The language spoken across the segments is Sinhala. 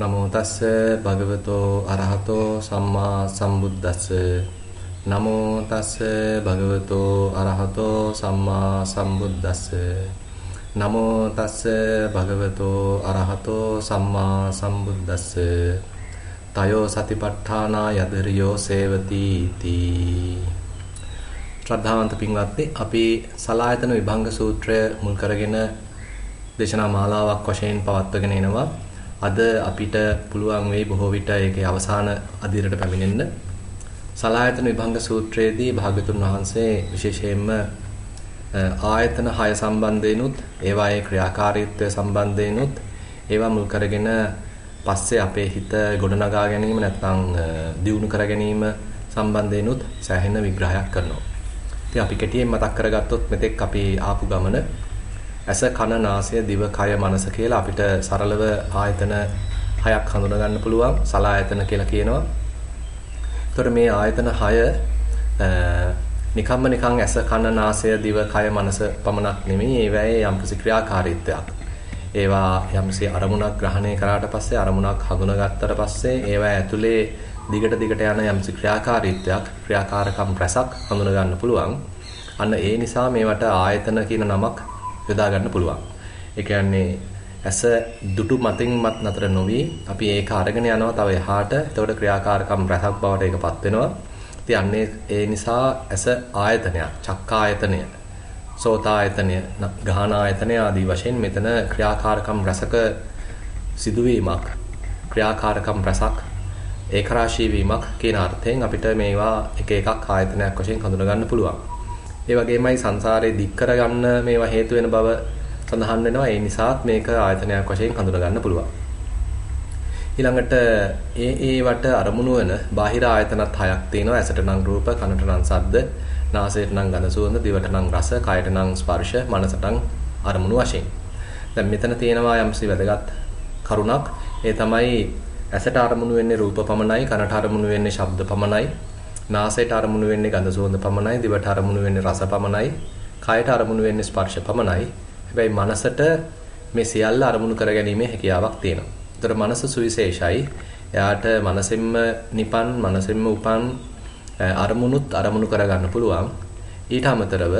Namo tassa bhagavato arahato sammā sambuddhassa. Namo tassa bhagavato arahato sammā sambuddhassa. Namo tassa bhagavato arahato sammā sambuddhassa. Tayo satipaṭṭhānāya dhariyo sevati iti. Shraddhavanta pingvatni, api Salāyatana Vibhaṅga Sutte mul karagena deshana malawak washen pavattagena enawa. Ada apita puluang wei boho vita eke awasana adirata paminenna Salāyatana Vibhaṅga Sūtrayedi Bhāgyavatun Wahanse visheshenma āyatana haya sambandhenuth ewaye kriyakārītwaya sambandhenuth ewa mul karagena passe ape hita godanaga ganima naththam diunu kara ganima sambandhenuth sahena vigrahayak karanawa. Ithin api ketiyen matak karagatoth metek api aapu gamana asa kana nasaya diva kaya manasa kiyala apita saralawa ayatana hayak handuna ganna puluwan salayatana kiyala kiyenawa. Etor me ayatana haya nikamma nikan asa kana nasaya diva kaya manasa pamanak neme ewaye yamkisi kriyaakaritwayak. Ewa yamsi aramunak grahane karata passe aramunak handuna gattata passe ewa athule digata digata yana yamsi kriyaakaritwayak kriyakarakam rasak handuna ganna puluwan. Anna e nisa mewata ayatana kiyana namak යොදා ගන්න පුළුවන්. ඒ කියන්නේ ඇස දුටු මතින් මත් නතර නොවි අපි ඒක අරගෙන යනවා තව එහාට. එතකොට ක්‍රියාකාරකම් රසක් බවට ඒකපත් වෙනවා. ඉතින් අන්නේ ඒ නිසා ඇස ආයතනයක්, චක්කායතනය, සෝතායතනය, ගාහනායතනය ආදී වශයෙන් මෙතන ක්‍රියාකාරකම් රසක සිදුවීමක්, ක්‍රියාකාරකම් රසක් ඒකරාශී වීමක් කියන අර්ථයෙන් අපිට මේවා එක එකක් ආයතනයක් වශයෙන් හඳුනා ගන්න පුළුවන්. ඒ වගේමයි සංසාරේ දික් කරගන්න මේවා හේතු වෙන බව සඳහන් වෙනවා. ඒ නිසාත් මේක ආයතනයක් වශයෙන් හඳුනා ගන්න පුළුවන්. ඊළඟට ඒවට අරමුණු වෙන බාහිර ආයතනත් හයක් තියෙනවා. ඇසට නම් රූප, කනට නම් ශබ්ද, නාසයට නම් ගඳ සුවඳ, දිවට නම් රස, කයට නම් ස්පර්ශ, මනසට නම් අරමුණු වශයෙන්. දැන් මෙතන තියෙනවා යම්සි වැදගත් කරුණක්. ඒ තමයි ඇසට අරමුණු වෙන්නේ රූප පමණයි, කනට අරමුණු වෙන්නේ ශබ්ද පමණයි, නාසයට අරමුණු වෙන්නේ ගඳ සුවඳ පමණයි, දිවට අරමුණු වෙන්නේ රස පමණයි, කයට අරමුණු වෙන්නේ ස්පර්ශ පමණයි. හැබැයි මනසට මේ සියල්ල අරමුණු කරගැනීමේ හැකියාවක් තියෙනවා. ඒතර මනස සුවිශේෂයි. එයාට මනසෙන්ම නිපන්, මනසෙන්ම උපන් අරමුණුත් අරමුණු කරගන්න පුළුවන්. ඊට අමතරව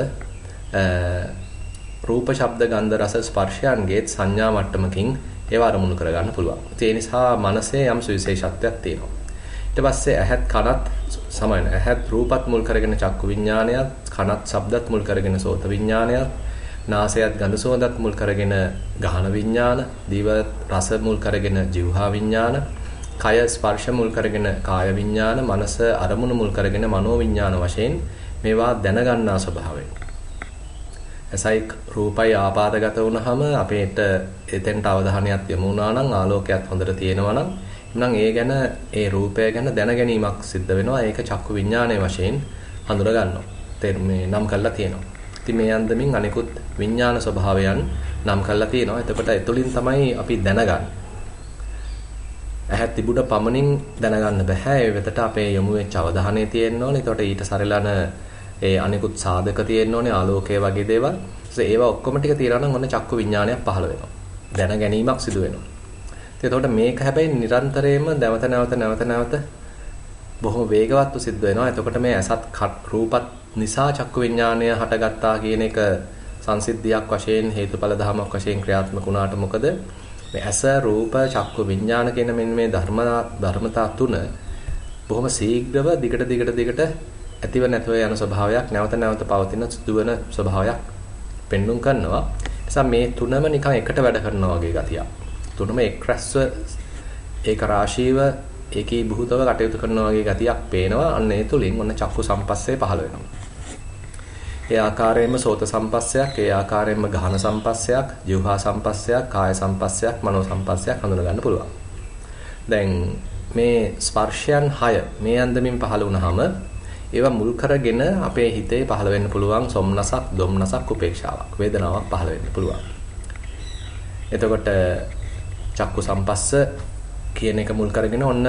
රූප, ශබ්ද, ගන්ධ, රස, ස්පර්ශයන්ගේ සංඥා මට්ටමකින් ඒවා අරමුණු කරගන්න පුළුවන්. ඒ නිසා මනසේ යම් සුවිශේෂත්වයක් තියෙනවා. ඊට පස්සේ ඇහත් කනත් සමාන. ඇහත් රූපත් මුල් කරගෙන චක්කු විඥානයත්, කනත් ශබ්දත් මුල් කරගෙන සෝත විඥානයත්, නාසයත් ගඳ සුවඳත් මුල් කරගෙන ගාහන විඥාන, දිවත් රස මුල් කරගෙන ජීවහා විඥාන, කය ස්පර්ශ මුල් කරගෙන කාය විඥාන, මනස අරමුණු මුල් කරගෙන මනෝ විඥාන වශයෙන් මේවා දැනගන්නා ස්වභාවයෙන්. ඇසයි රූපයි ආපාදගත වුනහම අපේට එතෙන්ට අවධානයක් යොමු වුණා නම්, ආලෝකයක් හොඳට තියෙනවා නම් නම් ඒ ගැන, ඒ රූපය ගැන දැනගැනීමක් සිද්ධ වෙනවා. ඒක චක්කු විඥානයේ වශයෙන් හඳුනා ගන්නවා. මේ නම් කරලා තියෙනවා. ඉතින් මේ යන්දමින් අනිකුත් විඥාන ස්වභාවයන් නම් කරලා තියෙනවා. එතකොට එතුලින් තමයි අපි දැනගන්නේ. ඇහත් තිබුණ පමණින් දැනගන්න බෑ. ඒ වෙතට අපේ යොමු වෙච්ච අවධානය තියෙන්න ඕනේ. එතකොට ඊට සරිලන ඒ අනිකුත් සාධක තියෙන්න ඕනේ, ආලෝකය වගේ දේවල්. ඒවා ඔක්කොම ටික තියනවා නම් ඔන්න චක්කු විඥානයක් පහළ වෙනවා. දැනගැනීමක් සිදු වෙනවා. එතකොට මේක හැබැයි නිරන්තරයෙන්ම නැවත නැවත බොහොම වේගවත්ව සිද්ධ වෙනවා. එතකොට මේ ඇසත් රූපත් නිසා චක්කු විඥානය හටගත්තා කියන එක සංසිද්ධියක් වශයෙන්, හේතුඵල ධමයක් වශයෙන් ක්‍රියාත්මක වුණාට මොකද මේ ඇස, රූප, චක්කු විඥාන කියන මෙන්න මේ ධර්මතා තුන බොහොම ශීඝ්‍රව දිගට ඇතිව නැතිව යන ස්වභාවයක්, නැවත නැවත පවතින සිදුවන ස්වභාවයක් පෙන්눔 කරනවා. නිසා මේ තුනම නිකන් එකට වැඩ කරනවා වගේ ගතියක්. තුනම එක් රැස්ව, ඒක රාශීව, ඒකී භූතව කටයුතු කරනවා වගේ ගතියක් පේනවා. අන්න ඒ තුලින් ඔන්න චක්කු සම්පස්සේ පහළ වෙනවා. ඒ ආකාරයෙන්ම සෝත සම්පස්සයක්, ඒ ආකාරයෙන්ම ගාහන සම්පස්සයක්, ජීවහා සම්පස්සයක්, කාය සම්පස්සයක්, මනෝ සම්පස්සයක් හඳුනා ගන්න පුළුවන්. දැන් මේ ස්පර්ශයන් 6 මේ අන්දමින් පහළ වුණාම ඒවා මුල් කරගෙන අපේ හිතේ පහළ වෙන්න පුළුවන් සොම්නසක්, දොම්නසක්, උපේක්ෂාවක්, වේදනාවක් පහළ වෙන්න පුළුවන්. එතකොට චක්කු සම්පස්ස කියන එක මුල් කරගෙන ඔන්න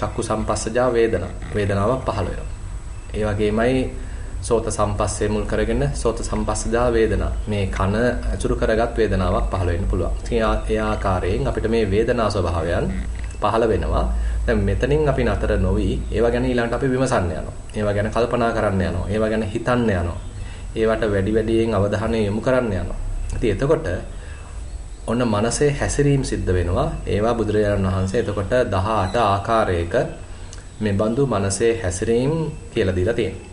චක්කු සම්පස්සජා වේදනාවක් පහළ වෙනවා. ඒ වගේමයි සෝත සම්පස්සේ මුල් කරගෙන සෝත සම්පස්සජා වේදනා, මේ කන අසුරු කරගත් වේදනාවක් පහළ වෙන්න පුළුවන්. ඉතින් ඒ ආකාරයෙන් අපිට මේ වේදනා ස්වභාවයන් පහළ වෙනවා. දැන් මෙතනින් අපි නතර නොවි ඒවා ගැන ඊළඟට අපි විමසන්න යනවා. ඒවා ගැන කල්පනා කරන්න යනවා. ඒවා ගැන හිතන්න යනවා. ඒවට වැඩි වැඩියෙන් අවධානය යොමු කරන්න යනවා. ඉතින් එතකොට ඔන්න මනසේ හැසිරීම සිද්ධ වෙනවා. ඒවා බුදුරජාණන් වහන්සේ එතකොට 18 ආකාරයක මේ බඳු මනසේ හැසිරීම කියලා දීලා තියෙනවා.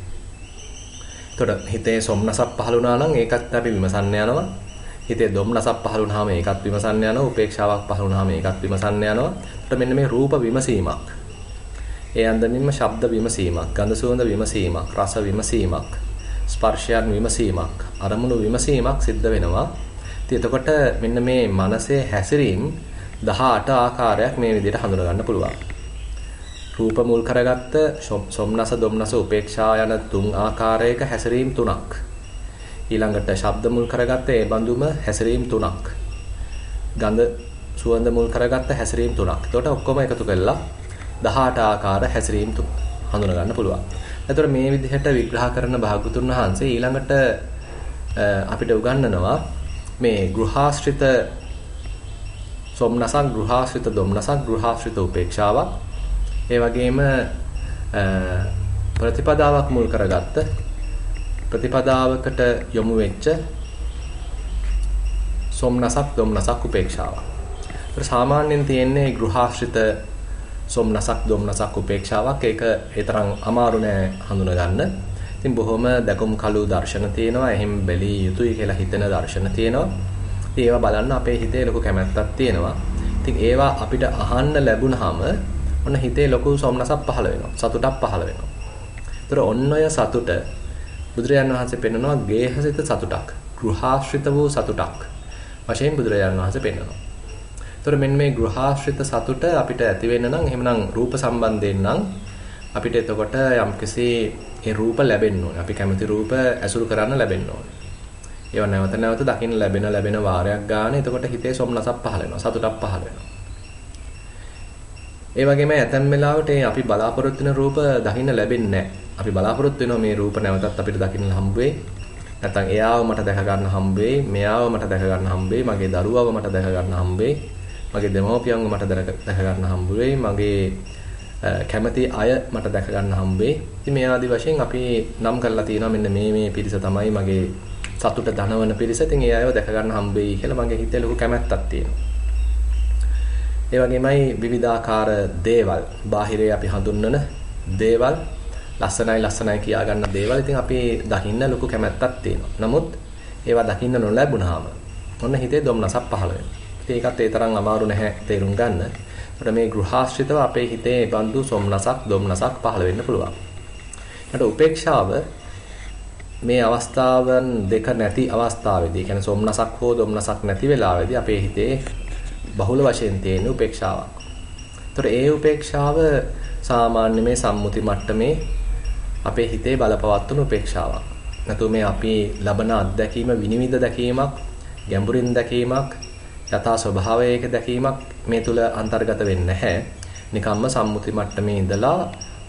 එතකොට හිතේ සොම්නසක් පහළ වුණා නම් ඒකත් අපි විමසන්න යනවා. හිතේ දොම්නසක් පහළ වුණාම ඒකත් විමසන්න යනවා. උපේක්ෂාවක් පහළ වුණාම ඒකත් විමසන්න යනවා. එතකොට මෙන්න මේ රූප විමසීමක්. ඒ අන්දමින්ම ශබ්ද විමසීමක්, ගන්ධ සුවඳ විමසීමක්, රස විමසීමක්, ස්පර්ශයන් විමසීමක්, අරමුණු විමසීමක් සිද්ධ වෙනවා. ඉතින් එතකොට මෙන්න මේ මනසේ හැසිරීම් 18 ආකාරයක් මේ විදිහට හඳුනා ගන්න පුළුවන්. රූප මුල් කරගත්ත සොම්නස, දොම්නස, උපේක්ෂා යන තුන් ආකාරයක හැසිරීම් තුනක්. ඊළඟට ශබ්ද මුල් කරගත්ත ඒ බඳුම හැසිරීම් තුනක්. ගඳ සුවඳ මුල් කරගත්ත හැසිරීම් තුනක්. එතකොට ඔක්කොම එකතු කරලා 18 ආකාර හැසිරීම් තුන හඳුනා ගන්න පුළුවන්. එතකොට මේ විදිහට විග්‍රහ කරන භාගතුන් වහන්සේ ඊළඟට අපිට උගන්වනවා මේ ගෘහාශ්‍රිත සොම්නසක්, ගෘහාශ්‍රිත දොම්නසක්, ගෘහාශ්‍රිත උපේක්ෂාවක්, ඒ වගේම ප්‍රතිපදාවක් මුල් කරගත්ත, ප්‍රතිපදාවකට යොමු වෙච්ච සොම්නසක්, දොම්නසක්, උපේක්ෂාවක්. ඒක සාමාන්‍යයෙන් තියෙන්නේ ගෘහාශ්‍රිත සොම්නසක්, දොම්නසක්, උපේක්ෂාවක්. ඒක ඒ තරම් අමාරු නෑ හඳුනා ගන්න. ඉතින් බොහොම දැකුම් කළු දර්ශන තියෙනවා. එහෙම බැලිය යුතුයි කියලා හිතෙන දර්ශන තියෙනවා. ඉතින් ඒවා බලන්න අපේ හිතේ ලොකු කැමැත්තක් තියෙනවා. ඉතින් ඒවා අපිට අහන්න ලැබුණාම ඔන්න හිතේ ලොකු සොම්නසක් පහළ වෙනවා. සතුටක් පහළ වෙනවා. ඒතර ඔන්න ඔය සතුට බුදුරජාණන් වහන්සේ පෙන්නනවා ගේහසිත සතුටක්, ගෘහාශ්‍රිත වූ සතුටක් වශයෙන් බුදුරජාණන් වහන්සේ පෙන්නනවා. ඒතර මෙන්න මේ ගෘහාශ්‍රිත සතුට අපිට ඇති වෙන්න නම් එහෙමනම් රූප සම්බන්ධයෙන් නම් අපිට එතකොට යම්කිසි ඒ රූප ලැබෙන්න ඕනේ. අපි කැමති රූප ඇසුරු කරන්න ලැබෙන්න ඕනේ. ඒවා නැවත නැවත දකින්න ලැබෙන වාරයක් ගන්න. එතකොට හිතේ සොම්නසක් පහළ වෙනවා, සතුටක් පහළ වෙනවා. ඒ වගේම ඇතැම් වෙලාවට අපි බලාපොරොත්තු වෙන රූප දකින්න ලැබෙන්නේ නැහැ. අපි බලාපොරොත්තු වෙනවා මේ රූප නැවතත් අපිට දකින්න හම්බුවේ. නැත්නම් එයාව මට දැක ගන්න හම්බුවේ, මෙයාව මට දැක ගන්න හම්බුවේ, මගේ දරුවාව මට දැක ගන්න හම්බුවේ, මගේ දෙමව්පියන්ව මට දැක ගන්න හම්බුවේ, මගේ කැමති අය මට දැක ගන්න හම්බේ. ඉතින් මේ ආදි වශයෙන් අපි නම් කරලා තියෙනවා මෙන්න මේ පිරිස තමයි මගේ සතුට දනවන පිරිස. ඉතින් ඒ අයව දැක ගන්න හම්බේ කියලා මගේ හිතේ ලොකු කැමැත්තක් තියෙනවා. ඒ වගේමයි විවිධාකාර දේවල්, බාහිරේ අපි හඳුන්වන දේවල්, ලස්සනයි ලස්සනයි කියා ගන්න දේවල් ඉතින් අපි දකින්න ලොකු කැමැත්තක් තියෙනවා. නමුත් ඒවා දකින්න නොලැබුණාම ඔන්න හිතේ දොම්නසක් පහළ වෙනවා. ඉතින් ඒකත් ඒ තරම් අමාරු නැහැ තේරුම් ගන්න. ඒකට මේ ගෘහාශ්‍රිතව අපේ හිතේ බඳු සොම්නසක්, දොම්නසක් පහළ වෙන්න පුළුවන්. ඊට උපේක්ෂාව මේ අවස්ථාවන් දෙක නැති අවස්ථාවේදී, කියන්නේ සොම්නසක් හෝ දොම්නසක් නැති වෙලාවේදී අපේ හිතේ බහුල වශයෙන් තියෙන උපේක්ෂාවක්. ඒතර ඒ උපේක්ෂාව සාමාන්‍ය මේ සම්මුති මට්ටමේ අපේ හිතේ බලපවත්වන උපේක්ෂාවක්. නැතු මේ අපි ලබන අත්දැකීම විනිවිද දැකීමක්, ගැඹුරින් දැකීමක්, යථා ස්වභාවයක දැකීමක් මේ තුල අන්තර්ගත වෙන්නේ නැහැ. නිකම්ම සම්මුති මට්ටමේ ඉඳලා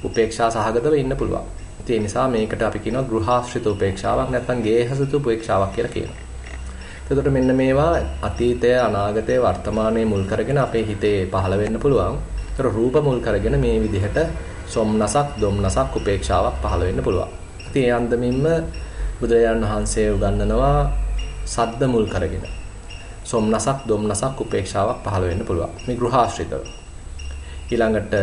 උපේක්ෂා සහගතව ඉන්න පුළුවන්. ඒ නිසා මේකට අපි කියනවා ගෘහාශ්‍රිත උපේක්ෂාවක් නැත්නම් ගේහසිත උපේක්ෂාවක් කියලා කියනවා. එතකොට මෙන්න මේවා අතීතය, අනාගතය, වර්තමානය මුල් කරගෙන අපේ හිතේ පහළ වෙන්න පුළුවන්. ඒතර රූප මුල් කරගෙන මේ විදිහට සොම්නසක්, දොම්නසක්, උපේක්ෂාවක් පහළ වෙන්න පුළුවන්. ඉතින් ඒ අන්දමින්ම බුදුරජාණන් වහන්සේ උගන්වනවා සද්ද මුල් කරගෙන සොම්නසක්, දොම්නසක්, උපේක්ෂාවක් පහළ වෙන්න පුළුවන්. මේ ගෘහාශ්‍රිතව. ඊළඟට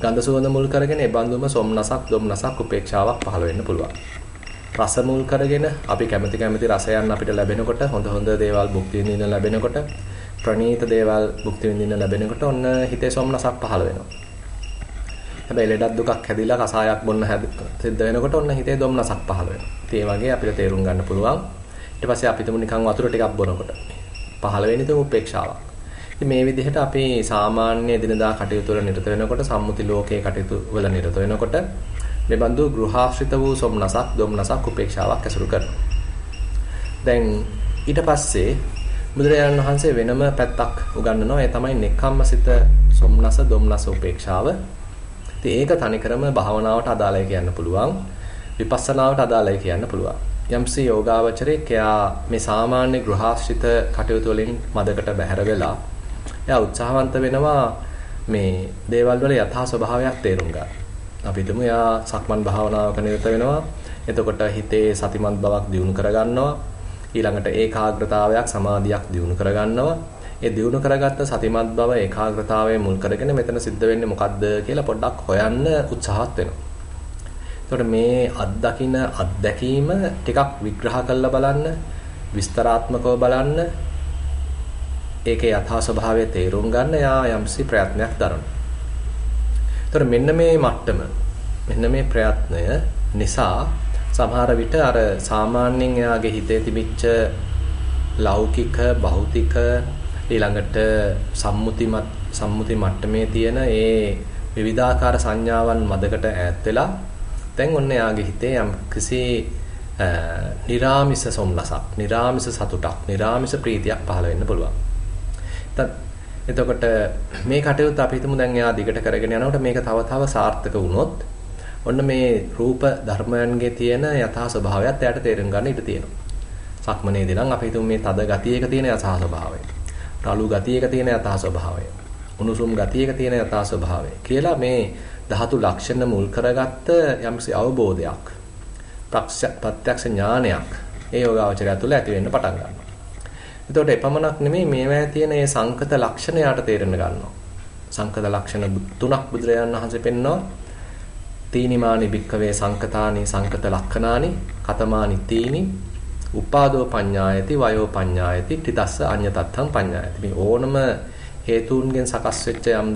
ගන්ධ සුවඳ මුල් කරගෙන ඒ බඳුම සොම්නසක්, දොම්නසක්, උපේක්ෂාවක් පහළ වෙන්න පුළුවන්. රස මුල් කරගෙන අපි කැමති රසයන් අපිට ලැබෙනකොට, හොඳ දේවල් භුක්ති විඳින්න ලැබෙනකොට, ප්‍රණීත දේවල් භුක්ති විඳින්න ලැබෙනකොට ඔන්න හිතේ සොම්නසක් පහළ වෙනවා. හැබැයි ලෙඩක් දුකක් හැදිලා කසායක් බොන්න සිද්ධ වෙනකොට ඔන්න හිතේ දොම්නසක් පහළ වෙනවා. ඉතින් ඒ වගේ අපිට තේරුම් ගන්න පුළුවන්. ඊට පස්සේ අපි තුමු නිකන් වතුර ටිකක් බොනකොට පහළ වෙන තුමු උපේක්ෂාවක්. ඉතින් මේ විදිහට අපි සාමාන්‍ය දිනදා කටයුතු වල නිරත වෙනකොට, සම්මුති ලෝකයේ කටයුතු වල නිරත වෙනකොට මේ බඳු ගෘහාශ්‍රිත වූ සොම්නසක්, දොම්නසක්, උපේක්ෂාවක් ඇසුරු කරනවා. දැන් ඊට පස්සේ බුදුරජාණන් වහන්සේ වෙනම පැත්තක් උගන්වනවා. ඒ තමයි නෙක්ඛම්මසිත සොම්නස, දොම්නස, උපේක්ෂාව. ඉතින් ඒක තනිකරම භාවනාවට අදාළයි කියන්න පුළුවන්. විපස්සනාවට අදාළයි කියන්න පුළුවන්. යම්සි යෝගාවචරයෙක් එයා මේ සාමාන්‍ය ගෘහාශ්‍රිත කටයුතු වලින් මදකට බැහැර වෙලා එයා උත්සාහවන්ත වෙනවා මේ දේවල් වල යථා ස්වභාවයක් තේරුම් ගන්න. අපි හිතමු යා සක්මන් භාවනාවක නිරත වෙනවා. එතකොට හිතේ සතිමත් බවක් දියුණු කරගන්නවා. ඊළඟට ඒකාග්‍රතාවයක් සමාධියක් දියුණු කරගන්නවා. ඒ දියුණු කරගත්ත සතිමත් බව ඒකාග්‍රතාවයේ මුල් කරගෙන මෙතන සිද්ධ වෙන්නේ මොකද්ද කියලා පොඩ්ඩක් හොයන්න උත්සාහත් වෙනවා. එතකොට මේ අත්දකින අත්දැකීම ටිකක් විග්‍රහ කරලා බලන්න, විස්තරාත්මකව බලන්න, ඒකේ යථා ස්වභාවය තේරුම් ගන්න යා යම්සි ප්‍රයත්නයක් දරනවා. ඒතර මෙන්න මේ ප්‍රයත්නය නිසා සමහර විට අර සාමාන්‍යයෙන් එයාගේ හිතේ තිබිච්ච ලෞකික, භෞතික, ඊළඟට සම්මුති මට්ටමේ තියෙන ඒ විවිධාකාර සංඥාවන් මදකට ඈත් වෙලා දැන් ඔන්න එයාගේ හිතේ යම් කිසි නිරාමිස සොම්නසක්, නිරාමිස සතුටක්, නිරාමිස ප්‍රීතියක් පහළ වෙන්න පුළුවන්. එතකොට මේ කටයුත්ත අපි හිතමු දැන් එයා දිගට කරගෙන යනකොට මේක තව තව සාර්ථක වුණොත් ඔන්න මේ රූප ධර්මයන්ගේ තියෙන යථා ස්වභාවයත් එයාට තේරුම් ගන්න ඉඩ තියෙනවා. සක්මනේදී නම් අපි හිතමු මේ තද ගතියක තියෙන යථා ස්වභාවය, රළු ගතියක තියෙන යථා ස්වභාවය, උණුසුම් ගතියක තියෙන යථා ස්වභාවය කියලා මේ ධාතු ලක්ෂණ මුල් කරගත්ත යම්සි අවබෝධයක්, ප්‍රත්‍යක්ෂ ඥානයක් ඒ යෝගාවචරය තුළ ඇති වෙන්න පටන් ගන්නවා. එතකොට එපමණක් නෙමෙයි මේවා තියෙන ඒ සංකත ලක්ෂණ යාට තේරෙන්න ගන්නවා. සංකත ලක්ෂණ තුනක් බුදුරජාණන් වහන්සේ පෙන්නවා. තීනිමානි භික්ඛවේ සංකතානි සංකත ලක්ෂණානි කතමානි තීනි උපාදෝ පඤ්ඤායති වයෝ පඤ්ඤායති ත්‍රිදස්ස අඤ්ඤතත්තං පඤ්ඤායති. මේ ඕනම හේතුන්ගෙන් සකස් වෙච්ච යම්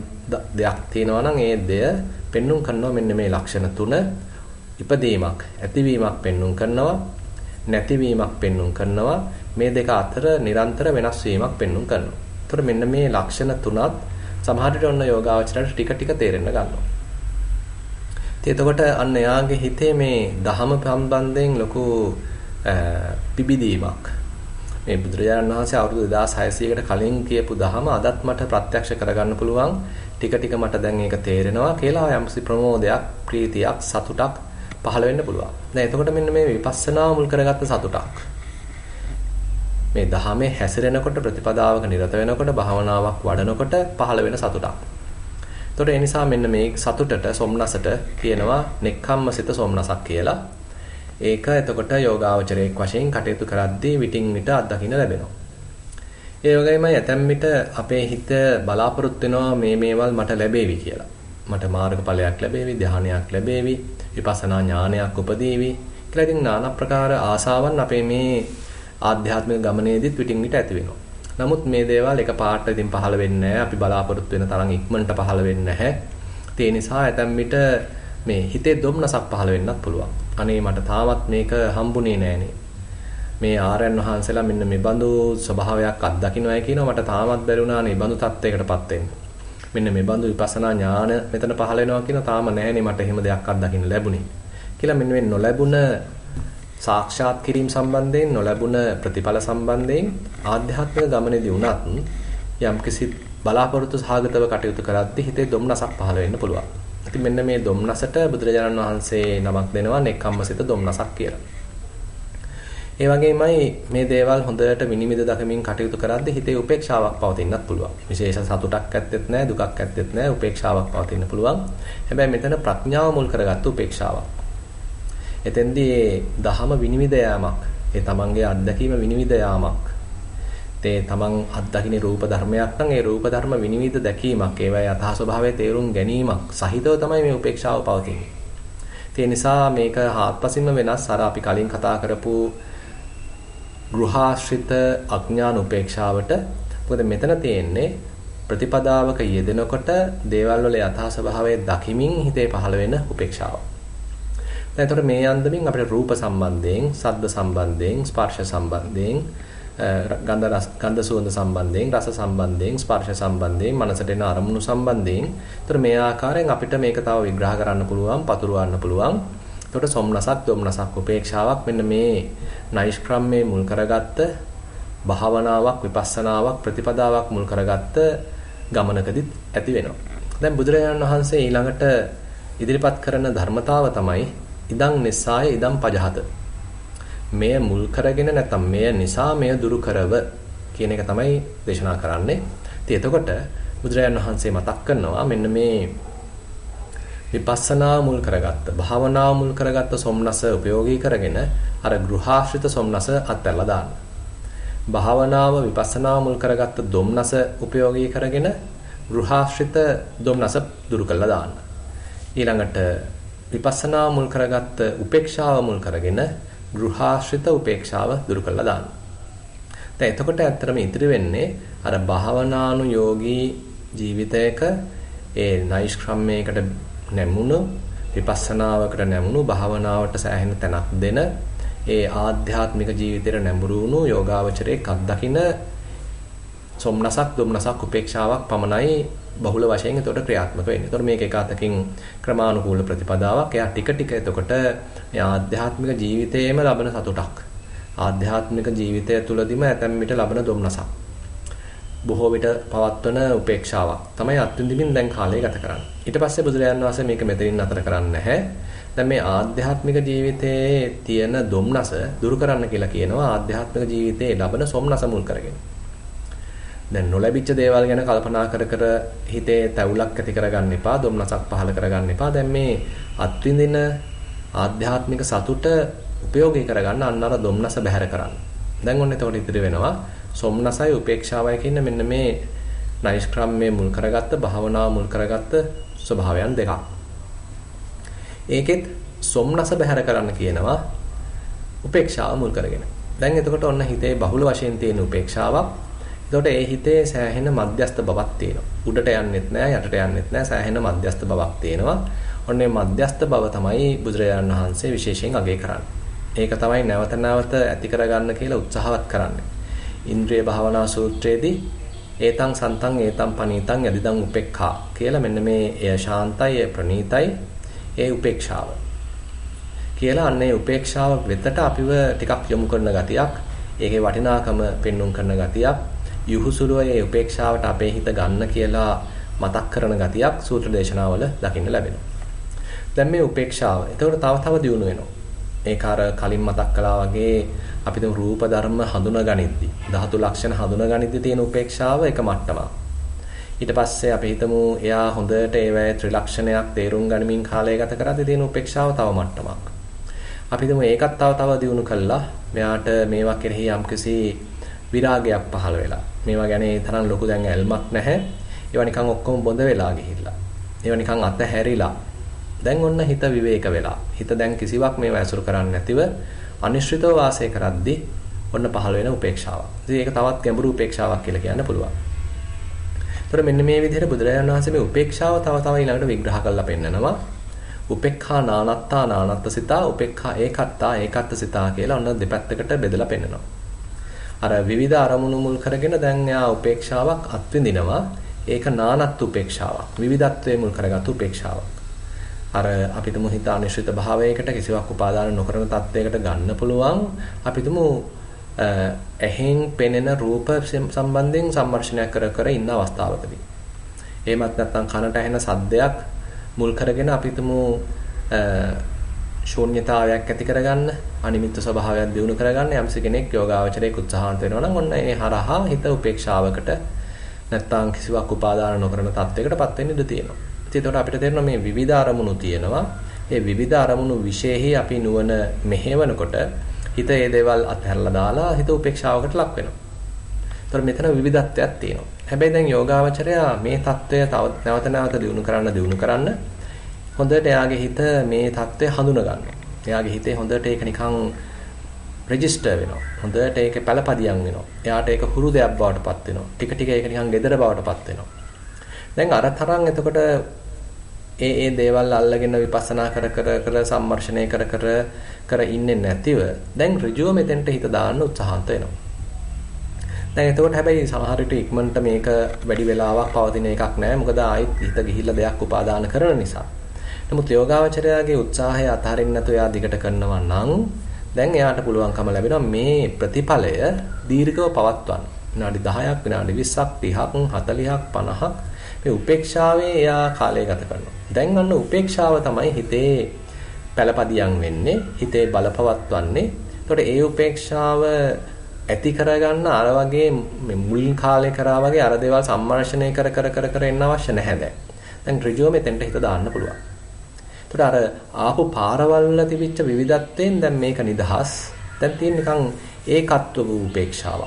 දෙයක් තියෙනවා නම් ඒ දෙය පෙන්눔 කරනවා. මෙන්න මේ ලක්ෂණ තුන ඉපදීමක්, ඇතිවීමක් පෙන්눔 කරනවා, නැතිවීමක් පෙන්눔 කරනවා. මේ දෙක අතර නිරන්තර වෙනස් වීමක් පෙන්වුම් කරනවා. ඒතර මෙන්න මේ ලක්ෂණ තුනත් සමහර විට ඔන්න යෝගාවචරයට ටික ටික තේරෙන්න ගන්නවා. ඉතින් එතකොට අන්න යාගේ හිතේ මේ ධහම සම්බන්ධයෙන් ලොකු පිබිදීමක්. මේ බුදුරජාණන් වහන්සේ අවුරුදු 2600කට කලින් කියපු ධහම අදත් මට ප්‍රත්‍යක්ෂ කරගන්න පුළුවන්. ටික ටික මට දැන් ඒක තේරෙනවා කියලා යම්සි ප්‍රමෝදයක්, ප්‍රීතියක්, සතුටක් පහළ වෙන්න පුළුවන්. දැන් එතකොට මෙන්න මේ විපස්සනාව මුල් කරගත්ත සතුටක් මේ ධහමේ හැසිරෙනකොට, ප්‍රතිපදාවක නිරත වෙනකොට, භාවනාවක් වඩනකොට පහළ වෙන සතුටක්. ඒතකොට ඒ නිසා මෙන්න මේ සතුටට, සොම්නසට කියනවා නෙක්ඛම්මසිත සොම්නසක් කියලා. ඒක එතකොට යෝගාවචරයේ වශයෙන් කටයුතු කරද්දී විටින් විට අත්දකින්න ලැබෙනවා. ඒ වගේමයි ඇතැම් විට අපේ හිත බලාපොරොත්තු වෙනවා මේ මේවල් මට ලැබේවි කියලා. මට මාර්ගඵලයක් ලැබේවි, ධානයක් ලැබේවි, විපස්සනා ඥානයක් උපදීවි කියලා. ඉතින් নানা ප්‍රකාර ආසාවන් අපේ මේ ආධ්‍යාත්මික ගමනේදීත් පිටින් පිට ඇති වෙනවා. නමුත් මේ දේවල් එක පාට ඉතින් පහළ වෙන්නේ නැහැ. අපි බලාපොරොත්තු වෙන තරම් ඉක්මනට පහළ වෙන්නේ නැහැ. ඒ නිසා ඇතැම් විට මේ හිතේ දුම්නසක් පහළ වෙන්නත් පුළුවන්. අනේ මට තාමත් මේක හම්බුනේ නැහනේ. මේ ආර්යයන් වහන්සේලා මෙන්න මේ බඳු ස්වභාවයක් අත්දකින්නයි කියනවා. මට තාමත් බැරි වුණානේ බඳු තත්ත්වයකටපත් වෙන්න. මෙන්න මේ බඳු විපස්සනා ඥාන මෙතන පහළ වෙනවා කියනවා. තාම නැහනේ මට එහෙම දෙයක් අත්දකින්න ලැබුණේ කියලා. මෙන්න මේ නොලැබුණ සාක්ෂාත් කිරීම සම්බන්ධයෙන්, නොලැබුණ ප්‍රතිඵල සම්බන්ධයෙන් ආධ්‍යාත්මික ගමනේදී උනත් යම්කිසි බලාපොරොත්තු සහගතව කටයුතු කරද්දී හිතේ දුම්නසක් පහළ වෙන්න පුළුවන්. ඉතින් මෙන්න මේ දුම්නසට බුදුරජාණන් වහන්සේ නමක් දෙනවා නෙක්ඛම්මසිත දුම්නසක් කියලා. ඒ වගේමයි මේ දේවල් හොඳට විනිවිද දකමින් කටයුතු කරද්දී හිතේ උපේක්ෂාවක් පවතින්නත් පුළුවන්. විශේෂ සතුටක් ඇත්තෙත් නැහැ, දුකක් ඇත්තෙත් නැහැ, උපේක්ෂාවක් පවතින්න පුළුවන්. හැබැයි මෙතන ප්‍රඥාව මුල් කරගත්ත උපේක්ෂාවක්. එතෙන්දී දහම විනිවිද යාමක්, ඒ තමන්ගේ අත්දැකීම විනිවිද යාමක්, ඒ තමන් අත්දකින්නේ රූප ධර්මයක් නම් ඒ රූප ධර්ම විනිවිද දැකීමක්, ඒවයි යථා ස්වභාවය තේරුම් ගැනීමක් සහිතව තමයි මේ උපේක්ෂාව පවතින්නේ. ඒ නිසා මේක හාත්පසින්ම වෙනස්. අර අපි කලින් කතා කරපු ගෘහාශ්‍රිත අඥාන උපේක්ෂාවට. මොකද මෙතන තියෙන්නේ ප්‍රතිපදාවක යෙදෙනකොට දේවල් වල යථා ස්වභාවය දකිමින් හිතේ පහළ වෙන උපේක්ෂාව. එතකොට මේ අන්දමින් අපිට රූප සම්බන්ධයෙන්, ශබ්ද සම්බන්ධයෙන්, ස්පර්ශ සම්බන්ධයෙන්, ගන්ධ සුවඳ සම්බන්ධයෙන්, රස සම්බන්ධයෙන්, ස්පර්ශ සම්බන්ධයෙන්, මනසට එන අරමුණු සම්බන්ධයෙන්. එතකොට මේ ආකාරයෙන් අපිට මේක තව විග්‍රහ කරන්න පුළුවන්, පතුරවන්න පුළුවන්. එතකොට සොම්නසක්, දුම්නසක්, උපේක්ෂාවක් මෙන්න මේ නෛෂ්ක්‍රම්මේ මුල් කරගත්ත භාවනාවක්, විපස්සනාවක්, ප්‍රතිපදාවක් මුල් කරගත්ත ගමනකදීත් ඇති වෙනවා. දැන් බුදුරජාණන් වහන්සේ ඊළඟට ඉදිරිපත් කරන ධර්මතාව තමයි ඉදං නිසාය ඉදං පජහත. මෙය මුල් කරගෙන නැත්නම් මෙය නිසා මෙය දුරු කරව කියන එක තමයි දේශනා කරන්නේ. ඉතින් එතකොට බුදුරජාණන් වහන්සේ මතක් කරනවා මෙන්න මේ විපස්සනා මුල් කරගත්ත භාවනා මුල් කරගත්ත සොම්නස ප්‍රයෝගී කරගෙන අර ගෘහාශ්‍රිත සොම්නස අත්හැරලා දාන්න. භාවනාව විපස්සනා මුල් කරගත්ත දොම්නස ප්‍රයෝගී කරගෙන ගෘහාශ්‍රිත දොම්නස දුරු කළා දාන්න. ඊළඟට විපස්සනා මුල් කරගත්ත උපේක්ෂාව මුල් කරගෙන ගෘහාශ්‍රිත උපේක්ෂාව දුරු කළා දාන්න. දැන් එතකොට ඇත්තටම ඉදිරි වෙන්නේ අර භාවනානුයෝගී ජීවිතයක ඒ නෛෂ්ක්‍රම්‍යයකට නැමුණු විපස්සනාවකට නැමුණු භාවනාවට සෑහෙන තැනක් දෙන ඒ ආධ්‍යාත්මික ජීවිතේට නැඹුරු වුණු යෝගාවචරයක් අත්දකින සොම්නසක් දුම්නසක් උපේක්ෂාවක් පමණයි බහුල වශයෙන් එතකොට ක්‍රියාත්මක වෙන්නේ. එතකොට මේක එක අතකින් ක්‍රමානුකූල ප්‍රතිපදාවක්. එයා ටික ටික එතකොට මේ ආධ්‍යාත්මික ජීවිතේම ලබන සතුටක් ආධ්‍යාත්මික ජීවිතය තුළදීම ඇතැම් විට ලබන දුම්නසක් බොහෝ විට පවත්වන උපේක්ෂාවක් තමයි අත්විඳින්න දැන් කාලය ගත කරන්නේ. ඊට පස්සේ බුදුරජාණන් වහන්සේ මේක මෙතනින් නතර කරන්නේ නැහැ. දැන් මේ ආධ්‍යාත්මික ජීවිතයේ තියෙන දුම්නස දුරු කරන්න කියලා කියනවා ආධ්‍යාත්මික ජීවිතයේ ලබන සොම්නස මුල් කරගෙන. දැන් නොලැබිච්ච දේවල් ගැන කල්පනා කර කර හිතේ තැවුලක් ඇති කරගන්න එපා, දුම්නසක් පහල කරගන්න එපා. දැන් මේ අත්විඳින ආධ්‍යාත්මික සතුට උපයෝගී කරගන්න අන්නර දුම්නස බැහැර කරන්න. දැන් ඔන්න එතකොට ඉතිරි වෙනවා සොම්නසයි උපේක්ෂාවයි කියන මෙන්න මේ නෛෂ්ක්‍රම්‍යයේ මුල් කරගත්ත භාවනාව මුල් කරගත්ත ස්වභාවයන් දෙකක්. ඒකෙත් සොම්නස බැහැර කරන්න කියනවා උපේක්ෂාව මුල් කරගෙන. දැන් එතකොට ඔන්න හිතේ බහුල වශයෙන් තියෙන උපේක්ෂාවක්. එතකොට ඒ හිතේ සෑහෙන මධ්‍යස්ථ බවක් තියෙනවා. උඩට යන්නෙත් නෑ යටට යන්නෙත් නෑ සෑහෙන මධ්‍යස්ථ බවක් තියෙනවා. ඔන්න මේ මධ්‍යස්ථ බව තමයි බුදුරජාණන් වහන්සේ විශේෂයෙන් අගය කරන්නේ. ඒක තමයි නැවත නැවත ඇති කරගන්න කියලා උත්සාහවත් කරන්නේ. ඉන්ද්‍රිය භාවනා සූත්‍රයේදී ඒතං සන්තං ඒතං පනීතං යදිදං උපේක්ඛා කියලා මෙන්න මේ එය ශාන්තයි එය ප්‍රණීතයි ඒ උපේක්ෂාව කියලා අන්නේ උපේක්ෂාව වෙතට අපිව ටිකක් යොමු කරන ගතියක් ඒකේ වටිනාකම පෙන්눔 කරන ගතියක් යහුසුලෝ ඒ උපේක්ෂාවට අපේ හිත ගන්න කියලා මතක් කරන ගතියක් සූත්‍ර දේශනාවල දකින්න ලැබෙනවා. දැන් මේ උපේක්ෂාව එතකොට තව තව දියුණු වෙනවා. ඒක අර කලින් මතක් කළා වගේ අපි දැන් රූප ධර්ම හඳුනගනිද්දී ධාතු ලක්ෂණ හඳුනගනිද්දී තියෙන උපේක්ෂාව එක මට්ටමක්. ඊට පස්සේ අපි හිතමු එයා හොඳට ඒවැය ත්‍රිලක්ෂණයක් තේරුම් ගනිමින් කාලය ගත කරද්දී තියෙන උපේක්ෂාව තව මට්ටමක්. අපි හිතමු ඒකත් තව දියුණු කළා. මෙයාට මේවා කෙරෙහි යම්කිසි විරාගයක් පහළ වෙලා. මේවා ගැන ඒ තරම් ලොකු දැන් ඇල්මක් නැහැ. ඒවා නිකන් ඔක්කොම බොඳ වෙලා ගිහිල්ලා. ඒවා නිකන් අතහැරිලා. දැන් ඔන්න හිත විවේක වෙලා. හිත දැන් කිසිවක් මේව ඇසුරු කරන්නේ නැතිව අනිශ්චිතව වාසය කරද්දී ඔන්න පහළ වෙන උපේක්ෂාවක්. ඉතින් ඒක තවත් ගැඹුරු උපේක්ෂාවක් කියලා කියන්න පුළුවන්. ඒතර මෙන්න මේ විදිහට බුදුරජාණන් වහන්සේ මේ උපේක්ෂාව තව ඊළඟට විග්‍රහ කරලා පෙන්නනවා. උපේක්ඛා නානත්තා නානත්තසිතා උපේක්ඛා ඒකත්තා ඒකත්තසිතා කියලා ඔන්න දෙපැත්තකට බෙදලා පෙන්නනවා. අර විවිධ අරමුණු මුල් කරගෙන දැන් යා උපේක්ෂාවක් අත්විඳිනවා. ඒක නානත් උපේක්ෂාවක්. විවිධත්වයේ මුල් කරගත් උපේක්ෂාවක්. අර අපිටම හිත අනිශ්චිත භාවයකට කිසිවක් උපාදාන නොකරන තත්වයකට ගන්න පුළුවන්. අපිටම එහෙන් පෙනෙන රූප සම්බන්ධයෙන් සම්මර්ෂණයක් කර ඉන්න අවස්ථාවකදී. එහෙමත් නැත්නම් කනට ඇහෙන සද්දයක් මුල් කරගෙන අපිටම ශූන්‍යතාවයක් ඇති කරගන්න, අනිමිත්ත ස්වභාවයක් දිනු කරගන්න යම්සි කෙනෙක් යෝගාවචරයේ උත්සාහන්ත වෙනවා නම් ඔන්න ඒ හරහා හිත උපේක්ෂාවකට නැත්නම් කිසිවක් උපාදාන නොකරන තත්වයකටපත් වෙන්න ඉඩ තියෙනවා. එතකොට අපිට තේරෙනවා මේ විවිධ අරමුණු තියෙනවා. ඒ විවිධ අරමුණු විශේෂෙහි අපි නුවණ මෙහෙවනකොට හිත ඒ දේවල් අත්හැරලා දාලා හිත උපේක්ෂාවකට ලක් වෙනවා. ඒතර මෙතන විවිධත්වයක් තියෙනවා. හැබැයි දැන් යෝගාවචරය මේ தত্ত্বය තවත් නැවත නැවත දිනු කරන්න හොඳට එයාගේ හිත මේ தত্ত্বය හඳුනා ගන්නවා. එයාගේ හිතේ හොඳට ඒක නිකන් රෙජිස්ටර් වෙනවා. හොඳට ඒක පළපදියම් වෙනවා. එයාට ඒක හුරු දෙයක් බවට පත් වෙනවා. ටික ටික ඒක නිකන් gedara බවට පත් වෙනවා. දැන් අර තරම් එතකොට ඒ දේවල් අල්ලගෙන විපස්සනා කර සම්මර්ෂණය කර ඉන්නේ නැතිව දැන් ඍජුව මෙතෙන්ට හිත දාන්න උත්සාහන්ත වෙනවා. දැන් එතකොට හැබැයි සමහර විට ඉක්මනට මේක වැඩි වෙලාවක් පවතින එකක් නෑ. මොකද ආයෙත් හිත ගිහිල්ලා දෙයක් උපාදාන කරන නිසා. නමුත් යෝගාවචරයාගේ උත්සාහය අතහරින්න නැතුව එයා දිගට කරනවා නම් දැන් එයාට පුළුවන්කම ලැබෙනවා මේ ප්‍රතිඵලය දීර්ඝව පවත්වන්න. විනාඩි 10ක් විනාඩි 20ක් 30ක් 40ක් 50ක් මේ උපේක්ෂාවේ එයා කාලය ගත කරනවා. දැන් අන්න උපේක්ෂාව තමයි හිතේ පළපදියම් වෙන්නේ, හිතේ බලපවත්වන්නේ. ඒතකොට ඒ උපේක්ෂාව ඇති කරගන්න අර වගේ මේ මුල් කාලේ කරා වගේ අර දේවල් සම්මර්ෂණය කර ඉන්න අවශ්‍ය නැහැ දැන්. දැන් ඍජුව මෙතෙන්ට හිත දාන්න පුළුවන්. ඒතකොට අර ආපු පාරවල් වල තිබිච්ච විවිධත්වයෙන් දැන් මේක නිදහස්. දැන් තියෙන නිකන් ඒකත්ව වූ උපේක්ෂාව.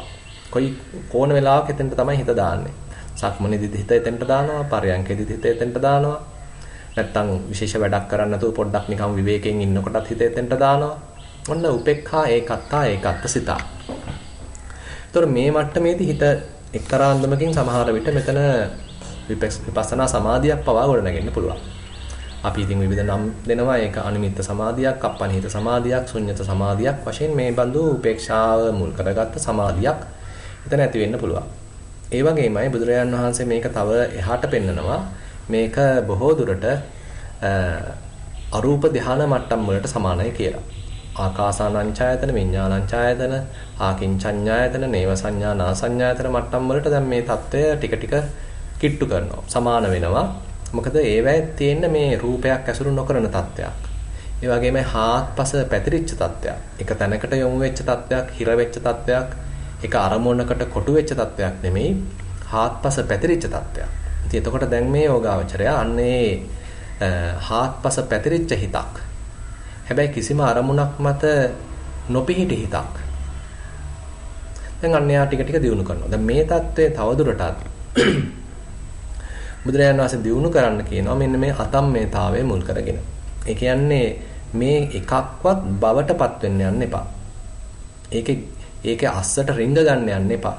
කොයි කොන වෙලාවක එතෙන්ට තමයි හිත දාන්නේ. සක්මනේදී හිත එතෙන්ට දානවා, පරයන්කේදී හිත එතෙන්ට දානවා. නැත්තම් විශේෂ වැඩක් කරන්න නැතුව පොඩ්ඩක් නිකන් විවේකයෙන් ඉන්නකොටත් හිත එතෙන්ට දානවා. ඔන්න උපේක්ඛා ඒකත්තා ඒකත්තසිතා. ඒතර මේ මට්ටමේදී හිත එක්තරා අන්දමකින් සමහර විට මෙතන විපස්සනා සමාධියක් පවා ගොඩනගෙන්න පුළුවන්. අපි ඉතින් විවිධ නම් දෙනවා. ඒක අනිමිත්ත සමාධියක්, අප්පනිහිත සමාධියක්, ශුන්්‍යත සමාධියක් වශයෙන් මේ බඳු උපේක්ෂාව මුල් කරගත්ත සමාධියක් එතන ඇති වෙන්න පුළුවන්. ඒ වගේමයි බුදුරජාන් වහන්සේ මේක තව එහාට පෙන්නනවා. මේක බොහෝ දුරට අරූප ධානා මට්ටම් වලට සමානයි කියලා. ආකාසානංචායතන, විඤ්ඤාණංචායතන, ආකින්චඤ්ඤායතන, නේව සංඥා, නාසඤ්ඤායතන මට්ටම් වලට දැන් මේ தত্ত্বය ටික ටික කිට්ටු කරනවා, සමාන වෙනවා. මොකද ඒවැය තියෙන මේ රූපයක් ඇසුරු නොකරන தত্ত্বයක්. ඒ වගේම හාත්පස පැතිරිච්ච தত্ত্বයක්. එක තැනකට යොමු වෙච්ච தত্ত্বයක්, හිර වෙච්ච தত্ত্বයක්, එක අරමුණකට කොටු වෙච්ච தত্ত্বයක් නෙමෙයි, හාත්පස පැතිරිච්ච தত্ত্বයක්. ඉතින් එතකොට දැන් මේ යෝගාවචරය අන්නේ හාත්පස පැතිරිච්ච හිතක්. හැබැයි කිසිම අරමුණක් මත නොපිහිටි හිතක්. දැන් අන්‍යයා ටික ටික දියුණු කරනවා. දැන් මේ தત્ත්වය තවදුරටත් බුදුරජාණන් වහන්සේ දියුණු කරන්න කියනවා. මෙන්න මේ අතම්මේතාවය මුල් කරගෙන. ඒ කියන්නේ මේ එකක්වත් බවටපත් වෙන්න යන්න එපා. ඒකේ අස්සට රිංග ගන්න යන්න එපා.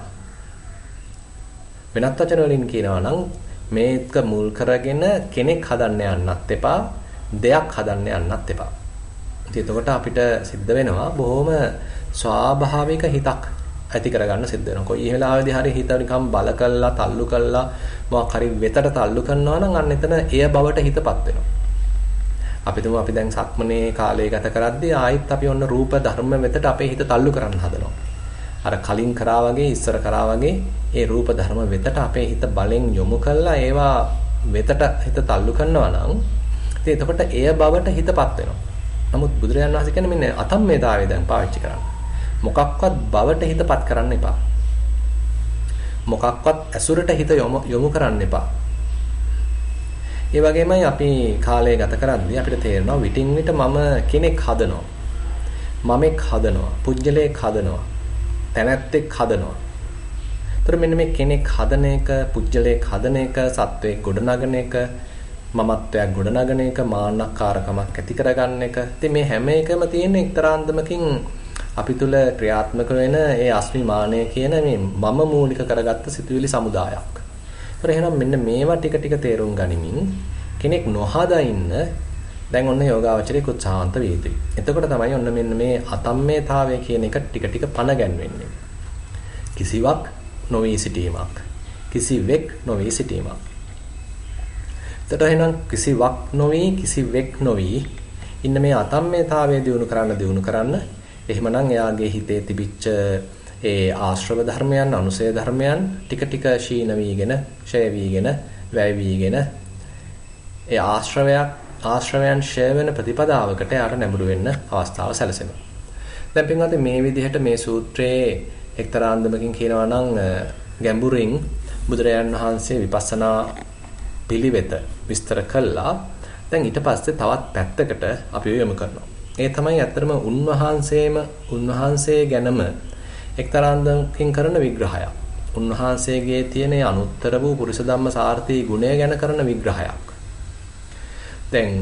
වෙනත් වචන වලින් කියනවා නම් මේක මුල් කරගෙන කෙනෙක් හදන්න යන්නත් එපා, දෙයක් හදන්න යන්නත් එපා. එතකොට අපිට සිද්ධ වෙනවා බොහොම ස්වාභාවික හිතක් ඇති කරගන්න සිද්ධ වෙනවා. කොයි වෙලාවෙදී හරි හිත නිකම් බල කළා, තල්ලු කළා, මොකක් හරි වෙතට තල්ලු කරනවා නම් අන්න එතන එය බවට හිතපත් වෙනවා. අපි දැන් සක්මනේ කාලය ගත කරද්දී ආයෙත් අපි ඔන්න රූප ධර්ම වෙතට අපේ හිත තල්ලු කරන්න හදනවා. අර කලින් කරා වගේ, ඉස්සර කරා වගේ ඒ රූප ධර්ම වෙතට අපේ හිත බලෙන් යොමු කළා ඒවා වෙතට හිත තල්ලු කරනවා නම් ඉතින් එතකොට එය බවට හිතපත් වෙනවා. නමුත් බුදුරජාණන් වහන්සේ කියන්නේ මෙන්න අතම්මේතාවය දැන් පාවිච්චි කරන්න. මොකක්වත් බවට හිතපත් කරන්න එපා. මොකක්වත් ඇසුරට හිත යොමු කරන්න එපා. ඒ වගේමයි අපි කාලය ගත කරද්දී අපිට තේරෙනවා විටින් විට මම කෙනෙක් හදනවා. මමෙක් හදනවා. පුජ්‍යලයක් හදනවා. තැනැත්තෙක් හදනවා. ඒතර මෙන්න මේ කෙනෙක් හදන එක, පුජ්‍යලයක් හදන එක, සත්වයේ ගොඩනගන එක, මමත්වයක් ගොඩනගන එක, මාන්නකාරකමක් ඇති කරගන්න එක. ඉතින් මේ හැම එකම තියෙන එක්තරා අන්දමකින් අපි තුල ක්‍රියාත්මක වෙන ඒ අස්මිමානය කියන මේ මම මූලික කරගත්ත සිතුවිලි සමුදායක්. ඒතර එහෙනම් මෙන්න මේවා ටික ටික තේරුම් ගනිමින් කෙනෙක් නොහදා ඉන්න දැන් ඔන්න යෝගාවචරයේ උත්සාහන්ත වේදී. එතකොට තමයි ඔන්න මෙන්න මේ අතම්මේතාවය කියන එක ටික ටික පණ ගැන්වෙන්නේ. කිසිවක් නොවේ සිටීමක්. කිසිවෙක් නොවේ සිටීමක්. එතකොට එහෙනම් කිසිවක් නොවේ, කිසිවෙක් නොවේ ඉන්න මේ අතම්මේතාවය දියුණු කරන්න එහෙමනම් එයාගේ හිතේ තිබිච්ච ඒ ආශ්‍රව ධර්මයන්, අනුසය ධර්මයන් ටික ටික ශීන වීගෙන, ඡය වීගෙන, වැය වීගෙන ඒ ආශ්‍රවයන් ඡය වෙන ප්‍රතිපදාවකට යාට නැඹුරු වෙන්න අවස්ථාව සැලසෙනවා. දැන් පින්වත්නි මේ විදිහට මේ සූත්‍රයේ එක්තරා අන්දමකින් කියනවා නම් ගැඹුරින් බුදුරජාන් වහන්සේ විපස්සනා පිළිවෙත විස්තර කළා. දැන් ඊට පස්සේ තවත් පැත්තකට අපි යොමු කරනවා. ඒ තමයි ඇත්තටම උන්වහන්සේ ගැනම එක්තරා අන්දමකින් කරන විග්‍රහයක්. උන්වහන්සේගේ තියෙන අනුත්තර වූ පුරිස ධම්ම සාර්ථී ගුණය ගැන කරන විග්‍රහයක්. දැන්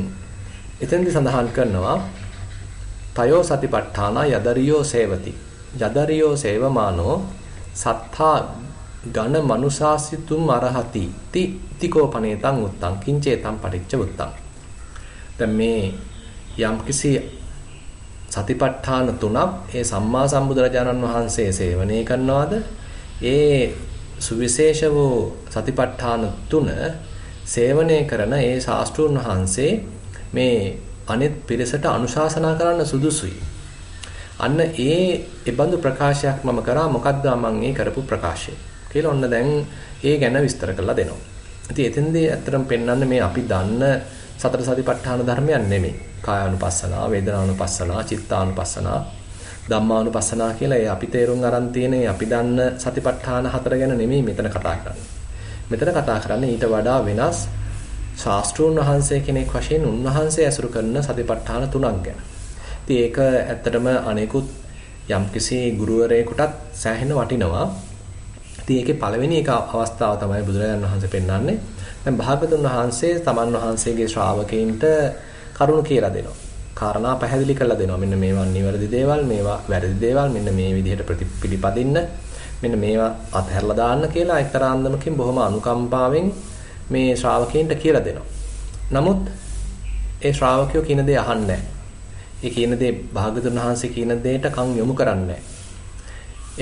එතෙන්දී සඳහන් කරනවා තයෝ සතිපට්ඨානා යදරියෝ සේවති. යදරියෝ සේවමානෝ සත්තා ගණ මනුසාසිතුම් අරහති තිකෝපනේතං උත්තං කිංචේතං පටිච්ච උත්තං. දැන් මේ යම්කිසි සතිපට්ඨාන තුනක් ඒ සම්මා සම්බුදුරජාණන් වහන්සේ සේවනය කරනවාද ඒ සුවිශේෂ වූ සතිපට්ඨාන තුන සේවනය කරන ඒ ශාස්ත්‍රූන් වහන්සේ මේ අනිත් පිරිසට අනුශාසනා කරන්න සුදුසුයි. අන්න ඒ බඳු ප්‍රකාශයක් මම කරා. මොකද්ද මම ඒ කරපු ප්‍රකාශය කියලා ඔන්න දැන් ඒ ගැන විස්තර කරලා දෙනවා. ඉතින් එතෙන්දී ඇත්තටම පෙන්වන්නේ මේ අපි දන්න සතර සතිපට්ඨාන ධර්මයන් නෙමෙයි. කායානුපස්සනා, වේදනානුපස්සනා, චිත්තානුපස්සනා, ධම්මානුපස්සනා කියලා ඒ අපි තේරුම් අරන් තියෙන අපි දන්න සතිපට්ඨාන හතර ගැන නෙමෙයි මෙතන කතා කරන්නේ. මෙතන කතා කරන්නේ ඊට වඩා වෙනස් ශාස්ත්‍රෝන් වහන්සේ කෙනෙක් වශයෙන් උන්වහන්සේ ඇසුරු කරන සතිපට්ඨාන තුනක් ගැන. ඉතින් ඒක ඇත්තටම අනෙකුත් යම්කිසි ගුරුවරයෙකුටත් සෑහෙන වටිනවා. ඉතින් ඒකේ පළවෙනි එක අවස්ථාව තමයි බුදුරජාණන් වහන්සේ පෙන්වන්නේ. දැන් භාගතුන් වහන්සේ තමන් වහන්සේගේ ශ්‍රාවකයන්ට කරුණු කියලා දෙනවා. කාරණා පැහැදිලි කරලා දෙනවා. මෙන්න මේවා නිවැරදි දේවල්, මේවා වැරදි දේවල්, මෙන්න මේ විදිහට ප්‍රතිපදින්න, මෙන්න මේවා අතහැරලා දාන්න කියලා එක්තරා අන්දමකින් බොහොම අනුකම්පාවෙන් මේ ශ්‍රාවකයන්ට කියලා දෙනවා. නමුත් ඒ ශ්‍රාවකයෝ කියන දේ අහන්නේ නැහැ. ඒ කියන දේ භාගතුන් වහන්සේ කියන දේට කන් යොමු කරන්නේ නැහැ.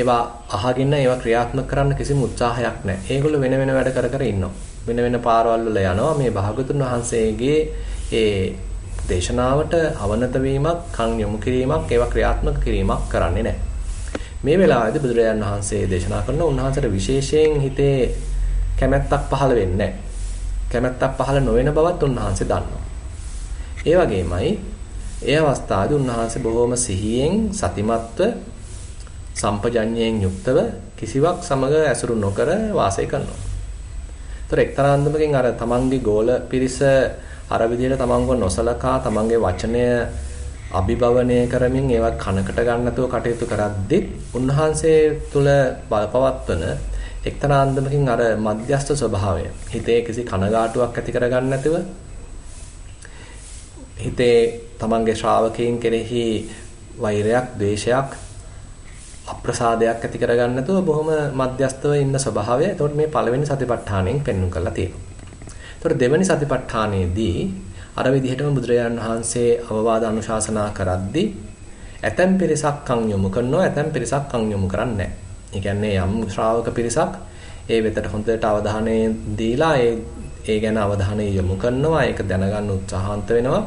ඒවා අහගෙන ඒවා ක්‍රියාත්මක කරන්න කිසිම උත්සාහයක් නැහැ. ඒගොල්ලෝ වෙන වෙන වැඩ කර කර ඉන්නවා. වෙන වෙන පාරවල් වල යනවා. මේ භාගතුන් වහන්සේගේ ඒ දේශනාවට අවනත වීමක්, කන් යොමු කිරීමක්, ඒවා ක්‍රියාත්මක කිරීමක් කරන්නේ නැහැ. මේ වෙලාවේදී බුදුරජාණන් වහන්සේ දේශනා කරන උන්වහන්සේට විශේෂයෙන් හිතේ කැමැත්තක් පහළ වෙන්නේ නැහැ. කැමැත්තක් පහළ නොවන බවත් උන්වහන්සේ දන්නවා. ඒ වගේමයි ඒ අවස්ථාවේ උන්වහන්සේ බොහොම සිහියෙන් සතිමත්ව සම්පජඤ්ඤයෙන් යුක්තව කිසිවක් සමග ඇසුරු නොකර වාසය කරනවා. ඒතර එක්තරා අන්දමකින් අර තමන්ගේ ගෝල පිරිස අර විදිහට තමන්ව නොසලකා තමන්ගේ වචනය අභිභවනය කරමින් ඒවත් කනකට ගන්න නැතුව කටයුතු කරද්දී උන්වහන්සේ තුල බලපවත්වන එක්තරා අන්දමකින් අර මධ්‍යස්ථ ස්වභාවය හිතේ කිසි කනගාටුවක් ඇති කරගන්න නැතුව හිතේ තමන්ගේ ශ්‍රාවකයන් කෙරෙහි වෛරයක්, ද්වේෂයක්, අප්‍රසාදයක් ඇති කරගන්න නැතුව බොහොම මධ්‍යස්ථව ඉන්න ස්වභාවය. එතකොට මේ පළවෙනි සතිපට්ඨාණයෙන් පෙන්වන්න කරලා තියෙනවා. ඒතකොට දෙවෙනි සතිපට්ඨානයේදී අර විදිහටම බුදුරජාණන් වහන්සේ අවවාද අනුශාසනා කරද්දී ඇතැම් පිරිසක් කන් යොමු කරනවා, ඇතැම් පිරිසක් කන් යොමු කරන්නේ නැහැ. ඒ කියන්නේ යම් ශ්‍රාවක පිරිසක් ඒ වෙතට හොඳට අවධානය දීලා ඒ ගැන අවධානය යොමු කරනවා, ඒක දැනගන්න උත්සාහන්ත වෙනවා.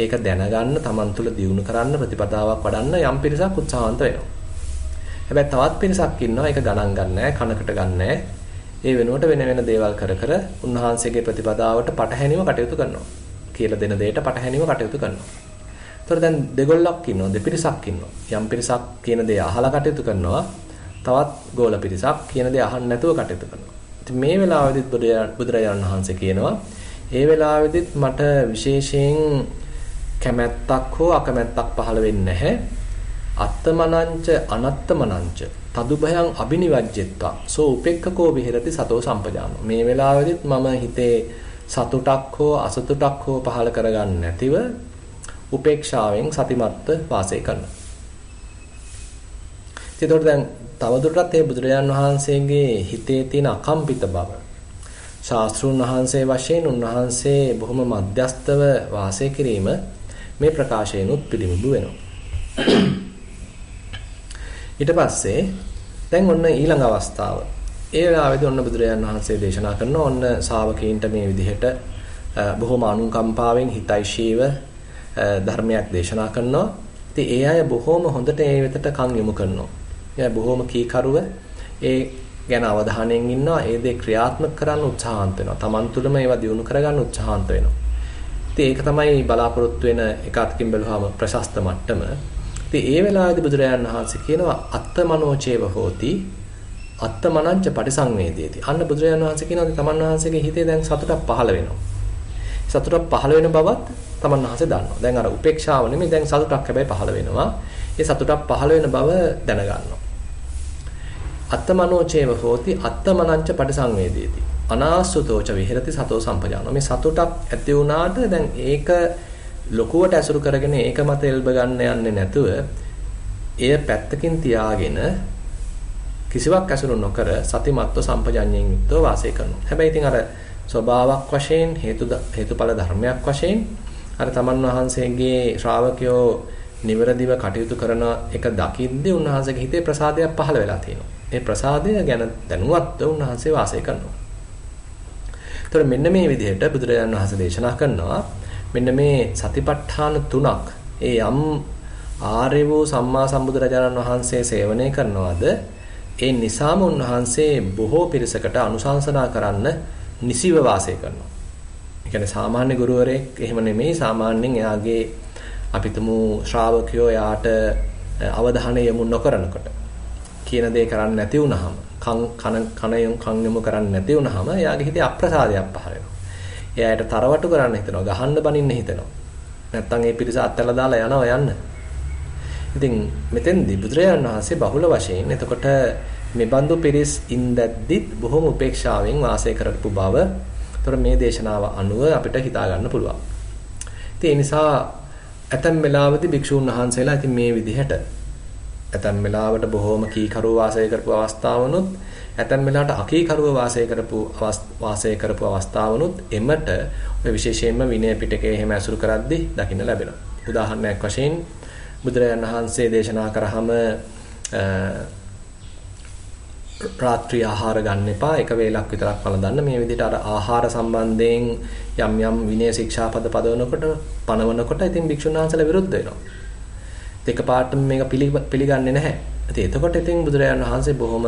ඒක දැනගන්න තමන් තුළ දියුණු කරන්න ප්‍රතිපදාවක් වඩන්න යම් පිරිසක් උත්සාහන්ත වෙනවා. හැබැයි තවත් පිරිසක් ඉන්නවා ඒක ගණන් ගන්න නැහැ, කනකට ගන්න නැහැ. ඒ වෙනුවට වෙන වෙන දේවල් කර කර උන්වහන්සේගේ ප්‍රතිපදාවට පටහැනිව කටයුතු කරනවා. කියලා දෙන දෙයට පටහැනිව කටයුතු කරනවා. ඒතර දැන් දෙගොල්ලක් ඉන්නවා, දෙපිරිසක් ඉන්නවා. යම් පිරිසක් කියන දේ අහලා කටයුතු කරනවා. තවත් ගෝල පිරිසක් කියන දේ අහන්න නැතුව කටයුතු කරනවා. ඉතින් මේ වෙලාවෙදිත් බුදුරජාණන් වහන්සේ කියනවා, "ඒ වෙලාවෙදිත් මට විශේෂයෙන් කැමැත්තක් හෝ අකමැත්තක් පහළ වෙන්නේ නැහැ. අත්තමනංච අනත්තමනංච තදුභයං අබිනිවජ්ජෙත්වා සෝ උපෙක්ඛකෝ විහෙරති සතෝ සම්පජානෝ." මේ වෙලාවෙදිත් මම හිතේ සතුටක් හෝ අසතුටක් හෝ පහළ කරගන්න නැතිව උපේක්ෂාවෙන් සතිමත්ව වාසය කරනවා. ඒතකොට දැන් තවදුරටත් මේ බුදුරජාන් වහන්සේගේ හිතේ තියෙන අකම්පිත බව ශාස්ත්‍රුන් වහන්සේ වශයෙන් උන්වහන්සේ බොහොම මධ්‍යස්ථව වාසය කිරීම මේ ප්‍රකාශයෙන්ුත් පිළිඹු වෙනවා. ඊට පස්සේ දැන් ඔන්න ඊළඟ අවස්ථාව. ඒ වෙලාවේදී ඔන්න බුදුරජාණන් වහන්සේ දේශනා කරන ඔන්න ශාවකීන්ට මේ විදිහට බොහොම අනුකම්පාවෙන් හිතයිශීව ධර්මයක් දේශනා කරනවා. ඉතින් ඒ අය බොහොම හොඳට ඒ වෙතට කන් යොමු කරනවා. ඒ බොහොම කීකරුව ඒ ගැන අවධානයෙන් ඉන්නවා. ඒ දේ ක්‍රියාත්මක කරන්න උත්සාහන්ත වෙනවා. Taman තුළම ඒවා දියුණු කරගන්න උත්සාහන්ත වෙනවා. ඉතින් ඒක තමයි බලාපොරොත්තු වෙන එකwidehatකින් බැලුවාම ප්‍රශස්ත මට්ටම. ඒ වෙලාවේදී බුදුරජාණන් වහන්සේ කියනවා අත්තමනෝචේව හෝති අත්තමනංච පටිසංවේදේති. අන්න බුදුරජාණන් වහන්සේ කියනවා තමන් වහන්සේගේ හිතේ දැන් සතුටක් පහළ වෙනවා. සතුටක් පහළ වෙන බවත් තමන් වහන්සේ දන්නවා. දැන් අර උපේක්ෂාව නෙමෙයි දැන් සතුටක් හැබැයි පහළ වෙනවා. ඒ සතුටක් පහළ වෙන බව දැනගන්නවා. අත්තමනෝචේව හෝති අත්තමනංච පටිසංවේදේති අනාසුතෝච විහෙරති සතෝ සම්පජානෝ. මේ සතුටක් ඇති වුණාට දැන් ඒක ලොකුවට ඇසුරු කරගෙන ඒක මත එල්බ ගන්න යන්නේ නැතුව එය පැත්තකින් තියාගෙන කිසිවක් ඇසුරු නොකර සතිමත්ව සම්පජඤ්ඤයෙන් යුක්තව වාසය කරනවා. හැබැයි ඉතින් අර ස්වභාවයක් වශයෙන් හේතුඵල ධර්මයක් වශයෙන් අර තමන් වහන්සේගේ ශ්‍රාවකයෝ නිවරදිව කටයුතු කරන එක දකින්දී උන්වහන්සේගේ හිතේ ප්‍රසාදයක් පහළ වෙලා තියෙනවා. ඒ ප්‍රසාදය ගැන දැනුවත්ව උන්වහන්සේ වාසය කරනවා. ඒතර මෙන්න මේ විදිහට බුදුරජාණන් වහන්සේ දේශනා කරනවා මෙන්න මේ සතිපට්ඨාන තුනක් ඒ යම් ආර්ය වූ සම්මා සම්බුදුරජාණන් වහන්සේ සේවනය කරනවාද ඒ නිසාම උන්වහන්සේ බොහෝ පිරිසකට අනුශාසනා කරන්න නිසිව වාසය කරනවා. ඒ කියන්නේ සාමාන්‍ය ගුරුවරයෙක් එහෙම නෙමෙයි. සාමාන්‍යයෙන් එයාගේ අපිටම ශ්‍රාවකයෝ එයාට අවධානය යොමු නොකරනකොට කියන දේ කරන්නේ නැති වුනහම කන යොමු කරන්නේ නැති වුනහම එයාගේ හිතේ අප්‍රසාදයක් පහළ වෙනවා. එයාට තරවටු කරන්න හිතෙනවා, ගහන්න බනින්න හිතෙනවා. නැත්තම් ඒ පිරිස අත්හැරලා දාලා යනවා යන්න. ඉතින් මෙතෙන්දී බුදුරජාණන් වහන්සේ බහුල වශයෙන් එතකොට මේ බඳු පිරිස් ඉන්දද්දිත් බොහොම උපේක්ෂාවෙන් වාසය කරපු බව ඒතර මේ දේශනාව අනුව අපිට හිතා ගන්න පුළුවන්. ඉතින් ඒ නිසා ඇතැම් වෙලාවදී භික්ෂුන් වහන්සේලා ඉතින් මේ විදිහට ඇතැම් වෙලාවට බොහොම කීකරුව වාසය කරපු අවස්ථාවනොත් ඇතැම් වෙලාවට අකීකරුව වාසය කරපු අවස්ථාවනොත් එමට ඔය විශේෂයෙන්ම විනය පිටකයේ එහෙම අසුරු කරද්දී දකින්න ලැබෙනවා. උදාහරණයක් වශයෙන් බුදුරජාණන් වහන්සේ දේශනා කරාම රාත්‍රී ආහාර ගන්න එපා, එක වේලක් විතරක් වළඳන්න. මේ විදිහට අර ආහාර සම්බන්ධයෙන් යම් යම් විනය ශික්ෂාපද පදවනකොට පනවනකොට ඉතින් භික්ෂුන් වහන්සේලා විරුද්ධ වෙනවා. එකපාරට මේක පිළිගන්නේ නැහැ. ඉතින් එතකොට ඉතින් බුදුරජාණන් වහන්සේ බොහොම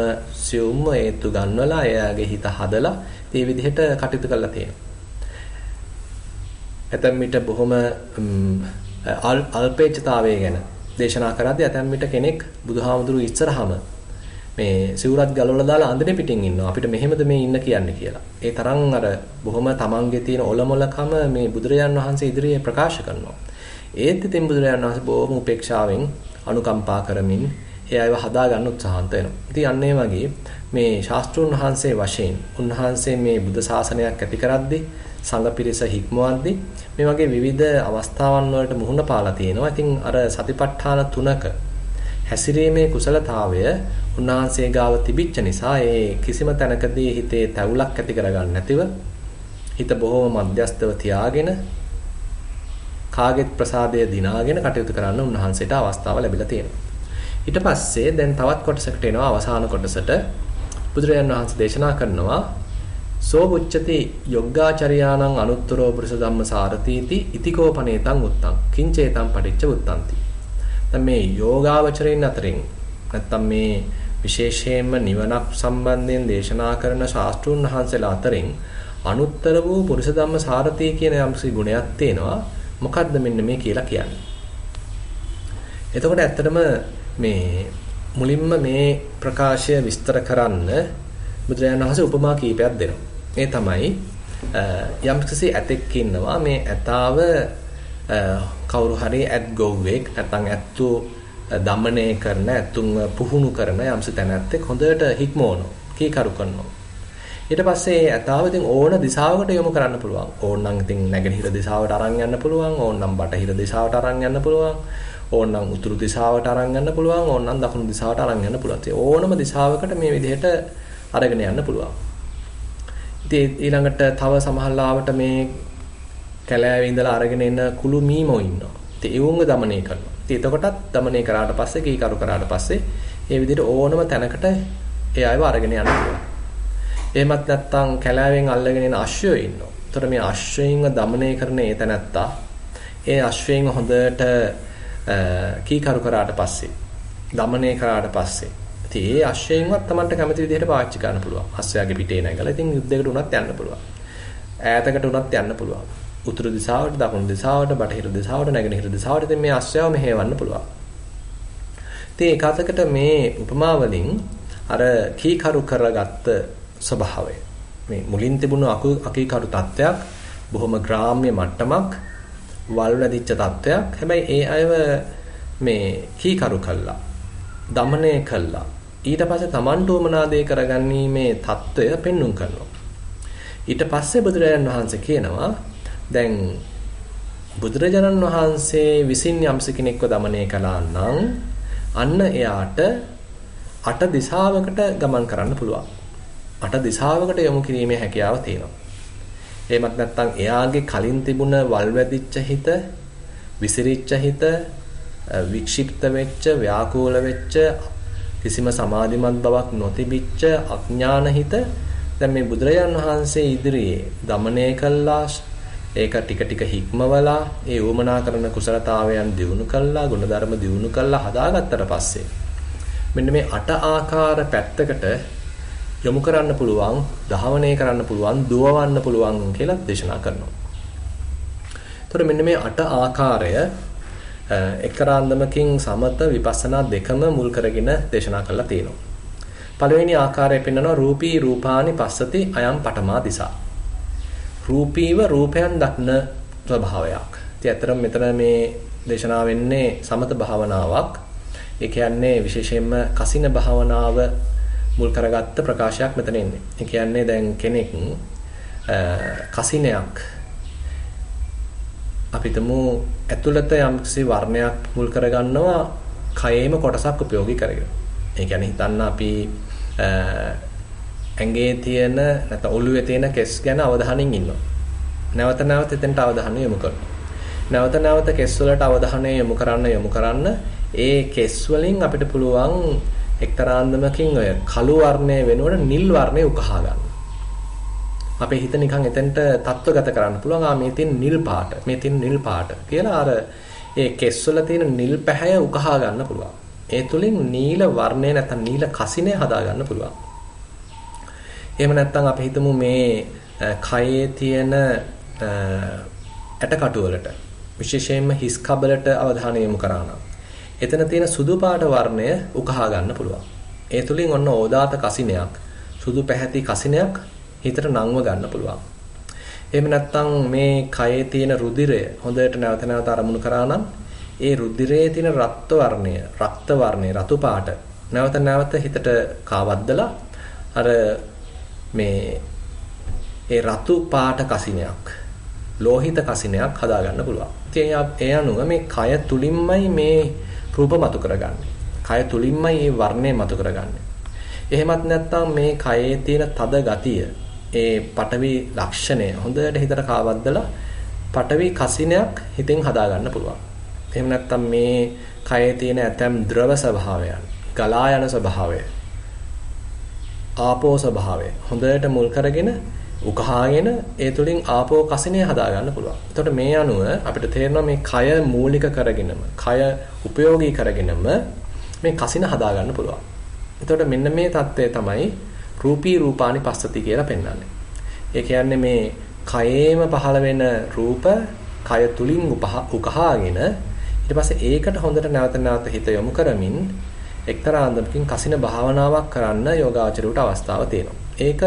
සියුම්ව හේතු ගන්නවලා එයාගේ හිත හදලා මේ විදිහට කටයුතු කරලා තියෙනවා. ඇතැම් විට බොහොම අල්පේච්ඡතාවය ගැන දේශනා කරද්දී ඇතැම් විට කෙනෙක් බුදුහාමුදුරුවෝ ඉස්සරහම මේ සිවුරත් ගලවලා දාලා අඳින පිටින් ඉන්නවා අපිට මෙහෙමද මේ ඉන්න කියන්නේ කියලා. ඒ තරම් අර බොහොම තමන්ගේ තියෙන ඔලොමලකම මේ බුදුරජාන් වහන්සේ ඉදිරියේ ප්‍රකාශ කරනවා. ඒත් ඉතින් බුදුරජාන් වහන්සේ බොහොම උපේක්ෂාවෙන් අනුකම්පා කරමින් එයාව හදා ගන්න උත්සාහන්ත වෙනවා. ඉතින් අන්න ඒ වගේ මේ ශාස්ත්‍රඥ වහන්සේ වශයෙන් උන්වහන්සේ මේ බුද්ධ ශාසනයක් ඇති කරද්දී සංඝ පිරිස හික්මවද්දී මේ වගේ විවිධ අවස්ථාවන් වලට මුහුණ පාලා තියෙනවා. ඉතින් අර සතිපට්ඨාන තුනක හැසිරීමේ කුසලතාවය උන්වහන්සේ ගාව තිබිච්ච නිසා ඒ කිසිම තැනකදී හිතේ තැවුලක් ඇති කරගන්න නැතිව හිත බොහොම මධ්‍යස්තව තියාගෙන කාගෙත් ප්‍රසාදය දිනාගෙන කටයුතු කරන්න උන්වහන්සේට අවස්ථාව ලැබිලා තියෙනවා. ඊට පස්සේ දැන් තවත් කොටසකට එනවා. අවසාන කොටසට බුදුරජාණන් වහන්සේ දේශනා කරනවා සෝ උච්චති යොග්ගාචරියාණං අනුත්තරෝ පුරිස ධම්මසාරතීති ඉතිකෝපනේතං උත්තං කිංචේතං පටිච්ච උත්තන්ති. දැන් මේ යෝගාචරයෙන් අතරින් නැත්තම් මේ විශේෂයෙන්ම නිවනක් සම්බන්ධයෙන් දේශනා කරන ශාස්ත්‍රඥ වහන්සේලා අතරින් අනුත්තර වූ පුරිස ධම්ම සාරතී කියන යම්සි ගුණයක් තියෙනවා. මොකද්ද මෙන්න මේ කියලා කියන්නේ? එතකොට ඇත්තටම මේ මුලින්ම මේ ප්‍රකාශය විස්තර කරන්න බුදුරජාණන් වහන්සේ උපමා කීපයක් දෙනවා. ඒ තමයි යම්කිසි ඇතෙක් ඉන්නවා. මේ ඇතාව කවුරු හරි ඇත් ගොව්වෙක් නැත්තම් ඇත්තු දමනය කරන ඇතුන් පුහුණු කරන යම්ස තැනැත්තෙක් හොඳට හික්මවනවා, කීකරු කරනවා. ඊට පස්සේ ඇතාව ඉතින් ඕන දිශාවකට යොමු කරන්න පුළුවන්. ඕනනම් ඉතින් නැගෙනහිර දිශාවට අරන් යන්න පුළුවන්, ඕනනම් බටහිර දිශාවට අරන් යන්න පුළුවන්, ඕනනම් උතුරු දිශාවට අරන් යන්න පුළුවන්, ඕනනම් දකුණු දිශාවට අරන් යන්න පුළුවන්. ඒ ඕනම දිශාවකට මේ විදිහට අරගෙන යන්න පුළුවන්. ඉතින් ඊළඟට තව සමහරවිට මේ කැලෑවේ ඉඳලා අරගෙන එන කුළු මීමෝ ඉන්නවා. ඉතින් ඒවුන්ව দমনය කරනවා. ඉතින් එතකොටත් দমনය කරාට පස්සේ කීකරු කරාට පස්සේ මේ විදිහට ඕනම තැනකට ඒ අයව අරගෙන යන්න පුළුවන්. එහෙමත් නැත්නම් කැලෑවෙන් අල්ලගෙන එන අශ්වයෝ ඉන්නවා. ඒතර මේ අශ්වයන්ව দমনය කරන ඒ තැනත්තා ඒ අශ්වයන්ව හොඳට කීකරු කරාට පස්සේ দমনය කරාට පස්සේ ඉතින් ඒ අශ්වයන්වත් Tamanට කැමති විදිහට පාවිච්චි කරන්න පුළුවන්. අශ්වයාගේ පිටේ නැගලා ඉතින් යුද්ධයකට උනත් යන්න පුළුවන්. ඈතකට උනත් යන්න පුළුවන්. උතුරු දිශාවට, දකුණු දිශාවට, බටහිර දිශාවට, නැගෙනහිර දිශාවට ඉතින් මේ අශ්වයව මෙහෙවන්න පුළුවන්. ඉතින් ඒකකට මේ උපමාවලින් අර කීකරු කරගත්ත ස්වභාවය මේ මුලින් තිබුණු අකීකරු තත්ත්වයක් බොහොම ග්‍රාම්‍ය මට්ටමක් වල්වැදිච්ච තත්ත්වයක්. හැබැයි ඒ අයව මේ කීකරු කළා, দমনය කළා. ඊට පස්සේ Tamanට උමනාදේ කරගන්නීමේ තත්ත්වය පෙන්눔 කරනවා. ඊට පස්සේ බුදුරජාණන් වහන්සේ කියනවා දැන් බුදුරජාණන් වහන්සේ විසින් යම්ස කෙනෙක්ව দমনය කළා නම් අන්න එයාට අට දිශාවකට ගමන් කරන්න පුළුවන්. අට දිශාවකට යොමු කිරීමේ හැකියාව තියෙනවා. එහෙමත් නැත්නම් එයාගේ කලින් තිබුණ වල්වැදිච්ච හිත, විසිරිච්ච හිත, වික්ෂිප්ත වෙච්ච, ව්‍යාකූල වෙච්ච, කිසිම සමාධිමත් බවක් නොතිබිච්ච අඥාන හිත දැන් මේ බුදුරජාණන් වහන්සේ ඉදිරියේ দমনය කළා. ඒක ටික ටික හික්මවලා ඒ වමනා කරන කුසලතාවයන් දියුණු කළා, ගුණධර්ම දියුණු කළා හදාගත්තට පස්සේ මෙන්න මේ අට ආකාර පැත්තකට යොමු කරන්න පුළුවන්, ධාවනය කරන්න පුළුවන්, දුවවන්න පුළුවන් කියලා දේශනා කරනවා. ඒතර මෙන්න මේ අට ආකාරය එක්තරාන්දමකින් සමත විපස්සනා දෙකම මුල් කරගෙන දේශනා කළා තියෙනවා. පළවෙනි ආකාරය පෙන්වනවා රූපී රූපානි පස්සති අයම් පඨමා දිසා. රූපීව රූපයන් දක්න ස්වභාවයක්. ඉතින් අතරම මෙතන මේ දේශනා වෙන්නේ සමත භාවනාවක්. ඒ කියන්නේ විශේෂයෙන්ම කසින භාවනාව මුල් කරගත්ත ප්‍රකාශයක් මෙතන ඉන්නේ. ඒ කියන්නේ දැන් කෙනෙක් කසිනයක් අපිටම ඇතුළත යම්කිසි වර්ණයක් මුල් කරගන්නවා කයේම කොටසක් ප්‍රයෝගී කරගෙන. ඒ කියන්නේ හිතන්න අපි ඇඟේ තියෙන නැත්නම් ඔළුවේ තියෙන කෙස් ගැන අවධානයෙන් ඉන්නවා. නැවත නැවත එතනට අවධානය යොමු කරනවා. නැවත නැවත කෙස් වලට අවධානය යොමු කරන්න ඒ කෙස් වලින් අපිට පුළුවන් එක්තරා අන්දමකින් ඔය කළු වර්ණය වෙනුවට නිල් වර්ණය උකහා ගන්න. අපේ හිත නිකන් එතෙන්ට තත්වගත කරන්න පුළුවන්. මේ තියෙන නිල් පාට, කියලා අර ඒ කෙස්වල තියෙන නිල් පැහැය උකහා ගන්න පුළුවන්. ඒ තුලින් නිල වර්ණය නැත්නම් නිල කසිනය හදා ගන්න පුළුවන්. එහෙම නැත්නම් අපි හිතමු මේ කයේ තියෙන ඇටකටු වලට, විශේෂයෙන්ම හිස් කබලට අවධානය යොමු කරා නම් එතන තියෙන සුදු පාට වර්ණය උකහා ගන්න පුළුවන්. ඒ තුලින් ඔන්න ඕදාත කසිනයක්, සුදු පැහැති කසිනයක් හිතට නංව ගන්න පුළුවන්. එහෙම නැත්නම් මේ කයේ තියෙන රුධිරය හොඳට නැවත නැවත අරමුණු කරා නම් ඒ රුධිරයේ තියෙන රක්ත වර්ණය රතු පාට නැවත නැවත හිතට කාවද්දලා අර මේ ඒ රතු පාට කසිනයක්, ලෝහිත කසිනයක් හදා ගන්න පුළුවන්. ඉතින් ඒ අනුව මේ කය තුලින්මයි මේ රූප මතු කරගන්නේ. කය තුලින්මයි මේ වර්ණය මතු කරගන්නේ. එහෙමත් නැත්නම් මේ කයේ තියෙන තද ගතිය, ඒ පඨවි ලක්ෂණය හොඳට හිතට කාවද්දලා පඨවි කසිනයක් හිතෙන් හදා ගන්න පුළුවන්. එහෙම නැත්නම් මේ කයේ තියෙන ඇතම් ද්‍රව ස්වභාවයන්, ගලා යන ස්වභාවය, ආපෝ ස්වභාවය හොඳට මුල් කරගෙන උකහාගෙන ඒ තුලින් ආපෝ කසිනය හදා ගන්න පුළුවන්. එතකොට මේ අනුව අපිට තේරෙනවා මේ කය මූලික කරගෙනම, කය උපයෝගී කරගෙනම මේ කසින හදා ගන්න පුළුවන්. එතකොට මෙන්න මේ தත්ත්වය තමයි රූපී රූපානි පස්සති කියලා පෙන්වන්නේ. ඒ කියන්නේ මේ කයේම පහළ වෙන රූප කය තුලින් උකහාගෙන ඊට පස්සේ ඒකට හොඳට නැවත නැවත හිත යොමු කරමින් එක්තරා අන්දමකින් කසින භාවනාවක් කරන්න යෝගාචරයට අවස්ථාව තියෙනවා. ඒක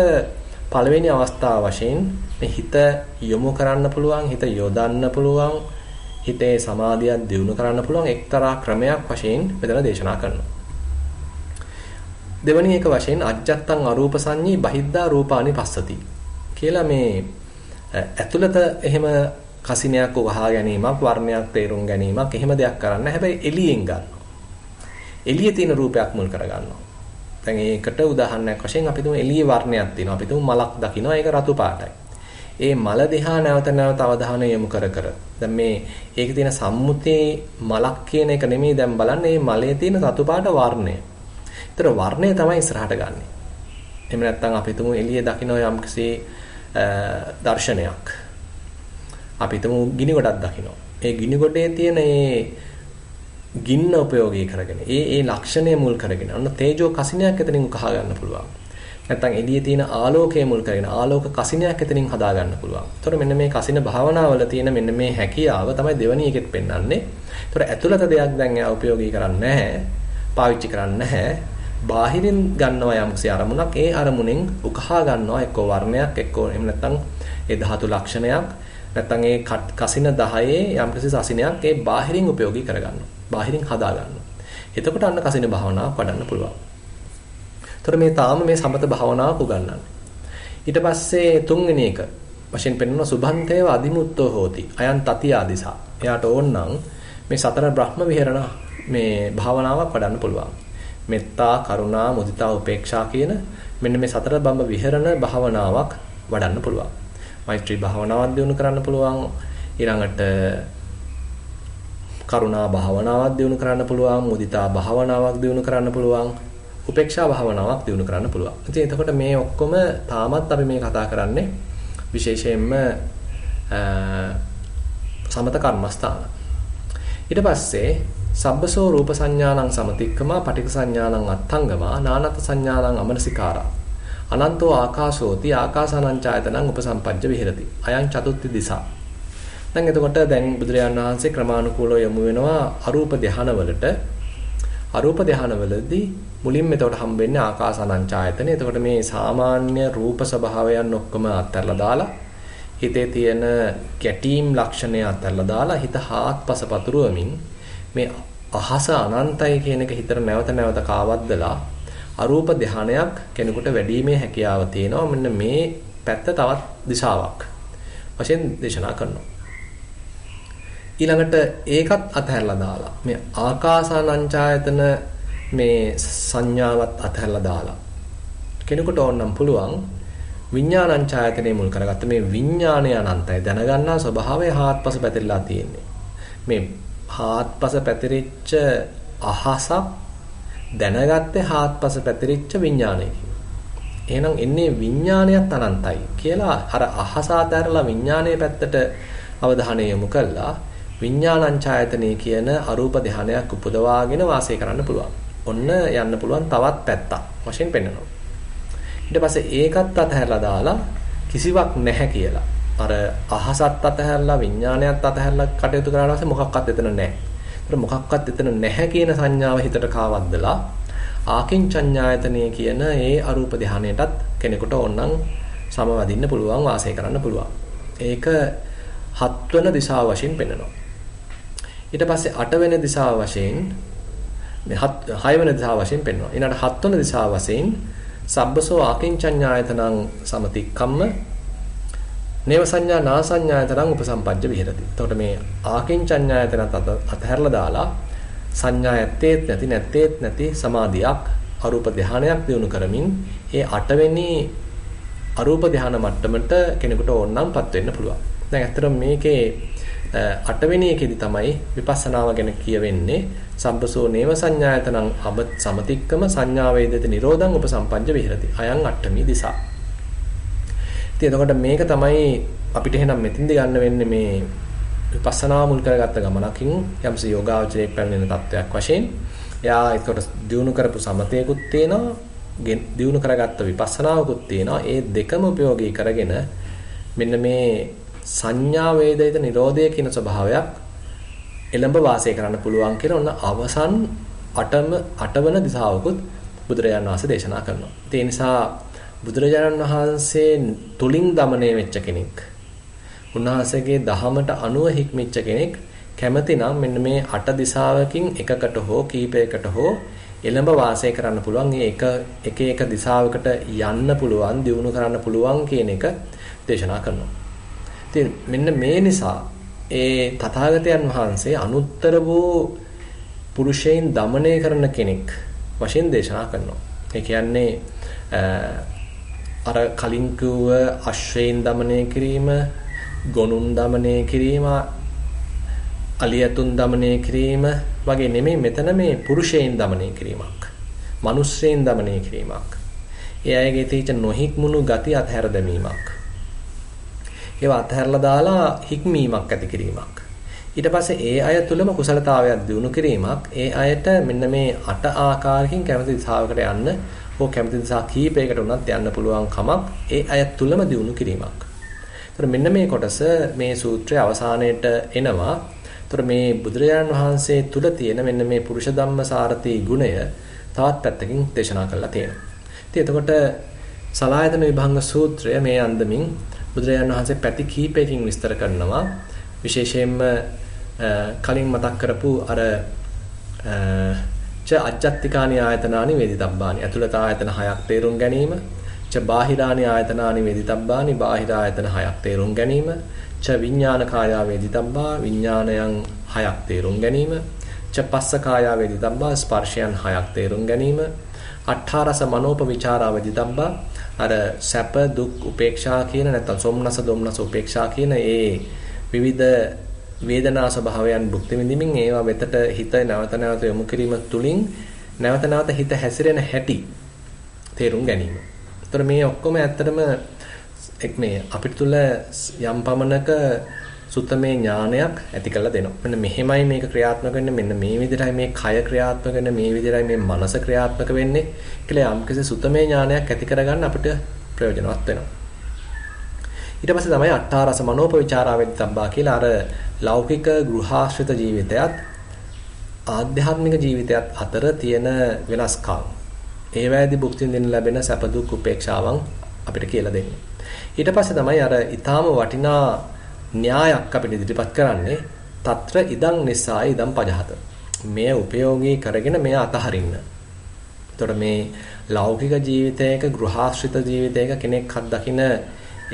පළවෙනි අවස්ථාව වශයෙන් මේ හිත යොමු කරන්න පුළුවන්, හිත යොදන්න පුළුවන්, හිතේ සමාධියක් දියුණු කරන්න පුළුවන් එක්තරා ක්‍රමයක් වශයෙන් මෙතන දේශනා කරනවා. දෙවැනි එක වශයෙන් අජ්ජත්තං අරූප සංඤී බහිද්දා රූපානි පස්සති කියලා මේ ඇතුළත එහෙම කසිනයක් උකහා ගැනීමක්, වර්ණයක් තේරුම් ගැනීමක් එහෙම දෙයක් කරන්න. හැබැයි එළියෙන් ගන්නවා. එළියේ තියෙන රූපයක් මුල් කරගන්නවා. දැන් ඒකට උදාහරණයක් වශයෙන් අපි තුමු එළියේ වර්ණයක් තියෙනවා. අපි තුමු මලක් දකිනවා. ඒක රතු පාටයි. ඒ මල දිහා නැවත නැවත අවධානය යොමු කර දැන් මේ ඒකේ තියෙන සම්මුතියේ මලක් කියන එක නෙමෙයි දැන් බලන්නේ. මේ මලේ තියෙන රතු පාට වර්ණය. ඒතර වර්ණය තමයි ඉස්සරහට ගන්නෙ. එහෙම නැත්නම් අපි හිතමු එළියේ දකින්න යම්කිසි දර්ශනයක්. අපි හිතමු ගිනි ගොඩක් දකින්න. ඒ ගිනි ගොඩේ තියෙන ඒ ගින්න ප්‍රයෝගී කරගෙන, ඒ ලක්ෂණය මුල් කරගෙන අන්න තේජෝ කසිනයක් එතනින් උකහා ගන්න පුළුවන්. නැත්නම් එළියේ තියෙන ආලෝකය මුල් කරගෙන ආලෝක කසිනයක් එතනින් හදා ගන්න පුළුවන්. ඒතර මෙන්න මේ කසින භාවනාවල තියෙන මෙන්න මේ හැකියාව තමයි දෙවෙනි එකෙත් පෙන්වන්නේ. ඒතර ඇතුළත දෙයක් දැන් එයා ප්‍රයෝගී කරන්නේ නැහැ, පාවිච්චි කරන්නේ නැහැ. බාහිරින් ගන්නවා යම්කිසි අරමුණක්, ඒ අරමුණෙන් උකහා ගන්නවා එක්ක වර්ණයක්, එක්ක එහෙම නැත්නම් ඒ ධාතු ලක්ෂණයක්, නැත්නම් ඒ කසින 10 යම්කිසි සසිනයක් ඒ බාහිරින් ප්‍රයෝගී කරගන්නවා, බාහිරින් හදා ගන්නවා. එතකොට අන්න කසින භාවනාව වඩන්න පුළුවන්. ඒතර මේ තාම මේ සමත භාවනාව උගන්වන්නේ. ඊට පස්සේ තුන්වෙනි එක වශයෙන් පෙන්වන සුභන්තේව අදිමුත්තෝ හෝති අයන් තති ආදිසා. එයාට ඕනනම් මේ සතර බ්‍රහ්ම විහරණ මේ භාවනාවක් වඩන්න පුළුවන්. මෙත්තා, කරුණා, මුදිතා, උපේක්ෂා කියන මෙන්න මේ සතර බඹ විහරණ භාවනාවක් වඩන්න පුළුවන්. මෛත්‍රී භාවනාවක් දියුණු කරන්න පුළුවන්. ඊළඟට කරුණා භාවනාවක් දියුණු කරන්න පුළුවන්, මුදිතා භාවනාවක් දියුණු කරන්න පුළුවන්, උපේක්ෂා භාවනාවක් දියුණු කරන්න පුළුවන්. ඉතින් එතකොට මේ ඔක්කොම තාමත් අපි මේ කතා කරන්නේ විශේෂයෙන්ම සමත කර්මස්ථාන. ඊට පස්සේ සබ්බසෝ රූප සංඥානං සමතික්කමා පටික සංඥානං අත්ථංගමා නානත් සංඥානං අමනසිකාරා අනන්තෝ ආකාශෝති ආකාසානං ඡායතනං උපසම්පජ්ජ විහෙරති අයං චතුත්ති දිසා. දැන් එතකොට දැන් බුදුරජාණන් වහන්සේ ක්‍රමානුකූලව යොමු වෙනවා අරූප ධානවලට. අරූප ධානවලදී මුලින්ම එතකොට හම්බෙන්නේ ආකාසානංචායතන. එතකොට මේ සාමාන්‍ය රූප ස්වභාවයන් ඔක්කොම අත්හැරලා දාලා හිතේ තියෙන ගැටීම් ලක්ෂණය අත්හැරලා දාලා හිත හාත්පස පතුරවමින් මේ අහස අනන්තයි කියන එක හිතට නැවත නැවත කාවද්දලා අරූප ධානයක් කෙනෙකුට වැඩිමේ හැකියාව තියෙනවා. මෙන්න මේ පැත්ත තවත් දිශාවක් වශයෙන් දේශනා කරනවා. ඊළඟට ඒකත් අතහැරලා දාලා මේ ආකාසානංචායතන මේ සංඥාවත් අතහැරලා දාලා කෙනෙකුට ඕනනම් පුළුවන් විඥානංචායතනේ මුල් කරගත්ත මේ විඥානය අනන්තයි දැනගන්නා ස්වභාවය හාත්පස පැතිරලා තියෙන්නේ. මේ හාත්පස පැතිරිච්ච අහස දැනගත්තේ හාත්පස පැතිරිච්ච විඥානයකින්. එහෙනම් එන්නේ විඥානයත් අනන්තයි කියලා අර අහස අතහැරලා විඥානයේ පැත්තට අවධානය යොමු කළා. විඥානංචායතනේ කියන අරූප ධානයක් උපදවාගෙන වාසය කරන්න පුළුවන්. ඔන්න යන්න පුළුවන් තවත් පැත්තක් වශයෙන් පෙන්වනවා. ඊට පස්සේ ඒකත් අතහැරලා දාලා කිසිවක් නැහැ කියලා. අර අහසත් අතහැරලා විඥානයත් අතහැරලා කටයුතු කරලා ඊපස්සේ මොකක්වත් එතන නැහැ. ඒතර මොකක්වත් එතන නැහැ කියන සංඥාව හිතට කාවද්දලා ආකින්චඤ්ඤායතනේ කියන ඒ අරූප ධානයටත් කෙනෙකුට ඕනනම් සමවදින්න පුළුවන් වාසය කරන්න පුළුවන්. ඒක හත්වන දිශාව වශයෙන් පෙන්වනවා. ඊට පස්සේ අටවෙනි දිශාව වශයෙන් මේ හයවෙනි දිශාව වශයෙන් පෙන්වනවා. ඊළඟට හත්වන දිශාව වශයෙන් සබ්බසෝ ආකින්චඤ්ඤායතනං සමතික්කම්ම නේව සංඥා නා සංඥායතනං උපසම්පජ්ජ විහෙරති. එතකොට මේ ආකින්චඤ්ඤායතනත් අතහැරලා දාලා සංඥායත්තේත් නැති නැත්තේත් නැති සමාධියක් අරූප ධානයක් දිනු කරමින් ඒ අටවෙනි අරූප ධාන මට්ටමට කෙනෙකුට ඕනම්පත් වෙන්න පුළුවන්. දැන් ඇත්තටම මේකේ අටවෙනි එකේදී තමයි විපස්සනාව ගැන කියවෙන්නේ. සම්පසෝ නේව සංඥායතනං අබ සමතික්කම සංඥා වේදිත නිරෝධං උපසම්පජ්ජ විහෙරති. අයං අට්ඨමී දිසා. ඉතින් එතකොට මේක තමයි අපිට එහෙනම් මෙතින්ද ගන්න වෙන්නේ මේ විපස්සනා මුල් කරගත්ත ගමනකින් යම්ස යෝගාවචරයේ පැමිණෙන තත්වයක් වශයෙන්. එයා එතකොට දියුණු කරපු සමතේකුත් තියෙනවා, දියුණු කරගත්ත විපස්සනාවකුත් තියෙනවා. ඒ දෙකම ප්‍රයෝගී කරගෙන මෙන්න මේ සංඥා වේදිත නිරෝධය කියන ස්වභාවයක් එළඹ වාසය කරන්න පුළුවන් කියලා ඔන්න අවසන් අටවන දිශාවකුත් බුදුරජාණන් වහන්සේ දේශනා කරනවා. ඒ නිසා බුදුරජාණන් වහන්සේ තුලින් দমনය වෙච්ච කෙනෙක්, උන්වහන්සේගේ දහමට අනුව හික්මිච්ච කෙනෙක් කැමතිනම් මෙන්න මේ අට දිශාවකින් එකකට හෝ කීපයකට හෝ එළඹ වාසය කරන්න පුළුවන්, එක දිශාවකට යන්න පුළුවන්, දියුණු කරන්න පුළුවන් කියන එක දේශනා කරනවා. ඉතින් මෙන්න මේ නිසා ඒ තථාගතයන් වහන්සේ අනුත්තර වූ පුරුෂයන් দমনය කරන කෙනෙක් වශයෙන් දේශනා කරනවා. ඒ කියන්නේ අර කලින් කිව්ව අශ්වයන් দমনය කිරීම, ගොනුන් দমনය කිරීම, අලියතුන් দমনය කිරීම වගේ නෙමෙයි මෙතන මේ පුරුෂයන් দমনය කිරීමක්, මිනිස්සයන් দমনය කිරීමක්, ඒ අයගේ තියෙන නොහික්මුණු ගති අතහැර දැමීමක්, ඒවා අතහැරලා දාලා හික්මීමක් ඇති කිරීමක්, ඊට පස්සේ ඒ අය තුළම කුසලතාවයක් දිනු කිරීමක්, ඒ අයට මෙන්න මේ අට ආකාරකින් කැමති දිශාවකට යන්න හෝ කැමති දිශා කීපයකට උනත් යන්න පුළුවන් කමක් ඒ අය තුළම දිනු කිරීමක්. ඒතර මෙන්න මේ කොටස මේ සූත්‍රයේ අවසානයේට එනවා. ඒතර මේ බුදුරජාණන් වහන්සේ තුළ තියෙන මෙන්න මේ පුරුෂ ධම්ම සාරතී ගුණය තවත් පැත්තකින් දේශනා කරලා තියෙනවා. ඉතින් එතකොට සලායතන විභංග සූත්‍රය මේ අන්දමින් බුදුරජාණන් වහන්සේ පැති කීපයකින් විස්තර කරනවා. විශේෂයෙන්ම කලින් මතක් කරපු අර ච අජ්ජත්තිකානි ආයතනානි වේදිතබ්බානි, අතුලත ආයතන හයක් තේරුම් ගැනීම, ච බාහිරානි ආයතනානි වේදිතබ්බානි, බාහිර ආයතන හයක් තේරුම් ගැනීම, ච විඥාන කායා වේදිතබ්බා, විඥානයන් හයක් තේරුම් ගැනීම, ච පස්ස කායා වේදිතබ්බා, ස්පර්ශයන් හයක් තේරුම් ගැනීම, අට්ඨාරස මනෝපවිචාරා වේදිතබ්බා, අර සැප දුක් උපේක්ෂා කියන නැත්නම් සොම්නස දොම්නස උපේක්ෂා කියන ඒ විවිධ වේදනා ස්වභාවයන් භුක්ති විඳින්මින් ඒවා වෙතට හිත නැවත නැවත යොමු කිරීම තුළින් නැවත නැවත හිත හැසිරෙන හැටි තේරුම් ගැනීම. ඒතර මේ ඔක්කොම ඇත්තටම මේ අපිට තුල යම් පමණක සුත්තමේ ඥානයක් ඇති කරලා දෙනවා. මෙන්න මෙහෙමයි මේක ක්‍රියාත්මක වෙන්නේ, මෙන්න මේ විදිහටයි මේ කය ක්‍රියාත්මක වෙන්නේ, මේ විදිහටයි මේ මනස ක්‍රියාත්මක වෙන්නේ කියලා යම්කිසි සුත්තමේ ඥානයක් ඇති කරගන්න අපිට ප්‍රයෝජනවත් වෙනවා. ඊට පස්සේ තමයි අට්ඨාරස මනෝපවිචාරාවෙද්දී තබ්බා කියලා අර ලෞකික ගෘහාශ්‍රිත ජීවිතයත් ආධ්‍යාත්මික ජීවිතයත් අතර තියෙන වෙනස්කම්. ඒවැයේදී භුක්තියෙන් දෙන ලැබෙන සැප දුක් උපේක්ෂාවන් අපිට කියලා දෙන්නේ. ඊට පස්සේ තමයි අර ඊටාම වටිනා න්‍යායක් අපිට ඉදිරිපත් කරන්නේ తත්‍ර ඉදං නිසා ඉදං පජහත. මේ උපයෝගී කරගෙන මේ අතහරින්න. එතකොට මේ ලෞකික ජීවිතයක ගෘහාශ්‍රිත ජීවිතයක කෙනෙක් හත් දකින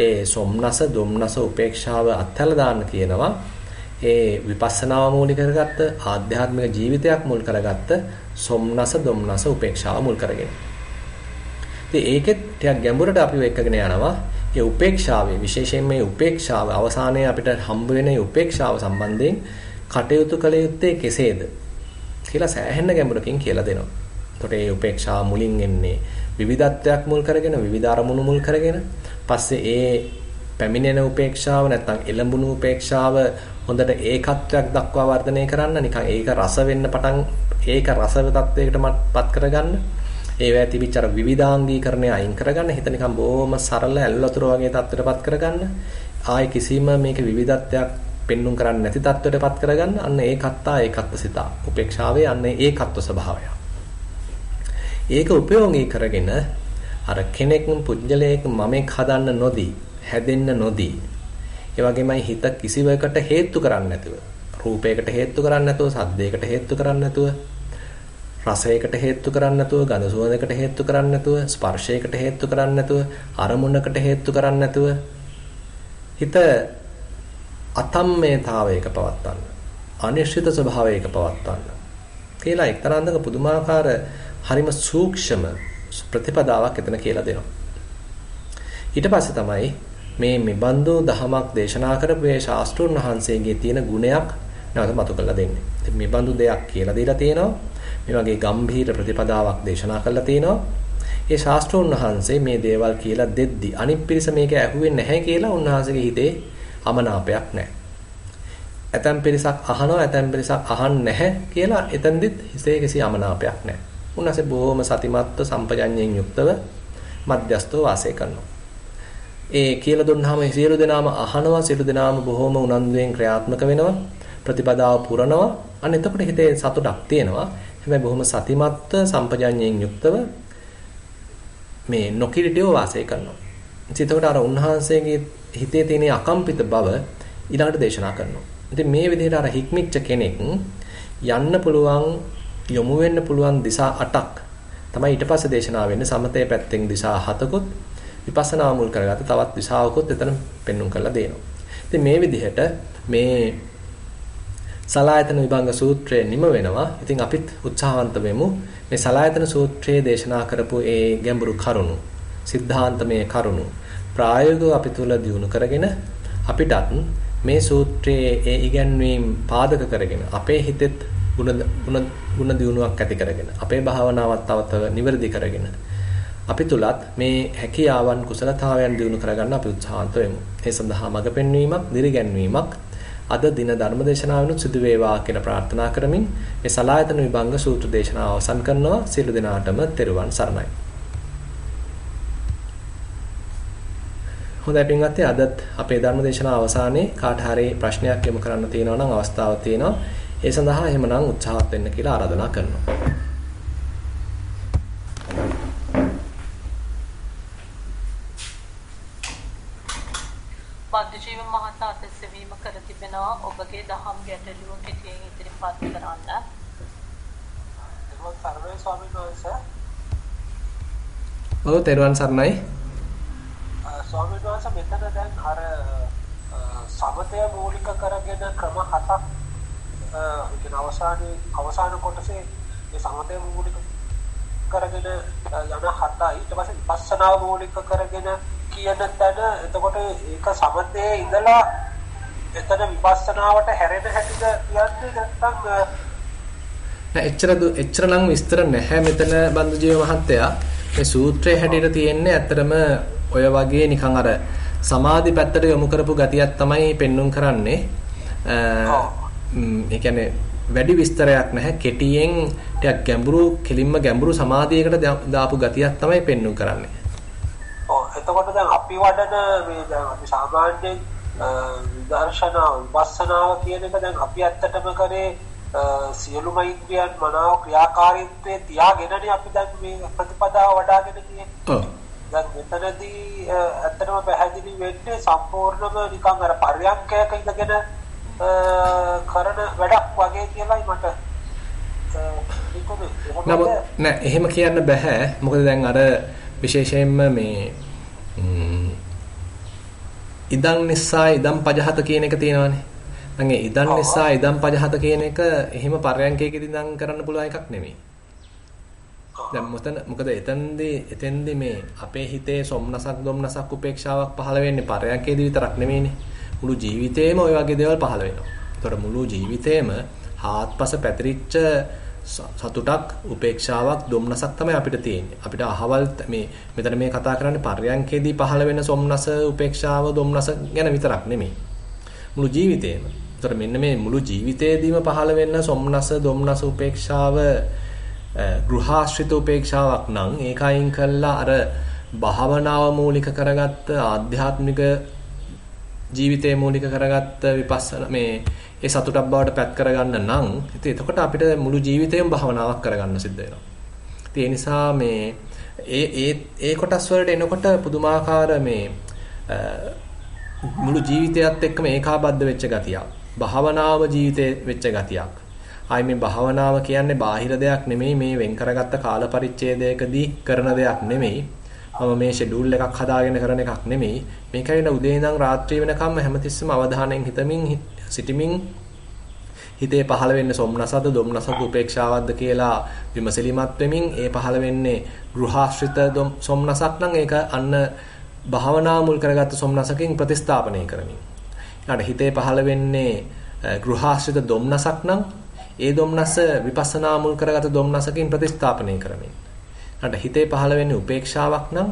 ඒ සොම්නස දුම්නස උපේක්ෂාව අත්හැරලා දාන්න කියනවා. ඒ විපස්සනාව මූලික කරගත්ත ආධ්‍යාත්මික ජීවිතයක් මුල් කරගත්ත සොම්නස දුම්නස උපේක්ෂාව මුල් කරගෙන. ඉතින් ඒකෙත් ටිකක් ගැඹුරට අපි වෙකගෙන යනවා. ඒ උපේක්ෂාවේ විශේෂයෙන් මේ උපේක්ෂාව අවසානයේ අපිට හම්බ වෙන උපේක්ෂාව සම්බන්ධයෙන් කටයුතු කළ යුත්තේ කෙසේද කියලා සෑහෙන ගැඹුරකින් කියලා දෙනවා. එතකොට මේ උපේක්ෂාව මුලින් එන්නේ විවිධත්වයක් මුල් කරගෙන විවිධ අරමුණු මුල් කරගෙන පස්සේ ඒ පැමිණෙන උපේක්ෂාව නැත්නම් එළඹුණු උපේක්ෂාව හොඳට ඒකත්වයක් දක්වා වර්ධනය කරන්න නිකන් ඒක රස වෙන්න පටන් ඒක රසව තත්වයකටපත් කරගන්න ඒවැය තිබිච්ච අර විවිධාංගීකරණය අයින් කරගන්න හිත නිකන් බොහොම සරල ඇල්වතුර වගේ තත්ත්වයටපත් කරගන්න ආයේ කිසිම මේක විවිධත්වයක් පෙන්눔 කරන්නේ නැති තත්ත්වයටපත් කරගන්න අන්න ඒකත්තා ඒකත්තසිතා උපේක්ෂාවේ අන්න ඒකත්ව ස්වභාවය. ඒක උපයෝගී කරගෙන අර කෙනෙක් පුජ්‍යලයක මමෙක් හදන්න නොදී හැදෙන්න නොදී ඒ වගේමයි හිත කිසිවකට හේතු කරන්නේ නැතුව රූපයකට හේතු කරන්නේ නැතුව සද්දයකට හේතු කරන්නේ නැතුව රසයකට හේතු කරන්නේ නැතුව ගඳ සුවඳකට හේතු කරන්නේ නැතුව ස්පර්ශයකට හේතු කරන්නේ නැතුව අරමුණකට හේතු කරන්නේ නැතුව හිත අතම්මේතාවයක පවත්තන්න අනිශ්චිත ස්වභාවයක පවත්තන්න කියලා එක්තරා අන්දක පුදුමාකාර හරිම සූක්ෂම ප්‍රතිපදාවක් එතන කියලා දෙනවා. ඊට පස්සේ තමයි මේ මෙබන්දු දහමක් දේශනා කරපු ඒ ශාස්ත්‍රඥ වහන්සේගේ තියෙන ගුණයක් නැවත මතු කරලා දෙන්නේ. ඉතින් මෙබන්දු දෙයක් කියලා දීලා තියෙනවා. මේ වගේ ගැඹීර ප්‍රතිපදාවක් දේශනා කරලා තිනවා. ඒ ශාස්ත්‍රඥ වහන්සේ මේ දේවල් කියලා දෙද්දි අනිත් පිරිස මේක ඇහුවේ නැහැ කියලා උන්වහන්සේගේ හිතේ අමනාපයක් නැහැ. ඇතැම් පිරිසක් අහනවා ඇතැම් පිරිසක් අහන්නේ නැහැ කියලා එතෙන්දිත් හිතේ කිසි අමනාපයක් නැහැ. උන්වහන්සේ බොහොම සතිමත්ව සම්පජඤ්ඤයෙන් යුක්තව මධ්‍යස්තව වාසය කරනවා. ඒ කියලා දුන්නාම සියලු දෙනාම අහනවා සියලු දෙනාම බොහොම උනන්දුවෙන් ක්‍රියාත්මක වෙනවා ප්‍රතිපදාව පුරනවා. අන්න එතකොට හිතේ සතුටක් තියෙනවා. හැබැයි බොහොම සතිමත්ව සම්පජඤ්ඤයෙන් යුක්තව මේ නොකිලිටියෝ වාසය කරනවා. එතකොට අර උන්වහන්සේගේ හිතේ තියෙන අකම්පිත බව ඊළඟට දේශනා කරනවා. ඉතින් මේ විදිහට අර හික්මිච්ච කෙනෙක් යන්න පුළුවන් යොමු වෙන්න පුළුවන් දිශා 8ක් තමයි ඊට පස්සේ දේශනා වෙන්නේ. සමතේ පැත්තෙන් දිශා 7කුත් විපස්සනා මුල් කරගත්ත තවත් දිශාවකුත් එතන පෙන්눔 කරලා දෙනවා. ඉතින් මේ විදිහට මේ සලායතන විභංග සූත්‍රය නිම වෙනවා. ඉතින් අපිත් උත්සාහවන්ත වෙමු මේ සලායතන සූත්‍රයේ දේශනා කරපු ඒ ගැඹුරු කරුණු, සිද්ධාන්තමය කරුණු ප්‍රායෝගිකව අපි තුල දියුණු කරගෙන අපිටත් මේ සූත්‍රයේ ඒ ඉගැන්වීම් පාදක කරගෙන අපේ හිතෙත් ගුණ දියුණුවක් ඇති කරගෙන අපේ භාවනාවත් තව නිවැරදි කරගෙන අපි තුලත් මේ හැකියාවන් කුසලතාවයන් දියුණු කරගන්න අපි උත්සාහවන්ත වෙමු. ඒ සඳහා මඟ පෙන්වීමක්, දිරිගැන්වීමක් අද දින ධර්මදේශනාවෙනුත් සිදු වේවා කියලා ප්‍රාර්ථනා කරමින් මේ සලායතන විභංග සූත්‍ර දේශනාව අවසන් කරනවා. සියලු දෙනාටම තෙරුවන් සරණයි. හොඳයි පින්වත්නි, අදත් අපේ ධර්මදේශනාව අවසානයේ කාට හරි ප්‍රශ්නයක් යොමු කරන්න තියෙනවා නම් අවස්ථාව තියෙනවා. ඒ සඳහා එහෙමනම් උත්සාහවත් වෙන්න කියලා ආරාධනා කරනවා. පද්දජීව මහතා අත්සවීම කර තිබෙනවා. ඔබගේ දහම් ගැටලුව කෙටියෙන් ඉදිරිපත් කරන්න. එතකොට සර්වේ ස්වාමීන් වහන්සේ. ඔව් තෙරුවන් සරණයි. ස්වාමීන් වහන්සේ මෙතන දැන් අර සමතය මූලික කරගෙන ක්‍රම 7ක් කියන අවසාන කොටසේ මේ සමතය මූලික කරගෙන යන 7යි ඊට පස්සේ විපස්සනා මූලික කරගෙන කියන තැන. එතකොට ඒක සමතේ ඉඳලා එතන විපස්සනාවට හැරෙන හැටිද කියන්නේ නැත්නම් නෑ එච්චර නම් විස්තර නැහැ මෙතන බන්දුජීව මහත්තයා. මේ සූත්‍රයේ හැටියට තියෙන්නේ ඇත්තටම ඔය වගේ නිකන් අර සමාධි පැත්තට යොමු කරපු ගතියක් තමයි පෙන්눔 කරන්නේ. ඒ කියන්නේ වැඩි විස්තරයක් නැහැ. කෙටියෙන් ටිකක් ගැඹුරු කෙලින්ම ගැඹුරු සමාධියකට දාපු ගතියක් තමයි පෙන්눔 කරන්නේ. එතකොට දැන් අපි වඩන මේ දැන් අපි සාමාන්‍යයෙන් විදර්ශනාව විපස්සනාව කියන එක දැන් අපි ඇත්තටම කරේ සියලුම ඉන්ද්‍රියන් මනාව ක්‍රියාකාරීත්වයේ තියාගෙනනේ අපි දැන් මේ ප්‍රතිපදාව වඩාගෙන තියෙන්නේ. දැන් මෙතනදී ඇත්තටම පැහැදිලි වෙන්නේ සම්පූර්ණම නිකන් අර පරියන්කයක ඉඳගෙන කරන වැඩක් වගේ කියලායි මට නෑ එහෙම කියන්න බෑ. මොකද දැන් අර විශේෂයෙන්ම මේ ඉදන් නිසා ඉදන් පජහත කියන එක තියෙනවානේ. දැන් ඒ ඉදන් නිසා ඉදන් පජහත කියන එක එහෙම පරයන්කයකදී ඉඳන් කරන්න පුළුවන් එකක් නෙමෙයි. දැන් මොකද එතෙන්දී මේ අපේ හිතේ සොම්නසක් දොම්නසක් උපේක්ෂාවක් පහළ වෙන්නේ පරයන්කයේදී විතරක් නෙමෙයිනේ. මුළු ජීවිතේම ওই වගේ දේවල් පහළ වෙනවා. ඒතර මුළු ජීවිතේම ආත්පස පැතිරිච්ච සතුටක් උපේක්ෂාවක් දුම්නසක් තමයි අපිට තියෙන්නේ. අපිට අහවල් මේ මෙතන මේ කතා කරන්නේ පර්යංකේදී පහළ වෙන සොම්නස උපේක්ෂාව දුම්නස ගැන විතරක් නෙමෙයි. මුළු ජීවිතේම. ඒතර මෙන්න මේ මුළු ජීවිතේදීම පහළ වෙන සොම්නස දුම්නස උපේක්ෂාව ගෘහාශ්‍රිත උපේක්ෂාවක් නම් ඒකයින් කළා අර භාවනාව මූලික කරගත්ත ආධ්‍යාත්මික ජීවිතේ මූලික කරගත්ත විපස්සනා මේ ඒ සතුටක් බවට පැත් කරගන්න නම් ඉතින් එතකොට අපිට මුළු ජීවිතේම භවනාවක් කරගන්න සිද්ධ වෙනවා. ඉතින් ඒ නිසා මේ ඒ කොටස් වලට එනකොට පුදුමාකාර මේ මුළු ජීවිතයත් එක්කම ඒකාබද්ධ වෙච්ච ගතියක්. භවනාව ජීවිතේ වෙච්ච ගතියක්. ආයි මේ භවනාව කියන්නේ බාහිර දෙයක් නෙමෙයි මේ වෙන් කරගත්ත කාල පරිච්ඡේදයකදී කරන දෙයක් නෙමෙයි. මම මේ ෂෙඩියුල් එකක් හදාගෙන කරන එකක් නෙමෙයි. මේකයි න උදේ ඉඳන් රාත්‍රී වෙනකම්ම හැමතිස්සෙම අවධානයෙන් හිතමින් සිටිමින් හිතේ පහළ වෙන්නේ සොම්නසද දොම්නසද උපේක්ෂාවක්ද කියලා විමසලිමත් වෙමින් ඒ පහළ වෙන්නේ ගෘහාශ්‍රිත සොම්නසක් නම් ඒක අන්න භාවනා මුල් කරගත්ත සොම්නසකින් ප්‍රතිස්ථාපනය කරමින් ඊට හිතේ පහළ වෙන්නේ ගෘහාශ්‍රිත දොම්නසක් නම් ඒ දොම්නස විපස්සනා මුල් කරගත්ත දොම්නසකින් ප්‍රතිස්ථාපනය කරමින් ඊට හිතේ පහළ වෙන්නේ උපේක්ෂාවක් නම්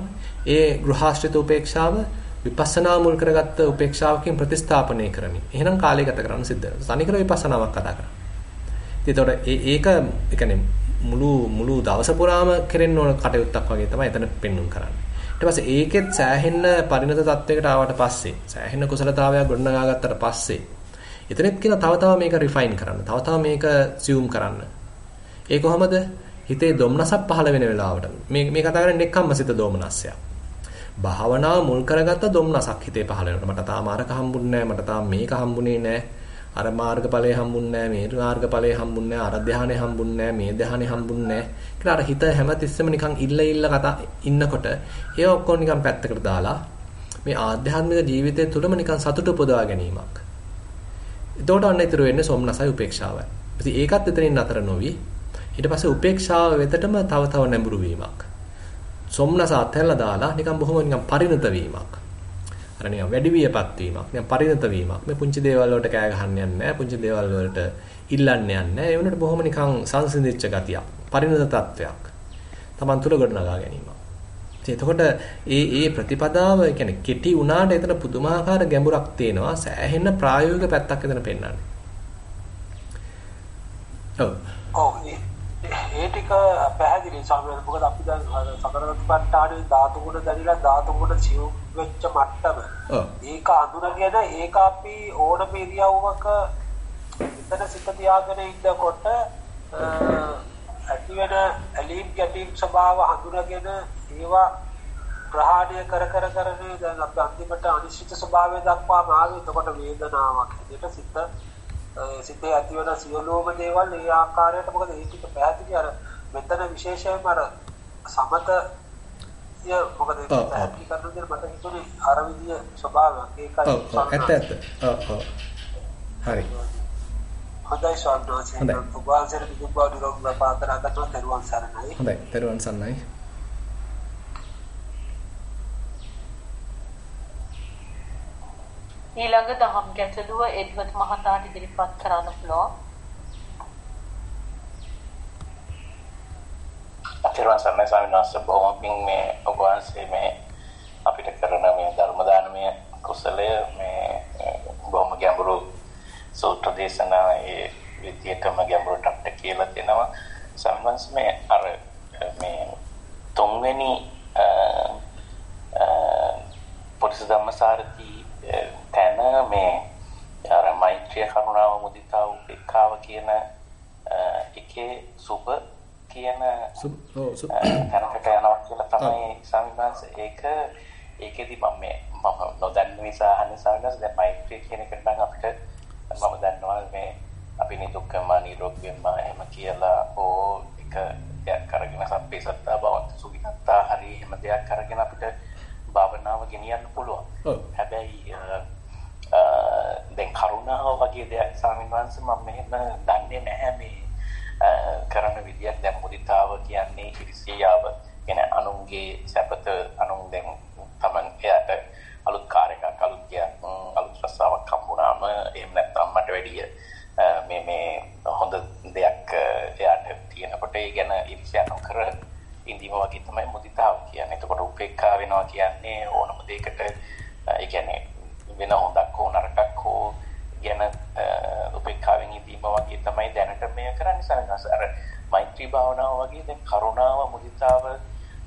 ඒ ගෘහාශ්‍රිත උපේක්ෂාව විපස්සනා මුල් කරගත්ත උපේක්ෂාවකින් ප්‍රතිස්ථාපනය කරමින්. එහෙනම් කාලය ගත කරන්න සිද්ධ වෙනවා. තනිකර විපස්සනාවක් කතා කරා. ඒතකොට ඒ කියන්නේ මුළු දවස පුරාම කෙරෙන්න ඕන කටයුත්තක් වගේ තමයි එතන පෙන්වුම් කරන්නේ. ඊට පස්සේ ඒකෙත් සෑහෙන්න පරිණත තත්වයකට ආවට පස්සේ සෑහෙන්න කුසලතාවයක් ගොඩනගා ගත්තට පස්සේ එතනෙත් කියන තව තව මේක රිෆයින් කරන්න. තව තව මේක සියුම් කරන්න. ඒ කොහොමද? හිතේ දොම්නසක් පහළ වෙන වෙලාවට මේ කතා කරන්නේ එක්කම්මසිත දොම්නස්සයක්. භාවනාව මුල් කරගත්ත දොම්නසක් හිතේ පහළ වෙනකොට මට තාම අරක හම්බුන්නේ නැහැ මට තාම මේක හම්බුනේ නැහැ අර මාර්ගඵලයේ හම්බුන්නේ නැහැ මේ මාර්ගඵලයේ හම්බුන්නේ නැහැ අර ධ්‍යානෙ හම්බුන්නේ නැහැ මේ ධ්‍යානෙ හම්බුන්නේ නැහැ කියලා අර හිත හැමතිස්සෙම නිකන් ඉල්ල කතා ඉන්නකොට ඒ ඔක්කොම නිකන් පැත්තකට දාලා මේ ආධ්‍යාත්මික ජීවිතය තුළම නිකන් සතුට උපදවා ගැනීමක්. එතකොට අන්න ඉතුරු වෙන්නේ සොම්නසයි උපේක්ෂාවයි. ඉතින් ඒකත් එතනින් අතර නොවි ඊට පස්සේ උපේක්ෂාව වෙතටම තව තව නැඹුරු වීමක්. සොම්නස අතහැරලා දාලා නිකන් බොහොම නිකන් පරිණත වීමක්. අර නිකන් වැඩි වියපත් වීමක්. නිකන් පරිණත වීමක්. මේ පුංචි දේවල් වලට කෑ ගහන්න යන්නේ නැහැ. පුංචි දේවල් වලට ඉල්ලන්න යන්නේ නැහැ. ඒ වුණාට බොහොම නිකන් සංසිඳිච්ච ගතියක්. පරිණත තත්වයක්. Taman තුල ගොඩනගා ගැනීමක්. ඉතින් එතකොට ඒ ප්‍රතිපදාව කියන්නේ කෙටි වුණාට එතන පුදුමාකාර ගැඹුරක් තියෙනවා. සෑහෙන ප්‍රායෝගික පැත්තක් එතන පෙන්වන්නේ. ඒ ටික පැහැදිලි සමහරවල් මොකද අපි දැන් සතරපට්ඨානෙ ධාතු ගුණ දැනিলা ධාතු ගුණ සිව් වෙච්ච මට්ටම. ඒක අඳුරගෙන ඒක අපි ඕන පීරියවක විතර සිත තියාගෙන ඉන්නකොට ඇති වෙන ඇලීම් ගැටීම් ස්වභාව අඳුරගෙන ඒවා ප්‍රහාණය කරගෙන දැන් අපි අන්තිමට අනිශ්චිත ස්වභාවය දක්වාම ආවේ. එතකොට වේදනාවක් හැදෙට සිතේ ඇති වෙන සියලුම දේවල් මේ ආකාරයට මොකද ඒකට පැහැදිලි අර මෙතන විශේෂයෙන්ම අර සමතය මොකද ඒකත් කරන දේ මට හිතුනේ අර විදිය ස්වභාවයක් ඒකත් ඇත්ත හරි හොඳයි සාන්තෝසෙන් ඔබවන්සර දුබ්බාඩු රෝගල පාතරකට තරුවන්සරණයි හොඳයි තරුවන්සරණයි ඊළඟ දහම් ගැටලුව එඩ්වඩ් මහතාට ඉදිරිපත් කරන්න පුළුවන්. අතිරවන සම්මේ සාමිනාස්ස බොහොම පිං මේ ඔබ වහන්සේ මේ අපිට කරන මේ ධර්ම දානමය කුසලය මේ බොහොම ගැඹුරු සූත්‍ර දේශනා ඒ විදියටම ගැඹුරට අපිට කියලා දෙනවා. සම්මන්ස් මේ අර මේ තුන්වෙනි और धम्मसार की तन में यार मैत्री करुणाव मुदिता उपेक्षाव කියන එකේ සුබ කියන තැනකට යනවා කියලා තමයි සාමිවාස ඒකෙදි මම නොදන්න නිසා අනේ සාමිවාස දැන් මෛත්‍රිය කියන එක නම් අපිට මම දන්නවා මේ අපි නිදුක්කම නිරෝගීම එහෙම කියලා ඕ එක දෙයක් අරගෙන සම්පේ සත්තා බවත් සුගිනත්තා හරි එහෙම දෙයක් අරගෙන අපිට භාවනාව ගෙනියන්න පුළුවන්. හැබැයි දැන් කරුණාව වගේ දෙයක් සාමිවාස මම මෙහෙම දන්නේ නැහැ මේ කරන විදියක්. දැන් මුදිතාව කියන්නේ කිසියාව කියන්නේ අනුන්ගේ සැපත අනුන් දැන් තමන් එයාට අලුත් කාර්යයක් අලුත් ගයක් අලුත් රසාවක් හම්බුනාම එහෙම නැත්නම් මට වැඩිය මේ හොඳ දෙයක් එයාට තියෙනකොට ඒ ගැන ඉර්ෂ්‍යා නොකර ඉඳීම වගේ තමයි මුදිතාව කියන්නේ. එතකොට උපේක්ඛා වෙනවා කියන්නේ ඕනම දෙයකට ඒ කියන්නේ වෙන හොඳක් හෝ නරකක් හෝ ගැන උපේක්ඛාවෙන් ඉඳීම වගේ තමයි දැනට මේ කරන්නේ සනස. අර මෛත්‍රී භාවනාව වගේ දැන් කරුණාව මුදිතාව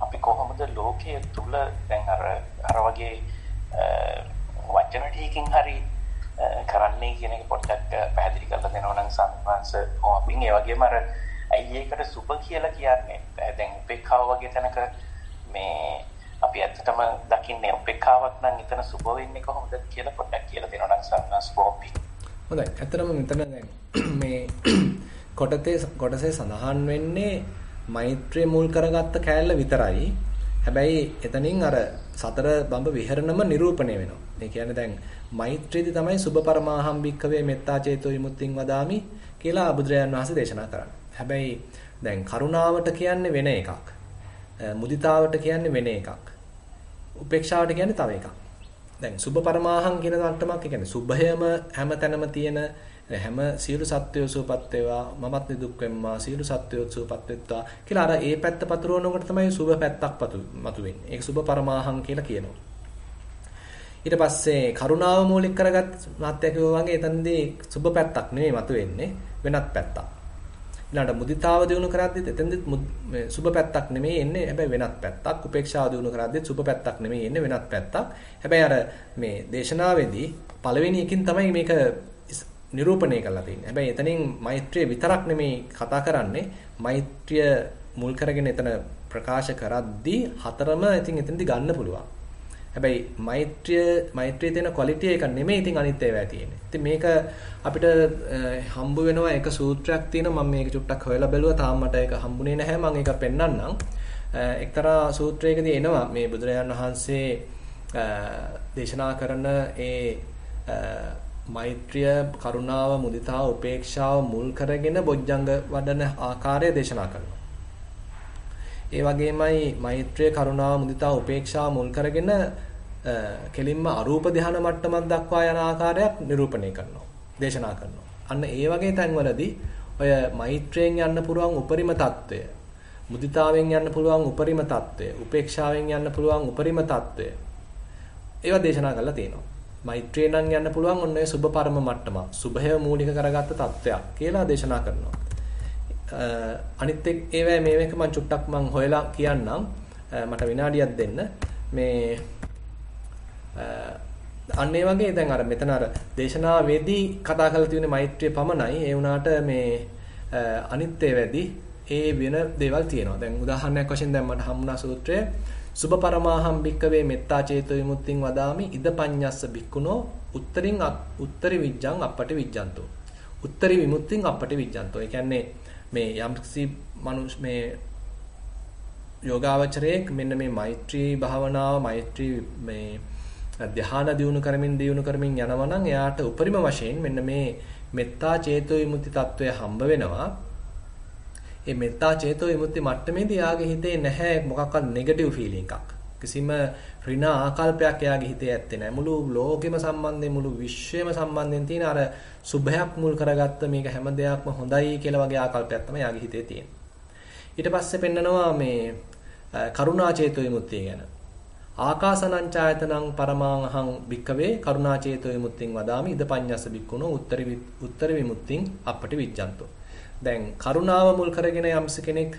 අපි කොහොමද ලෝකයේ තුල දැන් අර වගේ වචන ටිකකින් හරි කරන්නේ කියන එක පොඩ්ඩක් පැහැදිලි කරලා දෙනවා නම් සම්මාංශ කොහොමින් ඒ වගේම අර අයියකට සුබ කියලා කියන්නේ දැන් උපේක්ඛාව වගේ තැනක මේ අපි ඇත්තටම දකින්නේ උපේක්ඛාවක් නම් එතන සුබ වෙන්නේ කොහොමද කියලා පොඩ්ඩක් කියලා දෙනවා නම් සම්මාංශ කොපි. හොඳයි. ඇත්තටම මෙතන දැන් මේ කොටසේ සඳහන් වෙන්නේ මෛත්‍රිය මුල් කරගත්ත කෑල්ල විතරයි. හැබැයි එතනින් අර සතර බඹ විහරණම නිරූපණය වෙනවා. ඒ කියන්නේ දැන් මෛත්‍රියදී තමයි සුභ පරමාහම් භික්ඛවේ මෙත්තා චේතෝ විමුක්තිං වදාමි කියලා බුදුරජාන් වහන්සේ දේශනා කරන්නේ. හැබැයි දැන් කරුණාවට කියන්නේ වෙන එකක්. මුදිතාවට කියන්නේ වෙන එකක්. උපේක්ෂාවට කියන්නේ තව එකක්. දැන් සුභ පරමාහම් කියන අර්ථමක් ඒ කියන්නේ සුභයම හැමතැනම තියෙන හැම සියලු සත්වයෝ සුවපත් වේවා මමත් නිදුක් වෙම්මා සියලු සත්වයෝ සුවපත් වෙත්වා කියලා අර ඒ පැත්ත පතුරවනකොට තමයි සුභ පැත්තක් මතුවෙන්නේ. ඒක සුභ පරමාහං කියලා කියනවා. ඊට පස්සේ කරුණාව මූලික කරගත් මාත්‍යකෝ වගේ එතනදී සුභ පැත්තක් නෙමෙයි මතුවෙන්නේ වෙනත් පැත්තක්. ඊළඟට මුදිතාව දිනු කරද්දිත් එතනදිත් සුභ පැත්තක් නෙමෙයි එන්නේ හැබැයි වෙනත් පැත්තක්. උපේක්ෂාව දිනු කරද්දිත් සුභ පැත්තක් නෙමෙයි එන්නේ වෙනත් පැත්තක්. හැබැයි අර මේ දේශනාවේදී පළවෙනි එකකින් තමයි මේක නිරූපණය කරලා තියෙන්නේ. හැබැයි එතනින් මෛත්‍රිය විතරක් නෙමේ කතා කරන්නේ. මෛත්‍රිය මුල් කරගෙන එතන ප්‍රකාශ කරද්දී හතරම ඉතින් එතනදි ගන්න පුළුවන්. හැබැයි මෛත්‍රිය තියෙන ක්වලිටි එක නෙමේ ඉතින් අනිත් ඒවා තියෙන්නේ. ඉතින් මේක අපිට හම්බ වෙනවා එක සූත්‍රයක් තියෙනවා. මම මේක චුට්ටක් හොයලා බැලුවා. තාම මට ඒක හම්බුනේ නැහැ. මම ඒක පෙන්නන්නම්. එක්තරා සූත්‍රයකදී එනවා මේ බුදුරජාණන් වහන්සේ දේශනා කරන ඒ මෛත්‍රිය කරුණාව මුදිතාව උපේක්ෂාව මුල් කරගෙන බොජ්ජංග වඩන ආකාරය දේශනා කරනවා. ඒ වගේමයි මෛත්‍රිය කරුණාව මුදිතාව උපේක්ෂාව මුල් කරගෙන කෙලින්ම අරූප ධානය මට්ටමක් දක්වා යන ආකාරයක් නිරූපණය කරනවා. දේශනා කරනවා. අන්න ඒ වගේ තැන්වලදී ඔය මෛත්‍රියෙන් යන්න පුළුවන් උපරිම తত্ত্বය, මුදිතාවෙන් යන්න පුළුවන් උපරිම తত্ত্বය, උපේක්ෂාවෙන් යන්න පුළුවන් උපරිම తত্ত্বය ඒවා දේශනා කරලා තියෙනවා. මෛත්‍රිය නම් යන්න පුළුවන් ඔන්න ඔය සුභ පරම මට්ටම. සුභය මූලික කරගත්ත තත්වයක් කියලා දේශනා කරනවා. අනිත් එක් ඒවැ මේ එක මම චුට්ටක් මම හොයලා කියන්නම්. මට විනාඩියක් දෙන්න. මේ අන්න ඒ වගේ දැන් අර මෙතන අර දේශනාවේදී කතා කරලා තියෙන්නේ මෛත්‍රිය පමණයි. ඒ වුණාට මේ අනිත් ඒවැදී ඒ වෙන දේවල් තියෙනවා. දැන් උදාහරණයක් වශයෙන් දැන් මට හම්ුණා සූත්‍රය සුභ පරමාහම් භික්කවේ මෙත්තා චේතෝ විමුක්තිං වදාමි ඉද පඤ්ඤස්ස භික්ඛුනෝ උත්තරි විජ්ජං අපටි විජ්ජන්තෝ උත්තරි විමුක්තිං අපටි විජ්ජන්තෝ. ඒ කියන්නේ මේ යම්කිසි මනුෂ්‍ය මේ යෝගාවචරයේ මෙන්න මේ මෛත්‍රී භාවනාව මෛත්‍රී මේ ධ්‍යාන දියුණු කරමින් යනවා නම් එයාට උපරිම වශයෙන් මෙන්න මේ මෙත්තා චේතෝ විමුක්ති තත්වය හම්බ වෙනවා. මේ මෙත්තා චේතෝ විමුක්ති මට්ටමේදී යාගේ හිතේ නැහැ මොකක්වත් නෙගටිව් ෆීලිං එකක්. කිසිම ඍණ ආකල්පයක් යාගේ හිතේ ඇත්තේ නැහැ. මුළු ලෝකෙම සම්බන්ධයෙන් මුළු විශ්වයම සම්බන්ධයෙන් තියෙන අර සුභයක් මුල් කරගත්ත මේක හැම දෙයක්ම හොඳයි කියලා වගේ ආකල්පයක් තමයි යාගේ හිතේ තියෙන්නේ. ඊට පස්සේ පෙන්නනවා මේ කරුණා චේතෝ විමුක්තිය ගැන. ආකාසනංචායතනං පරමාංහං භික්ඛවේ කරුණා චේතෝ විමුක්තිං වදාමි ඉද පඤ්ඤස්ස භික්ඛුනෝ උත්තර විමුක්තිං අපටි විජ්ජන්තෝ. දැන් කරුණාව මුල් කරගෙන යම්ස කෙනෙක්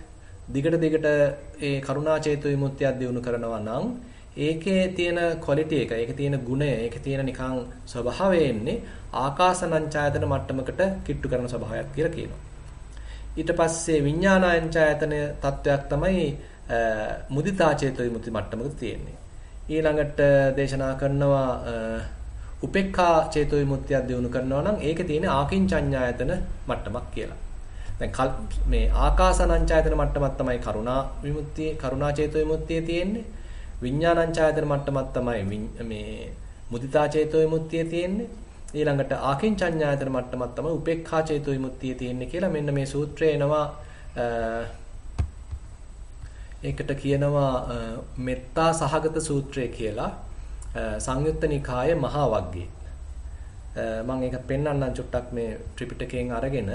දිගට ඒ කරුණා චේතු විමුක්තිය දියුණු කරනවා නම් ඒකේ තියෙන ක්වොලිටි එක, ඒකේ තියෙන ගුණය, ඒකේ තියෙන නිකන් ස්වභාවය එන්නේ ආකාසනංචායතන මට්ටමකට කිට්ටු කරන ස්වභාවයක් කියලා කියනවා. ඊට පස්සේ විඥානාංචායතන තත්වයක් තමයි මුදිතා චේතෝ විමුති මට්ටමක තියෙන්නේ. ඊළඟට දේශනා කරනවා උපේක්ඛා චේතෝ විමුක්තිය දිනු කරනවා නම් ඒකේ තියෙන ආකින්චඤ්ඤායතන මට්ටමක් කියලා. දැන් මේ ආකාසානංචායතන මට්ටමක් තමයි කරුණා විමුක්තිය, කරුණා චේතෝ විමුක්තිය තියෙන්නේ. විඥානංචායතන මට්ටමක් තමයි මේ මුදිතා චේතෝ විමුක්තිය තියෙන්නේ. ඊළඟට ආකින්චඤ්ඤායතන මට්ටමක් තමයි උපේක්ඛා චේතෝ විමුක්තිය තියෙන්නේ කියලා මෙන්න මේ සූත්‍රය එනවා. ඒකට කියනවා මෙත්තා සහගත සූත්‍රය කියලා. සංයුත්ත නිකායේ මහා වග්ගයේ මම ඒක පෙන්වන්නම් චුට්ටක් මේ ත්‍රිපිටකයෙන් අරගෙන.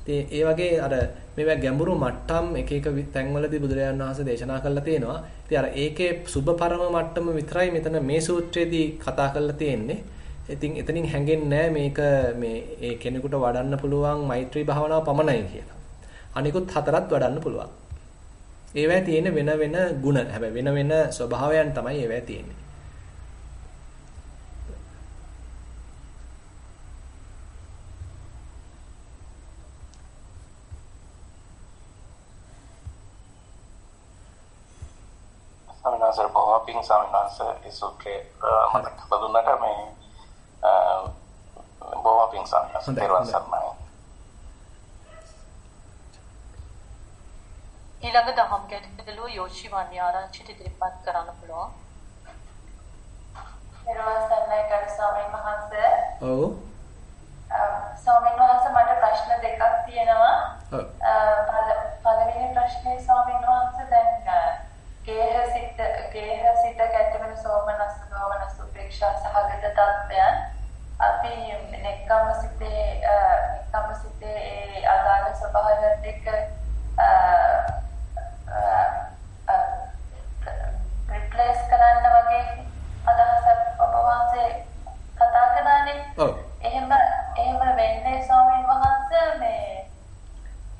ඉතින් ඒ වගේ අර මේවා ගැඹුරු මට්ටම් එක එක තැන්වලදී බුදුරජාණන් වහන්සේ දේශනා කරලා තියෙනවා. ඉතින් අර ඒකේ සුභ පරම මට්ටම විතරයි මෙතන මේ සූත්‍රයේදී කතා කරලා තියෙන්නේ. ඉතින් එතනින් හැංගෙන්නේ මේක මේ ඒ කෙනෙකුට වඩන්න පුළුවන් මෛත්‍රී භාවනාව පමණයි කියලා. අනිකුත් හතරත් වඩන්න පුළුවන්. ඒවැය තියෙන වෙන වෙන ගුණ, හැබැයි වෙන වෙන ස්වභාවයන් තමයි ඒවැය තියෙන්නේ. සමිනාසර් බෝපින් සමිනාසර් ඉසුකේ මතක බඳුනට මේ බෝපින් සමිනාසර් තේරුවන් සර්මයි. ඊළඟ දහම් ගැටළු යෝෂි වන්‍යාරාංචිට ඉදිරිපත් කරන්න පුළුවන්. තේරුවන් සර්මයි කරු ස්වාමීන් වහන්සේ. ඔව්. ස්වාමීන් වහන්සේ මට ප්‍රශ්න දෙකක් තියෙනවා. පළවෙනි ප්‍රශ්නේ ස්වාමීන් වහන්සේ දැන් කේහසිත කැටමන සෝමනස්ස ගෝමනස්ස උපේක්ෂා සහගත තත්ත්වයන් අපි නෙක්ඛම්ම සිතේ ඒ අදාළ ස්වභාවයත් එක්ක රිප්ලේස් කරන්න වගේ අදහසක් ඔබ වහන්සේ කතා කරන්නේ. ඔව්. එහෙම වෙන්නේ ස්වාමීන් වහන්සේ මේ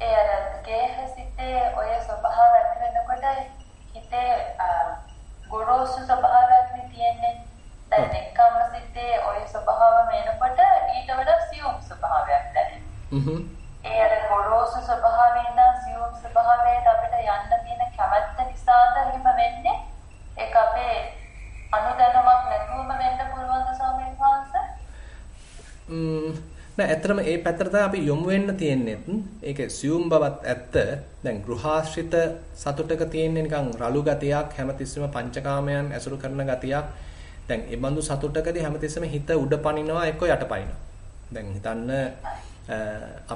ඒ කේහසිතේ ඔය ස්වභාව ඇති වෙනකොට හිතේ ගොරෝසු ස්වභාවයක් තියෙන්නේ. දැන් එක්කම සිතේ ඔය ස්වභාව මේනකොට ඊට වඩා සියුම් ස්වභාවයක් දැනෙනවා. ඒ අර ගොරෝසු ස්වභාවයෙන් නම් සියුම් ස්වභාවයට අපිට යන්න තියෙන කැමැත්ත නිසාද එහෙම වෙන්නේ? ඒක අපේ අනුදැනුමක් නැතුවම වෙන්න පුළුවන්ද ස්වාමීන් වහන්සේ? නෑ, ඇත්තටම ඒ පැත්තට තමයි අපි යොමු වෙන්න තියෙන්නේ. ඒකේ සියුම් බවත් ඇත්ත. දැන් ගෘහාශ්‍රිත සතුටක තියෙන නිකන් රළු ගතියක්, හැමතිස්සෙම පංචකාමයන් ඇසුරු කරන ගතියක්. දැන් ඒ බඳු සතුටකදී හැමතිස්සෙම හිත උඩ පනිනවා, එක්ක යට පනිනවා. දැන් හිතන්න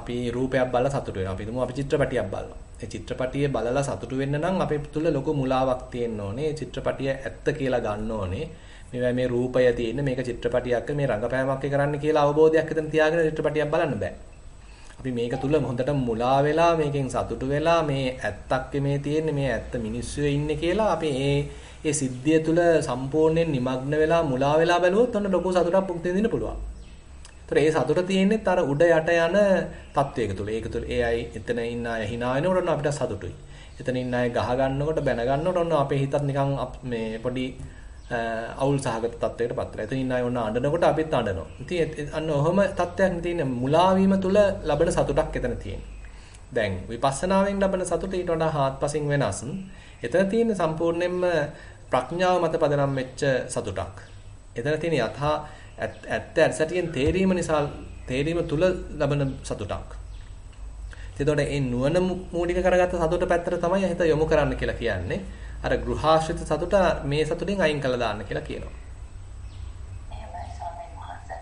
අපි රූපයක් බලලා සතුට වෙනවා. අපි හිතමු අපි චිත්‍රපටියක් බලනවා. ඒ චිත්‍රපටියේ බලලා සතුට වෙන්න නම් අපි තුල ලොකු මුලාවක් තියෙන්න ඕනේ. ඒ චිත්‍රපටිය ඇත්ත කියලා ගන්න ඕනේ. මේ රූපය තියෙන මේක චිත්‍රපටියක්, මේ රංගපෑමක් කරන්න කියලා අවබෝධයක් හිතෙන් තියාගෙන චිත්‍රපටියක් බලන්න බෑ. අපි මේක තුල හොඳට මුලා වෙලා මේකෙන් සතුටු වෙලා මේ ඇත්තක් මේ තියෙන්නේ, මේ ඇත්ත මිනිස්සු ඉන්නේ කියලා අපි ඒ සිද්ධිය තුල සම්පූර්ණයෙන් নিমগ্ন වෙලා මුලා වෙලා බැලුවොත් ඔන්න ලොකු සතුටක් පුක්ති දෙන්න පුළුවන්. ඒතර ඒ සතුට තියෙන්නේ අර උඩ යට යන තත්වයක තුල. ඒක තුල ඒ අය එතන ඉන්න අය hina වෙනකොට ඔන්න අපිට සතුටුයි. එතන ඉන්න අය ගහ ගන්නකොට බැන ගන්නකොට ඔන්න අපේ හිතත් නිකන් මේ පොඩි අවුල් සහගත තත්වයකට පත් වෙනවා. එතනින් ආයෙ ඔන්න අඬනකොට අපිත් අඬනවා. ඉතින් අන්න ඔහොම තත්වයක් තියෙන මුලා වීම තුළ ලැබෙන සතුටක් එතන තියෙනවා. දැන් විපස්සනාවෙන් ලැබෙන සතුට ඊට වඩා හාත්පසින් වෙනස්. එතන තියෙන සම්පූර්ණයෙන්ම ප්‍රඥාව මත පදනම් වෙච්ච සතුටක්. එතන තියෙන යථා ඇත්ත ඇත්තටියෙන් තේරීම නිසා තේරීම තුළ ලැබෙන සතුටක්. එතකොට ඒ නුවණ මූලික කරගත්ත සතුට පැත්තට තමයි හිත යොමු කරන්න කියලා කියන්නේ. අර ගෘහාශ්‍රිත සතුට මේ සතුටින් අයින් කළා දාන්න කියලා කියනවා. එහෙමයි ස්වාමීන් වහන්සේ.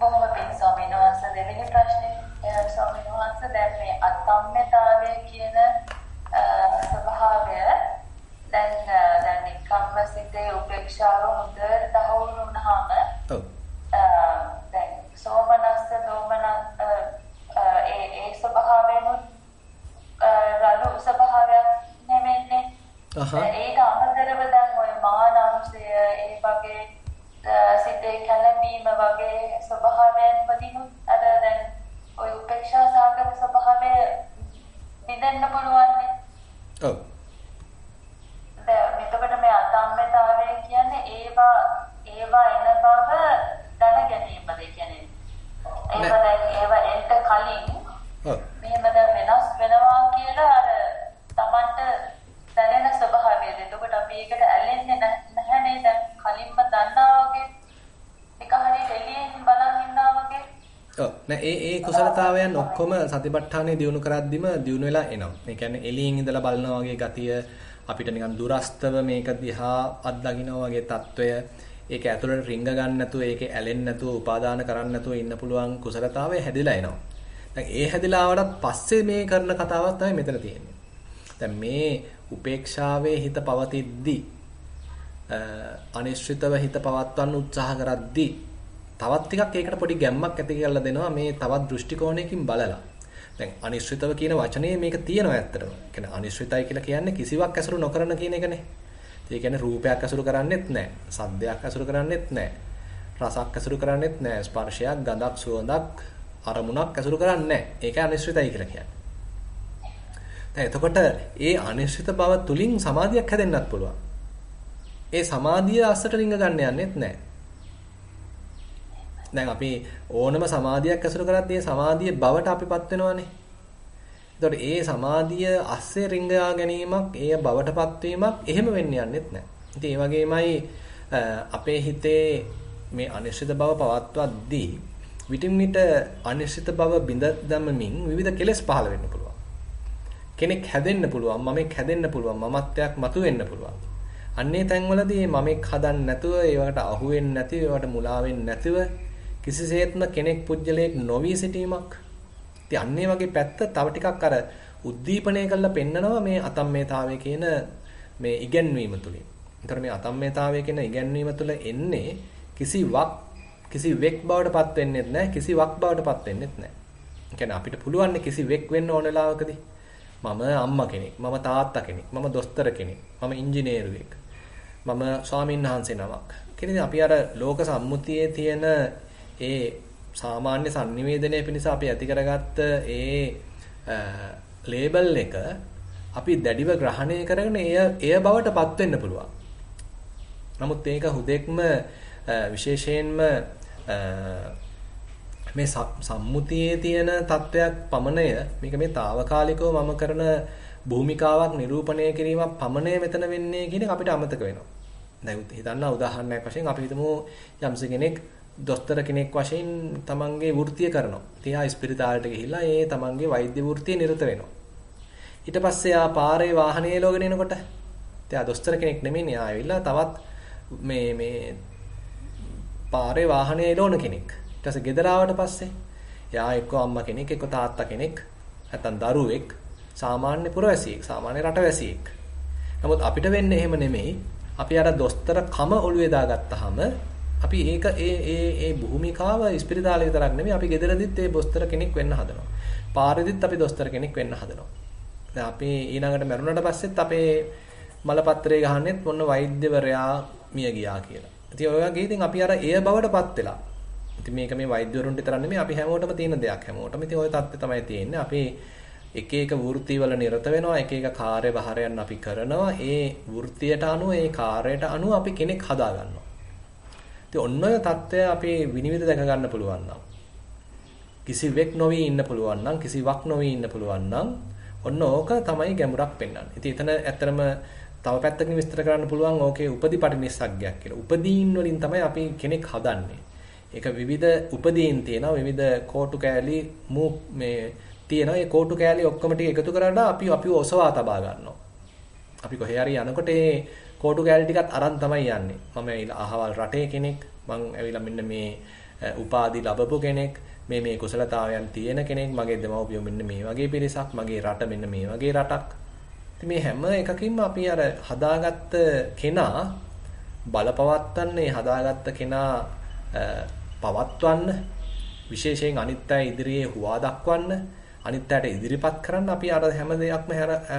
බොහොම පිං ස්වාමීන් වහන්සේ. දෙවෙනි ප්‍රශ්නේ ස්වාමීන් වහන්සේ දැන් මේ අත්තම්මතාවය කියන ස්වභාවය දැන් නිකම්මසිතේ උපේක්ෂාව හොඳට තහවුරු වුණාම ඔව්. දැන් සෝමනස්ස දෝමන ඒ ස්වභාවයෙන් රළු ස්වභාවයක් නෙමෙන්නේ. ඒක අමතරව දැන් ඔය මානංශය, ඒව ඒ ඒ කුසලතාවයන් ඔක්කොම සතිපට්ඨානේ දියුණු කරද්දිම දියුණු වෙලා එනවා. ඒ කියන්නේ එළියෙන් ඉඳලා බලනවා වගේ ගතිය, අපිට නිකන් දුරස්තව මේක දිහා අත්දකින්නවා වගේ తত্ত্বය, ඒක ඇතුළට රිංග ගන්න නැතුව, ඒක ඇලෙන්න නැතුව, උපාදාන කරන්න නැතුව ඉන්න පුළුවන් කුසලතාවය හැදිලා එනවා. දැන් ඒ හැදිලා ආවට පස්සේ මේ කරන කතාවක් තමයි මෙතන තියෙන්නේ. දැන් මේ උපේක්ෂාවේ හිත පවතිද්දී අනිශ්චිතව හිත පවත්වන්න උත්සාහ කරද්දී තවත් ටිකක් ඒකට පොඩි ගැම්මක් ඇති කියලා දෙනවා මේ තවත් දෘෂ්ටි කෝණයකින් බලලා. දැන් අනිශ්චිතව කියන වචනේ මේක තියෙනවා ඇත්තටම. ඒ කියන්නේ අනිශ්චිතයි කියලා කියන්නේ කිසිවක් ඇසුරු නොකරන කියන එකනේ. ඒ කියන්නේ රූපයක් ඇසුරු කරන්නේත් නැහැ, සද්දයක් ඇසුරු කරන්නේත් නැහැ, රසක් ඇසුරු කරන්නේත් නැහැ, ස්පර්ශයක්, ගඳක්, සුවඳක්, අරමුණක් ඇසුරු කරන්නේ නැහැ. ඒක අනිශ්චිතයි කියලා කියන්නේ. දැන් එතකොට ඒ අනිශ්චිත බව තුලින් සමාධියක් හැදෙන්නත් පුළුවන්. ඒ සමාධිය අස්සට රිංග ගන්න යන්නේත් නැහැ. දැන් අපි ඕනම සමාධියක් ඇසුරු කරද්දී ඒ සමාධිය බවට අපිපත් වෙනවානේ. එතකොට ඒ සමාධිය අස්සේ රිංගා ගැනීමක්, ඒ බවටපත් වීමක් එහෙම වෙන්න යන්නේත් නැහැ. ඉතින් ඒ වගේමයි අපේ හිතේ මේ අනිශ්චිත බව පවත්වද්දී විටින් විට අනිශ්චිත බව බිඳ දමමින් විවිධ කෙලෙස් පහළ වෙන්න පුළුවන්. කෙනෙක් හැදෙන්න පුළුවන්, මමෙක් හැදෙන්න පුළුවන්, මමත්වයක් මතුවෙන්න පුළුවන්. අන්නේ තැන්වලදී මමෙක් හදන්න නැතුව, ඒවට අහු වෙන්නේ නැතිව, ඒවට මුලා වෙන්නේ නැතිව කිසිසේත්ම කෙනෙක් පුජ්‍යලයක් නොවී සිටීමක්. ඉතින් අන්නේ වගේ පැත්ත තව ටිකක් අර උද්දීපනය කරලා පෙන්නනවා මේ අතම්මේතාවය කියන මේ ඉගැන්වීම තුලින්. ඒතර මේ අතම්මේතාවය කියන ඉගැන්වීම තුල එන්නේ කිසිවෙක් බවටපත් වෙන්නේත් නැහැ, කිසිවක් බවටපත් වෙන්නේත් නැහැ. ඒ කියන්නේ අපිට පුළුවන් කිසිවෙක් වෙන්න ඕන වෙලාවකදී මම අම්මා කෙනෙක්, මම තාත්තා කෙනෙක්, මම දොස්තර කෙනෙක්, මම ඉංජිනේරුවෙක්, මම ස්වාමින්වහන්සේ නමක්. කියන්නේ අපි අර ලෝක සම්මුතියේ තියෙන ඒ සාමාන්‍ය sannivedanaya පිණිස අපි ඇති කරගත්ත ඒ ලේබල් එක අපි දැඩිව ග්‍රහණය කරගෙන එය බවටපත් වෙන්න පුළුවන්. නමුත් ඒක හුදෙක්ම විශේෂයෙන්ම මේ සම්මුතියේ තියෙන තත්වයක් පමණය. මේක මේ తాවකාලිකව මම කරන භූමිකාවක් නිරූපණය කිරීමක් පමණය මෙතන වෙන්නේ කියන එක අපිට අමතක වෙනවා. දැන් හිතන්න උදාහරණයක් වශයෙන් අපි හිතමු යම්ස කෙනෙක් දොස්තර කෙනෙක් වශයෙන් තමන්ගේ වෘත්තිය කරනවා. ඉතින් ආ ස්පිරිතාලට ගිහිල්ලා ඒ තමන්ගේ වෛද්‍ය වෘත්තිය නිරත වෙනවා. ඊට පස්සේ ආ පාරේ වාහනේ ලෝගෙන එනකොට ඉතින් ආ දොස්තර කෙනෙක් නෙමෙයි, ආ ඇවිල්ලා තවත් මේ පාරේ වාහනේ ලෝන කෙනෙක්. ඊට පස්සේ ගෙදර ආවට පස්සේ එයා එක්ක අම්මා කෙනෙක්, එක්ක තාත්තා කෙනෙක්, නැත්නම් දරුවෙක්, සාමාන්‍ය පුරවැසියෙක්, සාමාන්‍ය රටවැසියෙක්. නමුත් අපිට වෙන්නේ එහෙම නෙමෙයි. අපි අර දොස්තර කම ඔළුවේ දාගත්තාම අපි ඒක ඒ භූමිකාව ස්පිරිතාලේ විතරක් නෙමෙයි, අපි ගෙදරදිත් ඒ දොස්තර කෙනෙක් වෙන්න හදනවා. පාරේදිත් අපි දොස්තර කෙනෙක් වෙන්න හදනවා. දැන් අපි ඊළඟට මරුණාට පස්සෙත් අපේ මලපත්‍රය ගහන්නෙත් මොන වෛද්‍යවරයා මිය ගියා කියලා. ඉතින් ඔය වගේ ඉතින් අපි අර එය බවටපත් වෙලා. ඉතින් මේක මේ වෛද්‍යවරුන්ට විතරක් නෙමෙයි, අපි හැමෝටම තියෙන දෙයක් හැමෝටම. ඉතින් ওই தත්ත්වය තමයි තියෙන්නේ. අපි එක එක වෘත්තිවල නිරත වෙනවා, එක එක කාර්යභාරයන් අපි කරනවා. ඒ වෘත්තියට අනුව, ඒ කාර්යයට අනුව අපි කෙනෙක් හදා ගන්නවා. ඉතින් ඔන්න ඔය தත්ත්වය අපේ විනිවිද දැක ගන්න පුළුවන් නම්, කිසිවෙක් නොවි ඉන්න පුළුවන් නම්, කිසිවක් නොවි ඉන්න පුළුවන් නම් ඔන්න ඕක තමයි ගැඹුරක් පෙන්වන්නේ. ඉතින් එතන ඇත්තරම තව පැත්තකින් විස්තර කරන්න පුළුවන් ඕකේ උපදීපටිනිස්සග්ගයක් කියලා. උපදීන් වලින් තමයි අපි කෙනෙක් හදන්නේ. ඒක විවිධ උපදීන් තියෙනවා, විවිධ කෝටු කෑලි මේ තියෙනවා. ඒ කෝටු කෑලි ඔක්කොම ටික එකතු කරලා අපි ඔසවා තබා ගන්නවා. අපි කොහේ හරි යනකොට ඒ කෝටු කැලි ටිකත් අරන් තමයි යන්නේ. මම ඇවිල්ලා අහවල් රටේ කෙනෙක්, මම ඇවිල්ලා මෙන්න මේ උපාධි ලැබපු කෙනෙක්, මේ කුසලතාවයන් තියෙන කෙනෙක්, මගේ දෙමව්පියෝ මෙන්න මේ වගේ පිරිසක්, මගේ රට මෙන්න මේ වගේ රටක්. ඉතින් මේ හැම එකකින්ම අපි අර හදාගත්ත කෙනා බලපවත්තන්නේ, හදාගත්ත කෙනා පවත්වන්න, විශේෂයෙන් අනිත් අය ඉදිරියේ හුවා දක්වන්න, අනිත් අයට ඉදිරිපත් කරන්න අපි අර හැම දෙයක්ම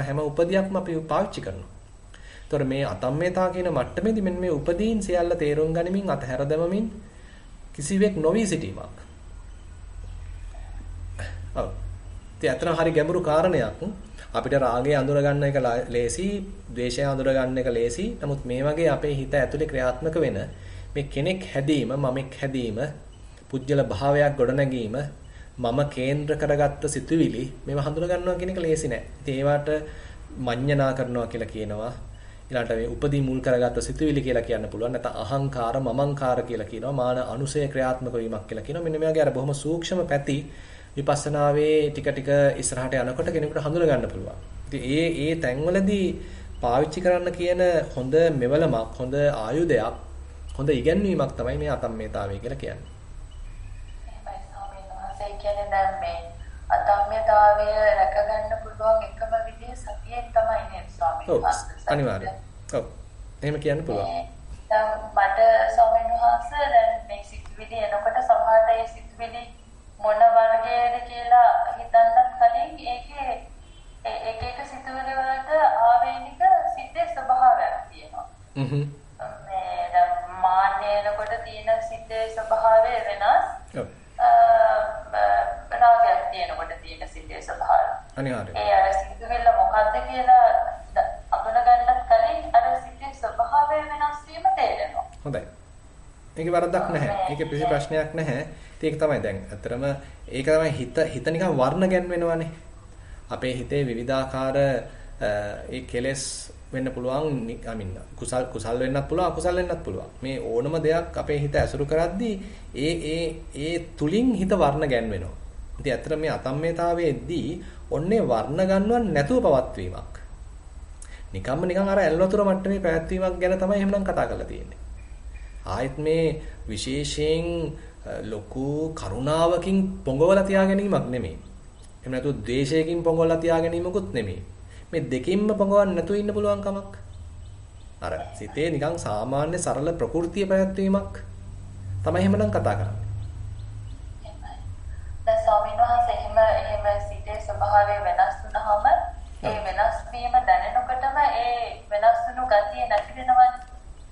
හැම උපදියක්ම අපි පාවිච්චි කරනවා. ඒතොර මේ අතම්මේතා කියන මට්ටමේදී මෙන්න මේ උපදීන් සියල්ල තේරුම් ගනිමින් අතහැර දැමමින් කිසිවෙක් නොවි සිටීමක්. ඔව්. ඒතරම් හරි ගැඹුරු කාරණයක්. අපිට රාගය අඳුර ගන්න එක ලේසි, ද්වේෂය අඳුර ගන්න එක ලේසි. නමුත් මේ වගේ අපේ හිත ඇතුලේ ක්‍රියාත්මක වෙන මේ කෙනෙක් හැදීම, මමෙක් හැදීම, පුජ්‍යල භාවයක් ගොඩනැගීම, මම කේන්ද්‍ර කරගත්ත සිතුවිලි මේව හඳුනා ගන්නවා කියන එක ලේසි නෑ. ඉතින් ඒවට මඤ්ඤණා කරනවා කියලා කියනවා. ඊළාට මේ උපදී මුල් කරගත්ත සිතුවිලි කියලා කියන්න පුළුවන්. නැත්නම් අහංකාර මමංකාර කියලා කියනවා. මාන අනුසය ක්‍රියාත්මක වීමක් කියලා කියනවා. මෙන්න මේ වගේ අර බොහොම සූක්ෂම පැති විපස්සනාවේ ටික ටික ඉස්සරහට යනකොට කෙනෙකුට හඳුන ගන්න පුළුවන්. ඉතින් ඒ තැන්වලදී පාවිච්චි කරන්න කියන හොඳ මෙවලමක්, හොඳ ආයුධයක්, හොඳ ඉගැන්වීමක් තමයි මේ අතම්මේතාවය කියලා කියන්නේ. ඒ කියන්නේ දැන් මේ අතම්මේතාවය රැකගන්න පුළුවන් එකම විදිය සතියෙන් තමයි නේද ස්වාමීන් වහන්සේ? ඔව්, අනිවාර්යයෙන්. ඔව්. එහෙම කියන්න පුළුවන්. දැන් මට ස්වාමීන් වහන්සේ දැන් මේ සිතුවිලි එනකොට සමහරවිට සිතුවිලි මොන වර්ගයේද කියලා හිතන්නත් කලින් ඒකේ එක සිතුවිලි වලට ආවේනික සිද්දේ ස්වභාවයක් තියෙනවා. හ්ම්. මේ දැන් මාන්නේනකොට තියෙන සිද්දේ ස්වභාවය වෙනස්. ඔව්. රාගයක් තියෙනකොට තියෙන සිද්දේ ස්වභාවය. අනිවාර්යයෙන්. ඒ අර සිතුවිල්ල මොකද්ද කියලා අඳුනගන්නත් කලින් අර සිද්දේ ස්වභාවය වෙනස් වීම තේරෙනවා. හොඳයි. ඒකේ වරදක් නැහැ. ඒකේ කිසි ප්‍රශ්නයක් නැහැ. ඒක තමයි දැන් අතරම ඒක තමයි හිත නිකන් වර්ණ ගැන්වෙනවානේ. අපේ හිතේ විවිධාකාර ඒ කෙලෙස් වෙන්න පුළුවන්, කුසල් වෙන්නත් පුළුවන්, අකුසල් වෙන්නත් පුළුවන්. මේ ඕනම දෙයක් අපේ හිත ඇසුරු කරද්දී ඒ තුලින් හිත වර්ණ ගැන්වෙනවා. ඉතින් ඇත්තට මේ අතම්මේතාවයේදී ඔන්නේ වර්ණ ගන්නව නැතුව පවත්වීමක්. නිකම්ම අර ඇල්වතුර මට්ටමේ පැවැත්වීමක් ගැන තමයි එහෙමනම් කතා කරලා තියෙන්නේ. ආයෙත් මේ විශේෂයෙන් ලොකු කරුණාවකින් පොඟවලා තියාගැනීමක් නෙමෙයි. එහෙම නැතු ද්වේෂයකින් පොඟවලා තියා ගැනීමකුත් නෙමෙයි. මේ දෙකින්ම පොඟවන්න නැතු ඉන්න පුළුවන් කමක්. අර සිතේ නිකන් සාමාන්‍ය සරල ප්‍රകൃතිය පැවැත්වීමක් තමයි එහෙමනම් කතා කරන්නේ. එහෙමයි. දැන් ස්වාමීන් වහන්සේ එහෙම සිතේ ස්වභාවය වෙනස් වුනහම ඒ වෙනස් වීම දැනෙනකොටම ඒ වෙනස් වුණු ගතිය නැති වෙනවා.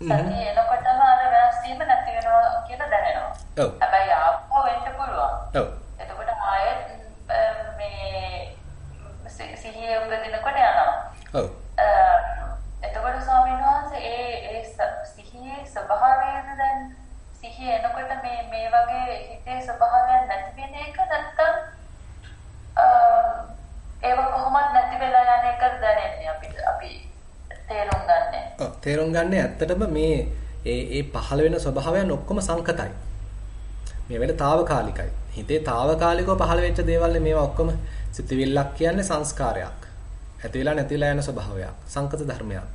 සතිය එනකොටම අර වෙනස් වීම නැති වෙනවා කියලා දැනෙනවා. ඔව්. හැබැයි ආපහු වෙන්න පුළුවන්. ඔව්. එතකොට ආයෙත් සිහිය උපදිනකොට යනවා. ඔව්. එතකොට ස්වාමීන් වහන්සේ ඒ සිහියේ ස්වභාවයද දැන් සිහිය එනකොට මේ වගේ හිතේ ස්වභාවයක් නැති වෙන එක නැත්තම් ඒක කොහොමද නැති වෙලා යන එක දැනෙන්නේ අපි තේරුම් ගන්නෑ. ඔව්, තේරුම් ගන්නෑ. ඇත්තටම මේ ඒ පහළ වෙන ස්වභාවයන් ඔක්කොම සංකතයි. මේ වෙලේ తాවකාලිකයි. හිතේ తాවකාලිකව පහළ වෙච්ච දේවල් මේවා ඔක්කොම සිතවිල්ලක් කියන්නේ සංස්කාරයක්. ඇතිවිලා නැතිවිලා යන ස්වභාවයක්, සංකත ධර්මයක්.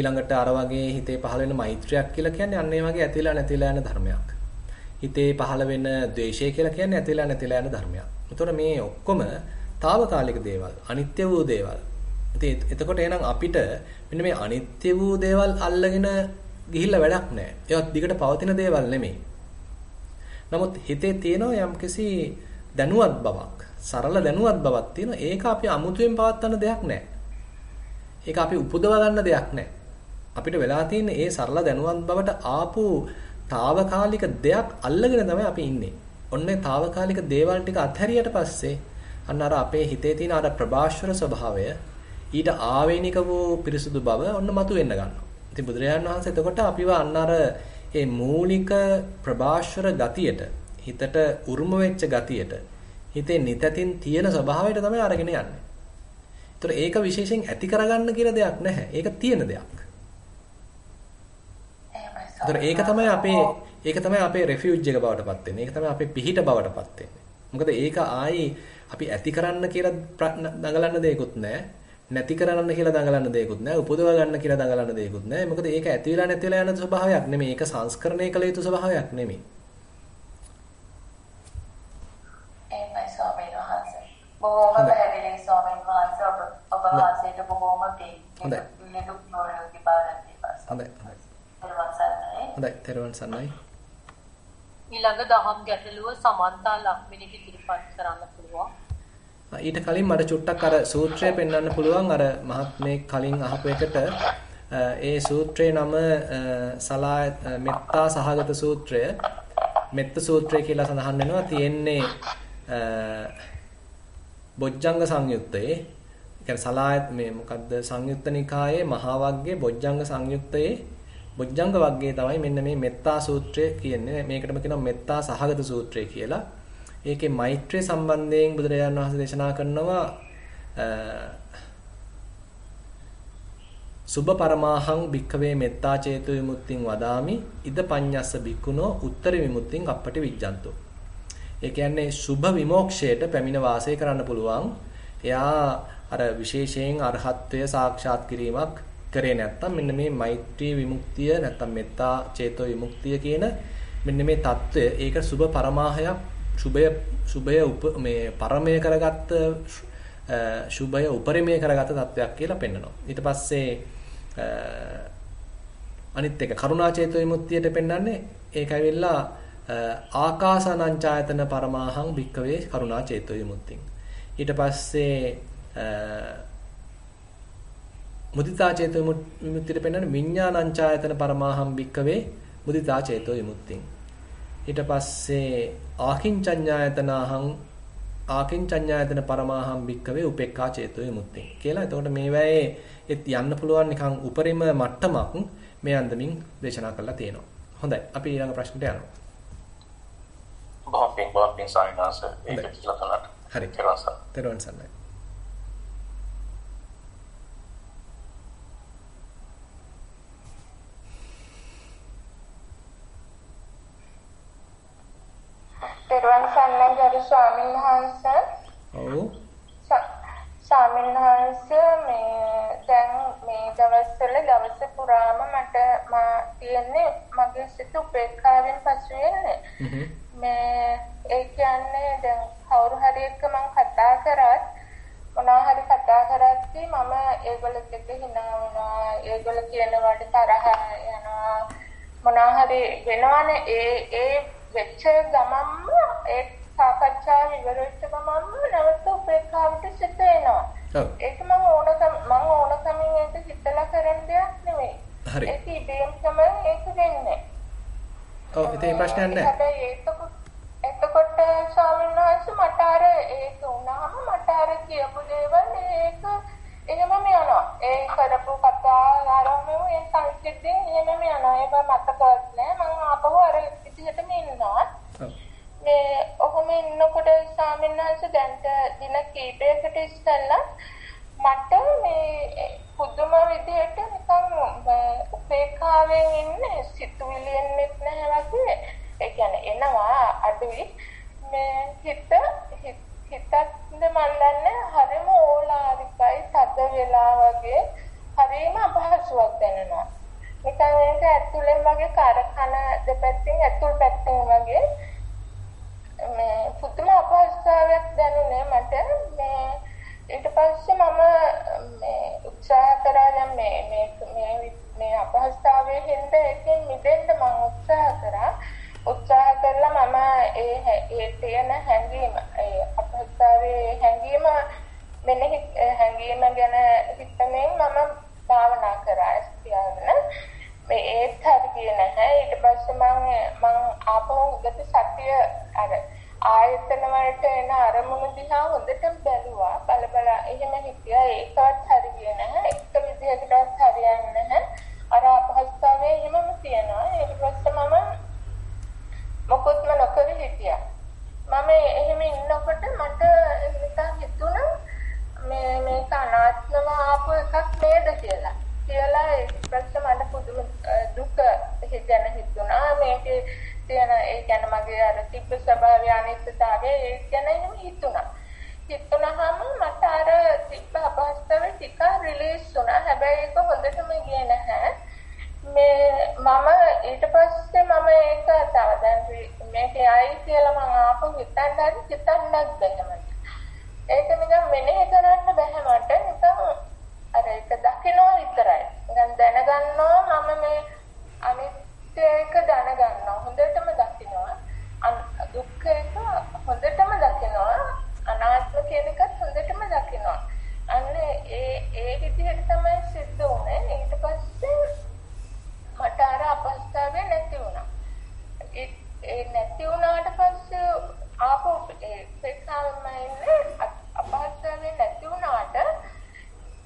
ඊළඟට අර වගේ හිතේ පහළ වෙන මෛත්‍රියක් කියලා කියන්නේ අන්න ඒ වගේ ඇතිවිලා නැතිවිලා යන ධර්මයක්. හිතේ පහළ වෙන ද්වේෂය කියලා කියන්නේ ඇතිවිලා නැතිවිලා යන ධර්මයක්. ඒතකොට මේ ඔක්කොම తాවකාලික දේවල්, අනිත්‍ය වූ දේවල්. ඉතින් එතකොට එහෙනම් අපිට මෙන්න මේ අනිත්‍ය වූ දේවල් අල්ලගෙන ගිහිල්ලා වැඩක් නැහැ. ඒවත් දිගට පවතින දේවල් නෙමෙයි. නමුත් හිතේ තියෙන යම්කිසි දැනුවත් බවක්, සරල දැනුවත් බවක් තියෙන. ඒක අපි අමුතුවෙන් පවත්වන්න දෙයක් නැහැ. ඒක අපි උපදවා ගන්න දෙයක් නැහැ. අපිට වෙලා තියෙන ඒ සරල දැනුවත් බවට ආපු తాවකාලික දෙයක් අල්ලගෙන තමයි අපි ඉන්නේ. ඔන්නේ తాවකාලික දේවල් ටික අත්හැරියට පස්සේ අන්න අර අපේ හිතේ තියෙන අර ප්‍රභාෂ්වර ස්වභාවය, ඊට ආවේනික වූ පිරිසුදු බව ඔන්න මතුවෙන්න ගන්නවා. ඉතින් බුදුරජාණන් වහන්සේ එතකොට අපිව අන්න අර ඒ මූලික ප්‍රභාෂ්වර ගතියට, හිතට උරුම වෙච්ච ගතියට, හිතේ නිතතින් තියෙන ස්වභාවයට තමයි අරගෙන යන්නේ. ඒතර ඒක විශේෂයෙන් ඇති කරගන්න කියලා දෙයක් නැහැ. ඒක තියෙන දෙයක්. ඒතර ඒක තමයි අපේ රෙෆියුජ් එක බවටපත් වෙන්නේ. ඒක තමයි අපේ පිහිට බවටපත් වෙන්නේ. මොකද ඒක ආයි අපි ඇති කරන්න කියලා දඟලන්න දෙයක්වත් නැහැ. නැති කරන්න කියලා දඟලන්න දෙයක්වත් නැහැ. උපදව ගන්න කියලා දඟලන්න දෙයක්වත් නැහැ. මොකද ඒක ඇති වෙලා නැති වෙලා යන ස්වභාවයක් නෙමෙයි. ඒක සංස්කරණය කළ යුතු ස්වභාවයක් නෙමෙයි. එහෙමයි ස්වාමීන් වහන්සේ. බොහොම පැහැදිලි ස්වාමීන් වහන්සේ. ඔබ වහන්සේට බොහොම පිං. හොඳයි. නිකුත් නොවන කිපාරන්ති පාස. හොඳයි. හොඳයි. තෙරුවන් සරණයි. ඊළඟ දහම් ගැටලුව සමන්තා ලක්මිණිට ඉදිරිපත් කරන්න පුළුවන්. ඊට කලින් මට චුට්ටක් අර සූත්‍රය පෙන්වන්න පුළුවන්. අර මහත්මේ කලින් අහපු එකට ඒ සූත්‍රයේ නම මෙත්තා සහගත සූත්‍රය, මෙත්ත සූත්‍රය කියලා සඳහන් වෙනවා. තියෙන්නේ බොජ්ජංග සංයුත්තේ, කියන්නේ සලායත් මේ මොකද්ද සංයුත්ත නිකායේ මහා වග්ගයේ බොජ්ජංග සංයුත්තේ බොජ්ජංග වග්ගයේ තමයි මෙන්න මේ මෙත්තා සූත්‍රය කියන්නේ. මේකටම කියනවා මෙත්තා සහගත සූත්‍රය කියලා. ඒකේ මෛත්‍රිය සම්බන්ධයෙන් බුදුරජාණන් වහන්සේ දේශනා කරනවා සුබ පරමාහං භික්ඛවේ මෙත්තා චේතු විමුක්තිං වදාමි ඉද පඤ්ඤස්ස භික්ඛුනෝ උත්තර විමුක්තිං අපටි විජ්ජන්තෝ. ඒ කියන්නේ සුබ විමෝක්ෂයට පැමිණ වාසය කරන්න පුළුවන්. එයා අර විශේෂයෙන් අරහත්ත්වය සාක්ෂාත් කිරීමක් කරේ නැත්තම් මෙන්න මේ මෛත්‍රී විමුක්තිය නැත්තම් මෙත්තා චේතෝ විමුක්තිය කියන මෙන්න මේ தত্ত্বය ඒක සුබ පරමාහයක් සුබය මේ පරමය කරගත්ත සුබය උපරිමය කරගත්ත தত্ত্বයක් කියලා පෙන්නනවා. ඊට පස්සේ අනිත් එක කරුණා චේතෝ විමුක්තියට පෙන්නන්නේ ඒකයි වෙලා ආකාසානංචායතන පරමාහං භික්ඛවේ කරුණා චේතෝ විමුක්තිං. ඊට පස්සේ මුදිතා චේතෝ විමුක්තියට පෙන්නන්නේ විඥානංචායතන පරමාහං භික්ඛවේ මුදිතා චේතෝ විමුක්තිං. ඊට පස්සේ ආකින්චඤ්ඤායතන පරමාහං භික්ඛවේ උපේක්ඛා චේතෝ විමුක්තිං කියලා. එතකොට මේවැයේ යන්න පුළුවන් නිකන් උපරිම මට්ටමක් මේ අන්දමින් දේශනා කරලා තියෙනවා. හොඳයි. අපි ඊළඟ ප්‍රශ්නට යනවා. බොහොම පිං සායනාස ඒක කියලා තමයි. හරි. තෙරුවන් සරණයි. Teruan sannan dari Swamin Hansa. Oh. Swamin Hansa me dawaswala purama mata ma tiyenne mage sitha upekhawen pasu wenne. Me e kiyanne dan kawuru hari ekka man katha karath monawa hari katha karathi mama egolak ekka hina una egolak kiyana wada taraha yana monawa hari wenawane e වෙච්ච ගමම්ම ඒ සාකච්ඡාව ඉවර වෙච්ච ගමම්ම නැවත උපේක්ෂාවට සිත එනවා. ඒක මම ඕනකමින් ඒක හිතලා කරන දෙයක් නෙමෙයි. ඒක ඉබේම තමයි ඒක වෙන්නේ. ඔව් ඉතින් ප්‍රශ්නයක් නැහැ. හැබැයි එතකොට ස්වාමීන් වහන්සේ මට අර ඒක වුණාම මට අර කියපු දේවල් ඒක එහෙමම යනවා. ඒ කරපු කතා ආරම්භෙම ඒ සංකීර්ණයෙන් එහෙමම යනවා. ඒක මතකවත් නෑ. මම ආපහු අර විදිහටම ඉන්නවා. මේ ඔහොම ඉන්නකොට සාමිනාංශ දැන්ට දින කීපයකට ඉස්සෙල්ලා මට මේ පුදුම විදිහට නිකන් උපේක්ෂාවෙන් ඉන්නේ සිතුවිලියෙන්ෙත් නැහැ වගේ. ඒ කියන්නේ එනවා අඩුයි මේ හිතත් මල්ලන්නේ හරිම ඕලාරිකයි තද වෙලා වගේ හරිම අපහසුාවක් දැනෙනවා. නිකන් ඒක ඇතුලෙන් වගේ කරකන දෙපැත්තෙන් ඇතුල් පැත්තෙන් වගේ මේ පුදුම අපහසුතාවයක් දැනුනේ මට. මේ ඊට පස්සේ මම මේ උත්සාහ කරා නම් මේ අපහසුතාවයෙන් හින්ද එකෙන් මිදෙන්න මම උත්සාහ කරලා මම ඒ තියෙන හැඟීම ඒ අපහසුතාවයේ හැඟීම මෙන්න හැඟීම ගැන හිතමින් මම භාවනා කරා ස්ථිරවන මේ ඒත් හරිය නැහැ. ඊට පස්සේ මම ආපහු උගත සතිය අර ආයතන වලට එන අරමුණු දිහා හොඳට බැලුවා බලබල එහෙම හිටියා. ඒකවත් හරිය නැහැ. එක විදිහකටවත් හරියන්නේ නැහැ. අර අපහසුතාවයේ එහෙමම තියනවා. ඊට පස්සේ මම මොකොත්ම නොකර හිටියා. මම එහෙම ඉන්නකොට මට නිකන් හිතුණා මේ අනාත්මව ආපු එකක් නේද කියලා ඉස්සෙල්ලා මට පුදුම දුක හිතන හිතුණා. මේකේ තියෙන ඒ කියන්නේ මගේ අර තිබ්බ ස්වභාවය අනිත්‍යතාවය ඒ කියන්නේ හිතුණාම මට අර තිබ්බ අපහසුතාවය ටික රිලීස් වුණා. හැබැයි ඒක හොඳටම ගියේ නැහැ. මම ඊට පස්සේ මම ඒක තව දැන් මේකේ ආයි කියලා මම ආපහු හිතන්නත් බැහැ. ඒක නිකන් මෙනෙහි කරන්න බැහැ මට. නිකන් අර ඒක දකිනවා විතරයි. නිකන් දැනගන්නවා මම මේ අනිත්‍ය එක දැනගන්නවා. හොඳටම දකිනවා. දුක්ඛ එක හොඳටම දකිනවා. අනාත්ම කියන එකත් හොඳටම දකිනවා. අන්න ඒ විදිහට තමයි සිද්ධ වුනේ. ඊට පස්සේ මට අර අපස්ථාවේ නැති වුණා. ඒ නැති වුණාට පස්සේ ආපහු ප්‍රේක්ෂාවෙම ඉන්නේ අපහසුතාවේ නැති වුණාට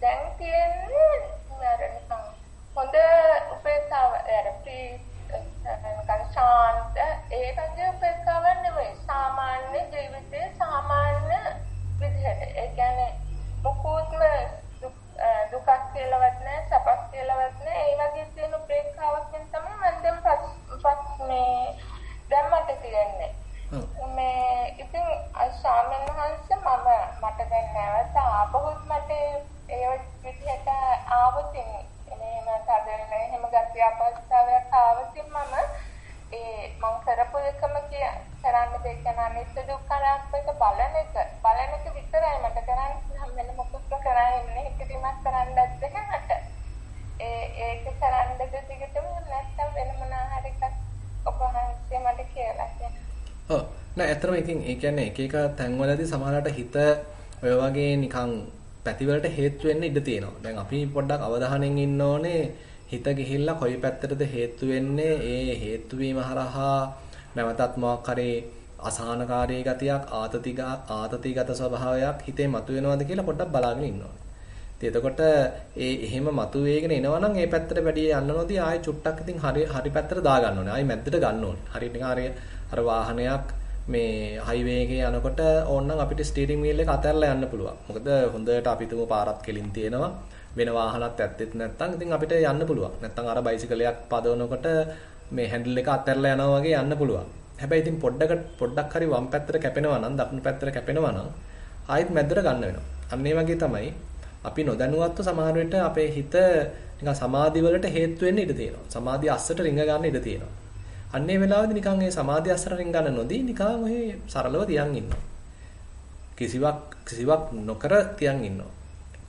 දැන් තියෙන්නේ අර නිකන් හොඳ උපේක්ෂාව අර නිකන් ශාන්ත ඒ වගේ උපේක්ෂාව නෙවෙයි සාමාන්‍ය ජීවිතයේ සාමාන්‍ය විදිහට. ඒ කියන්නේ මොකොත්ම දුකක් කියලාවත් නැහැ සපක් දැන් නැවත ආපහුත්මට ඒ විදිහට ආවොත් එනේ මම හදන්න එහෙම ගැටි අපස්ථාවයක් ආවොත් මම ඒ මම කරපු එකම කරන්න දෙක නනිත් දුක්ඛාරක්ෂක බලන එක විතරයි මට කරන්න වෙන මොකක්ද කරන්නේ හිතීමක් කරන්නත් දෙකට ඒක කරන්න දෙකටම නැත්තම් වෙන මොනවා හරි එකක් ඔබ හන්සේ මට කියලා දෙන්න. ඔව් නෑ අතරම ඉතින් ඒ කියන්නේ එක එක තැන්වලදී සමහරවිට හිත ඔය වගේ නිකන් පැතිවලට හේතු වෙන්න ඉඩ තියෙනවා. දැන් අපි පොඩ්ඩක් අවධානයෙන් ඉන්න ඕනේ හිත ගිහිල්ලා කොයි පැත්තටද හේතු වෙන්නේ ඒ හේතු වීම හරහා නැවතත් මොකක් හරි අසහනකාරී ගතියක් ආතතිගත ස්වභාවයක් හිතේ මතුවෙනවද කියලා පොඩ්ඩක් බලාගෙන ඉන්න ඕනේ. ඉතින් එතකොට ඒ එහෙම මතුවේගෙන එනවනම් ඒ පැත්තට වැඩි යන්න නොදී ආයෙ චුට්ටක් ඉතින් හරි පැත්තට දා ගන්න ඕනේ. ආයෙ මැද්දට ගන්න ඕනේ. හරියට නිකන් අර වාහනයක් මේ හයිවේ එකේ යනකොට ඕනනම් අපිට ස්ටියරින් වීල් එක අතහැරලා යන්න පුළුවන්. මොකද හොඳට අපි තුමු පාරක් කෙලින් තියෙනවා. වෙන වාහනත් ඇත්තෙත් නැත්නම් ඉතින් අපිට යන්න පුළුවන්. නැත්නම් අර බයිසිකලයක් පදවනකොට මේ හැන්ඩල් එක අතහැරලා යනවා වගේ යන්න පුළුවන්. හැබැයි ඉතින් පොඩ්ඩක් හරි වම් පැත්තට කැපෙනවා නම් දකුණු පැත්තට කැපෙනවා නම් ආයෙත් මැද්දට ගන්න වෙනවා. අන්න ඒ වගේ තමයි අපි නොදැනුවත්ව සමහර වෙලට අපේ හිත නිකන් සමාධිය වලට හේතු වෙන්න ඉඩ තියෙනවා. සමාධිය අස්සට රිංග ගන්න ඉඩ තියෙනවා. අන්න ඒ වෙලාවේදී නිකන් ඒ සමාධිය අස්සට රිංග ගන්න නොදී නිකන් ඔය සරලව තියන් ඉන්නවා. කිසිවක් නොකර තියන් ඉන්නවා.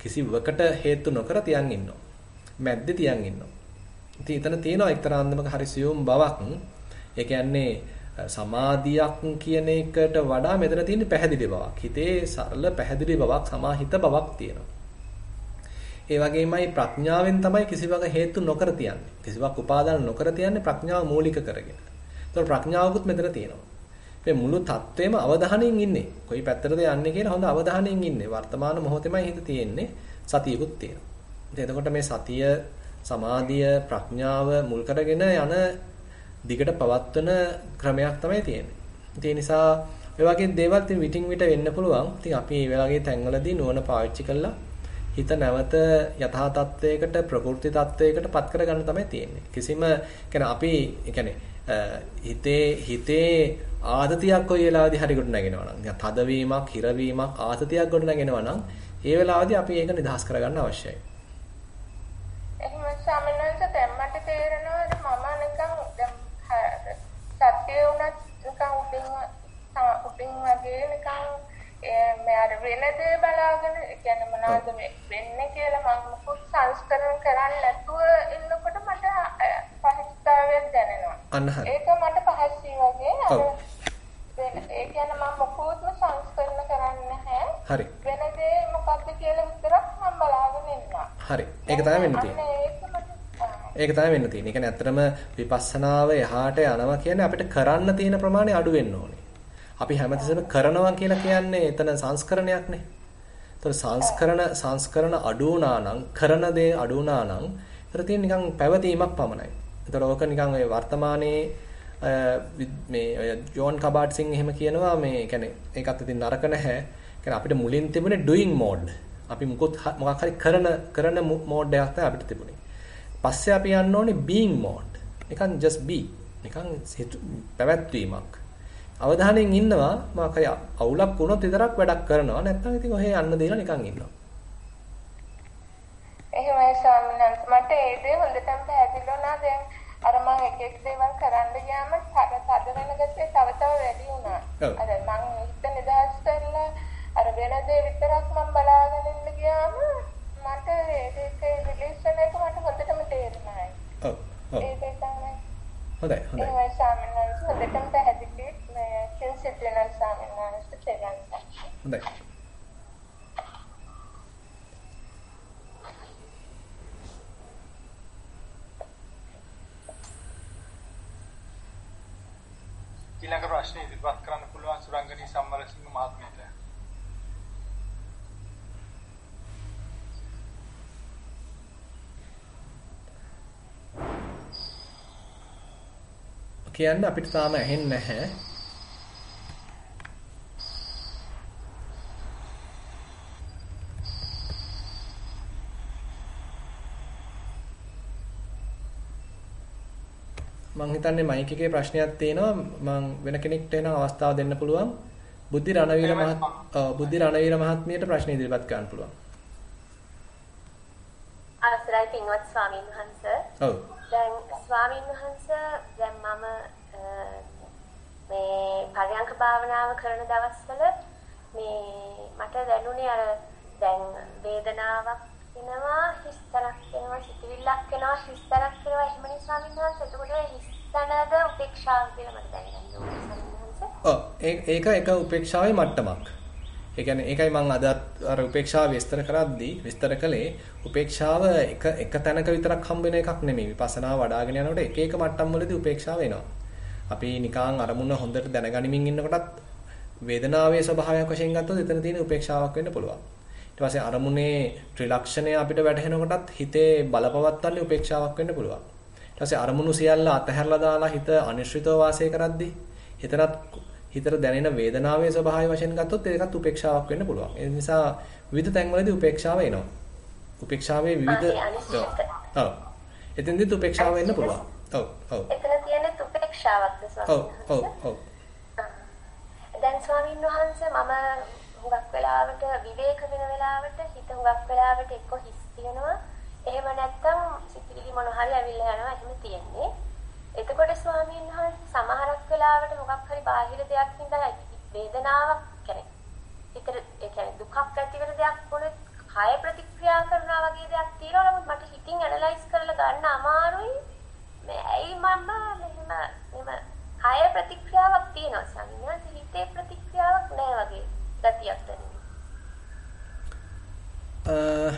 කිසිවකට හේතු නොකර තියන් ඉන්නවා. මැද්දේ තියන් ඉන්නවා. ඉතින් එතන තියෙනවා එක්තරා අන්දමක හරි සියුම් බවක්. ඒ කියන්නේ සමාධියක් කියන එකට වඩා මෙතන තියෙන පැහැදිලි බවක්. හිතේ සරල පැහැදිලි බවක්, සමාහිත බවක් තියෙනවා. ඒ වගේමයි ප්‍රඥාවෙන් තමයි කිසිවක හේතු නොකර තියන්නේ. කිසිවක් උපාදාන නොකර තියන්නේ ප්‍රඥාව මූලික කරගෙන. ඒතකොට ප්‍රඥාවකුත් මෙතන තියෙනවා. මේ මුළු තත්ත්වෙම අවධානයෙන් ඉන්නේ. කොයි පැත්තටද යන්නේ කියලා හොඳ අවධානයෙන් ඉන්නේ. වර්තමාන මොහොතෙමයි හිත තියෙන්නේ. සතියකුත් තියෙනවා. එතකොට මේ සතිය, සමාධිය, ප්‍රඥාව මුල් කරගෙන යන දිගට පවත්වන ක්‍රමයක් තමයි තියෙන්නේ. ඒ නිසා ඔය වගේ දේවල් ඉතින් විටින් විට වෙන්න පුළුවන්. ඉතින් අපි මේ වගේ තැන්වලදී නුවණ පාවිච්චි කරලා හිත නැවත යථා තත්ත්වයකට, ප්‍රකෘති තත්ත්වයකට පත් කරගන්න තමයි තියෙන්නේ. කිසිම කියන්නේ අපි කියන්නේ හිතේ ආතතියක් කොයි වෙලාවදී හරි ගොඩ නැගෙනවා නම් නිකන් තදවීමක්, හිරවීමක් ආතතියක් ගොඩ නැගෙනවා නම් ඒ වෙලාවදී අපි ඒක නිදහස් කරගන්න අවශ්‍යයි. එහෙනම් සාමාන්‍යයෙන් දැන් මට තේරෙනවා මම නිකන් දැන් සත්‍ය වුණත් නිකන් උපින් වගේ නිකන් මම වෙනදේ බලාගෙන කියන්නේ මොනවද මේ වෙන්නේ කියලා මම මොකක් සංස්කරණ කරන්නේ නැතුව ඉන්නකොට මට පහසුතාවයක් දැනෙනවා. ඒක මට පහසුයි වගේ අර ඒ කියන්නේ මම මොකෝත්ම සංස්කරණ කරන්නේ නැහැ. හරි. වෙනදේ මොකද්ද කියලා විතරක් මම බලාගෙන ඉන්නවා. හරි. ඒක තමයි වෙන්න තියෙන්නේ. ඒක තමයි වෙන්න තියෙන්නේ. ඒ කියන්නේ ඇත්තටම විපස්සනාව එහාට යනවා කියන්නේ අපිට කරන්න තියෙන ප්‍රමාණය අඩු වෙන්න ඕනේ. අපි හැමතිස්සෙම කරනවා කියලා කියන්නේ එතන සංස්කරණයක්නේ. ඒතර සංස්කරණ අඩු වුණා නම් කරන දේ අඩු වුණා නම් ඒතර තියෙන නිකන් පැවතීමක් පමණයි. ඒතර ඕක නිකන් ඔය වර්තමානයේ මේ ඔය ජෝන් කබාඩ් සිං එහෙම කියනවා මේ කියන්නේ ඒකත් ඉතින් නරක නැහැ. කියන්නේ අපිට මුලින් තිබුණේ ඩුයින් මෝඩ්. අපි මොකක් හරි කරන මෝඩ් එකක් තමයි අපිට තිබුණේ. පස්සේ අපි යන්න ඕනේ බීන් මෝඩ්. නිකන් just be. නිකන් පැවැත්වීමක්. අවධානයෙන් ඉන්නවා මොකක් හරි අවුලක් වුණොත් විතරක් වැඩක් කරනවා. නැත්නම් ඉතින් ඔහේ යන්න දෙලා නිකන් ඉන්නවා. එහෙමයි සාමනන්ත මට ඒ දේ හොඳටම පැහැදිලි වුණා. දැන් අර මම එක දේවල් කරන්න ගියාම තද වෙන ගැත්තේ තව වැඩි වුණා. අර මම හිත නිදහස් කරලා අර වෙන දේ විතරක් මම බලාගෙන ඉන්න ගියාම මට ඒක රිලේෂන් එක මට හොඳටම තේරුණායි. ඔව්. ඒක තමයි. හොඳයි හොඳයි. ඒ සාමනන්ත හොඳටම පැහැදිලි මේ සින්සිප්ලිනල් සාමනන්ත තේරෙනවා. හොඳයි. ඊළඟ ප්‍රශ්නේ ඉදිරිපත් කරන්න පුළුවන් සුරංගනී සම්මරසිංහ මහත්මියට. කියන්නේ අපිට තාම ඇහෙන්නේ නැහැ. මම හිතන්නේ මයික් එකේ ප්‍රශ්නයක් තියෙනවා. මම වෙන කෙනෙක්ට එන අවස්ථාව දෙන්න පුළුවන්. බුද්ධි රණවීර මහත්මියට ප්‍රශ්න ඉදිරිපත් කරන්න පුළුවන්. ආශ්‍රයි පින්වත් ස්වාමීන් වහන්සේ. ඔව්. දැන් ස්වාමීන් වහන්සේ දැන් මම මේ පරයන්ක භාවනාව කරන දවස්වල මේ මට දැනුනේ අර දැන් වේදනාවක් එනවා, හිස්තරක් එනවා, සිතුවිල්ලක් එනවා, හිස්තරක් එනවා. එහෙමනේ ස්වාමීන් වහන්සේ. එතකොට හිස්තනද උපේක්ෂාව කියලා මට දැනගන්න ඕනේ. ඒක එක උපේක්ෂාවේ මට්ටමක්. ඒ කියන්නේ ඒකයි මම අදත් අර උපේක්ෂාව විස්තර කළේ උපේක්ෂාව එක තැනක විතරක් හම්බ වෙන එකක් නෙමෙයි. විපස්සනා වඩාගෙන යනකොට එක එක මට්ටම් වලදී උපේක්ෂාව එනවා. අපි නිකං අරමුණ හොඳට දැනගනිමින් ඉන්නකොටත් වේදනාවේ ස්වභාවයක් වශයෙන් ගත්තොත් එතන තියෙන උපේක්ෂාවක් වෙන්න පුළුවන්. ඊට පස්සේ අරමුණේ ත්‍රිලක්ෂණය අපිට වැටහෙනකොටත් හිතේ බලපවත්තන්නේ උපේක්ෂාවක් වෙන්න පුළුවන්. ඊට පස්සේ අරමුණු සියල්ල අතහැරලා දාලා හිත අනිශ්චිතව වාසය කරද්දී හිතට දැනෙන වේදනාවේ ස්වභාවය වශයෙන් ගත්තොත් ඒකත් උපේක්ෂාවක් වෙන්න පුළුවන්. ඒ නිසා විවිධ තැන්වලදී උපේක්ෂාව එනවා. උපේක්ෂාවේ විවිධ ඔව්. එතෙන්දී උපේක්ෂාව වෙන්න පුළුවන්. ඔව් ඔව්. එතන තියෙන උපේක්ෂාවක්ද ස්වාමීන් වහන්සේ? ඔව් ඔව්. දැන් ස්වාමීන් වහන්සේ මම හුඟක් වෙලාවට විවේක වෙන වෙලාවට හිත හුඟක් වෙලාවට එක්ක හිස් තියෙනවා. එහෙම නැත්නම් සිතිවිලි මොන හරි ඇවිල්ලා යනවා එහෙම තියෙන්නේ. එතකොට ස්වාමීන් වහන්සේ සමහරක් වෙලාවට මොකක් හරි බාහිර දෙයක් නිසා වේදනාවක් කියන්නේ දුකක් ඇති වෙන දෙයක් පොළොත් කාය ප්‍රතික්‍රියා කරනවා වගේ දෙයක් තියෙනවා. නමුත් මට හිතින් ඇනලයිස් කරලා ගන්න අමාරුයි. මේ ඇයි මම මෙහෙම කාය ප්‍රතික්‍රියාවක් තියෙනවා ස්වාමීන් වහන්සේ හිතේ ප්‍රතික්‍රියාවක් නැහැ වගේ ගතියක් දැනෙනවා.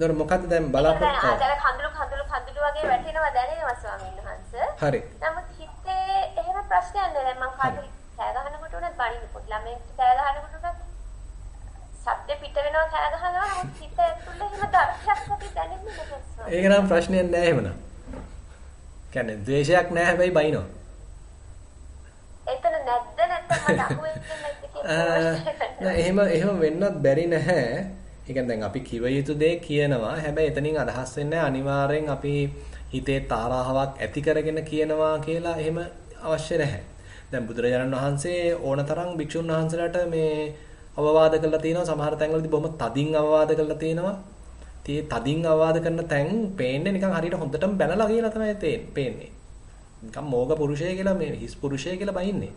දොර මොකද්ද දැන් බලාපොරොත්තු වෙන්නේ? දැන් කඳුළු වගේ වැටෙනවා දැනෙනවා ස්වාමීන් වහන්සේ. හරි. නමුත් හිතේ එහෙම ප්‍රශ්නයක් නෑ. මම කඳුළු කෑ ගහනකොට උනත් බණින්න පොඩි ළමයෙක්ට කෑ ගහනකොට උනත් ශබ්ද පිට වෙනවා කෑ ගහනවා. නමුත් හිත ඇතුළේ එහෙම දර්ශයක් අපි දැනෙන්නේ නැහැ ස්වාමීන්. ඒක නම් ප්‍රශ්නයක් නෑ එහෙමනම්. කියන්නේ ද්වේෂයක් නෑ හැබැයි බයිනෝ. එතන නැද්ද නැත්නම් අහුවෙන්නේ එහෙම වෙන්නත් බැරි නැහැ. ඒ කියන්නේ දැන් අපි කිව යුතු දේ කියනවා. හැබැයි එතනින් අදහස් වෙන්නේ අනිවාර්යෙන් අපි හිතේ තරහාවක් ඇති කරගෙන කියනවා කියලා එහෙම අවශ්‍ය නැහැ. දැන් බුදුරජාණන් වහන්සේ ඕනතරම් භික්ෂුන් වහන්සේලාට මේ අවවාද කරලා තියෙනවා. සමහර තැන්වලදී බොහොම තදින් අවවාද කරලා තියෙනවා. තදින් අවවාද කරන තැන් පේන්නේ නිකන් හරියට හොඳටම බැලලා කියලා තමයි පේන්නේ. නිකන් මෝග පුරුෂය කියලා මේ හිස් පුරුෂය කියලා බයින්නේ.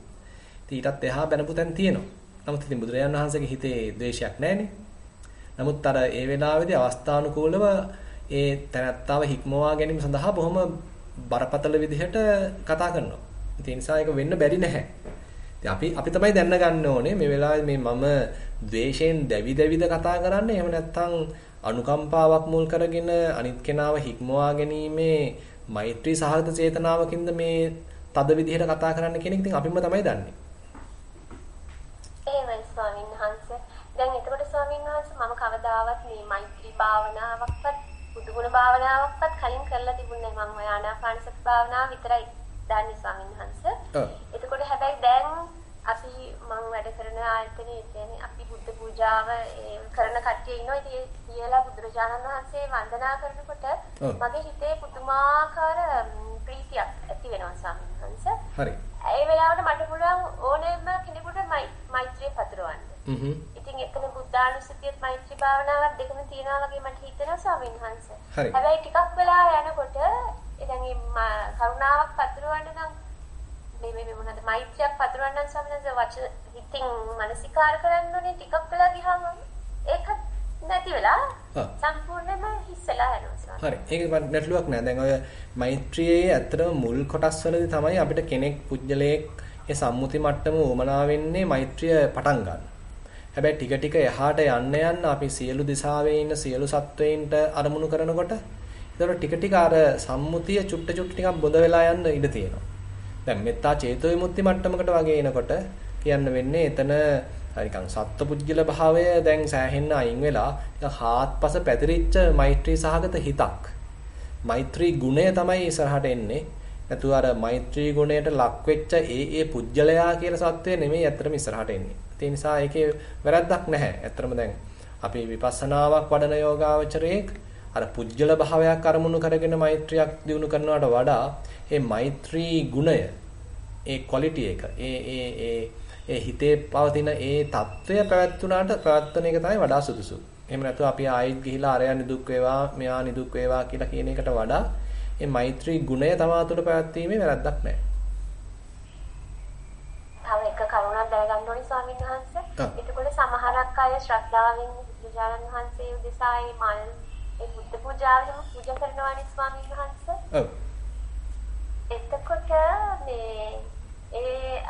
ඊටත් එහා බැනපු තැන් තියෙනවා. නමුත් ඉතින් බුදුරජාණන් වහන්සේගේ හිතේ ද්වේෂයක් නැහැනේ. නමුත් අර ඒ වෙලාවේදී අවස්ථානුකූලව ඒ තනත්තාව හික්මවා ගැනීම සඳහා බොහොම බරපතල විදිහට කතා කරනවා. ඒ නිසා ඒක වෙන්න බැරි නැහැ. ඉතින් අපි තමයි දැන ගන්න ඕනේ මේ වෙලාවේ මේ මම ද්වේෂයෙන් දැවිද කතා කරන්නේ. එහෙම නැත්නම් අනුකම්පාවක් මුල් කරගෙන අනිත් කෙනාව හික්මවා ගැනීමේ මෛත්‍රී සහගත චේතනාවකින්ද මේ තද විදිහට කතා කරන්න කියන එක ඉතින් අපිම තමයි දන්නේ. එහෙමයි ස්වාමීන් වහන්සේ. දැන් එතකොට ස්වාමීන් වහන්සේ මම කවදාවත් මේ මෛත්‍රී භාවනාවක්වත් බුදුගුණ භාවනාවක්වත් කලින් කරලා තිබුණේ නැහැ. මම ආනාපානසති භාවනාව විතරයි දන්නේ ස්වාමීන් වහන්සේ. එතකොට හැබැයි දැන් අපි මම වැඩ කරන ආයතනයේ කියන්නේ අපි බුද්ධ පූජාව කරන කට්ටිය ඉන්නවා. ඉතින් කියලා බුදුරජාණන් වහන්සේ වන්දනා කරනකොට මගේ හිතේ පුදුමාකාර ප්‍රීතියක් ඇති වෙනවා ස්වාමීන් වහන්සේ. හරි. ඒ වෙලාවට මට පුළුවන් ඕනෑම කෙනෙකුට මෛත්‍රිය පතුරවන්න. ඉතින් එතන බුද්ධානුස්සතියත් මෛත්‍රී භාවනාවත් දෙකම තියෙනවා වගේ මට හිතෙනවා ස්වාමීන් වහන්සේ. හැබැයි ටිකක් වෙලා යනකොට දැන් මේ කරුණාවක් පතුරවන්න නම් මේ මොනවාද මෛත්‍රියක් පතුරවන්න නම් ස්වාමීන් වහන්සේ වචන හිතින් මනසිකාර කරන්න ඕනේ. ටිකක් වෙලා ගියාම ඒක නැති වෙලා සම්පූර්ණයෙන්ම හිස්සලා යනවා ස්වාමීන්. හරි. ඒක නැටලුවක් නෑ. දැන් ඔය මෛත්‍රියේ ඇත්තම මුල් කොටස් වලදී තමයි අපිට කෙනෙක් පුජ්‍යලයක් ඒ සම්මුති මට්ටම උමනා වෙන්නේ මෛත්‍රිය පටන් ගන්න. හැබැයි ටික එහාට යන්න අපි සියලු දිශාවේ ඉන්න සියලු සත්වයින්ට අරමුණු කරනකොට ඒතර ටික අර සම්මුතිය චුට්ට ටිකක් බොඳ වෙලා යන්න ඉඩ තියෙනවා. දැන් මෙත්තා චේතෝ විමුක්ති මට්ටමකට වගේ එනකොට කියන්න වෙන්නේ එතන නිකන් සත්පුද්ගල භාවය දැන් සෑහෙන්න අයින් වෙලා නිකන් හාත්පස පැතිරිච්ච මෛත්‍රී සහගත හිතක්. මෛත්‍රී ගුණය තමයි ඉස්සරහට එන්නේ. නැතුව අර මෛත්‍රී ගුණයට ලක් වෙච්ච ඒ පුජ්‍යලයා කියන සත්වය නෙමෙයි අතරම ඉස්සරහට එන්නේ. ඒ නිසා ඒකේ වැරද්දක් නැහැ. අතරම දැන් අපි විපස්සනාවක් වඩන යෝගාවචරයේ අර පුජ්‍යල භාවයක් අරමුණු කරගෙන මෛත්‍රියක් දිනු කරනවට වඩා මේ මෛත්‍රී ගුණය ඒ ක්වලිටි එක ඒ හිතේ පවතින ඒ తත්වය පැවැත්ුණාට ප්‍රවත්තන එක තමයි වඩා සුදුසු. එහෙම නැතුව අපි ආයෙත් ගිහිලා අරයන් නිදුක් වේවා, මෙයා නිදුක් වේවා කියලා කියන එකට වඩා මේ මෛත්‍රී ගුණය තමා තුළ පැවැත්වීමේ වැරද්දක් නැහැ. තව එක කරුණක් දැනගන්න ඕනේ ස්වාමීන් වහන්සේ. එතකොට සමහරක් අය ශ්‍රද්ධාවෙන් බුදුරජාණන් වහන්සේ උදෙසායි මල් ඒ බුද්ධ පූජාවෙම පූජා කරනවානේ ස්වාමීන් වහන්සේ. ඔව්. එතකොට මේ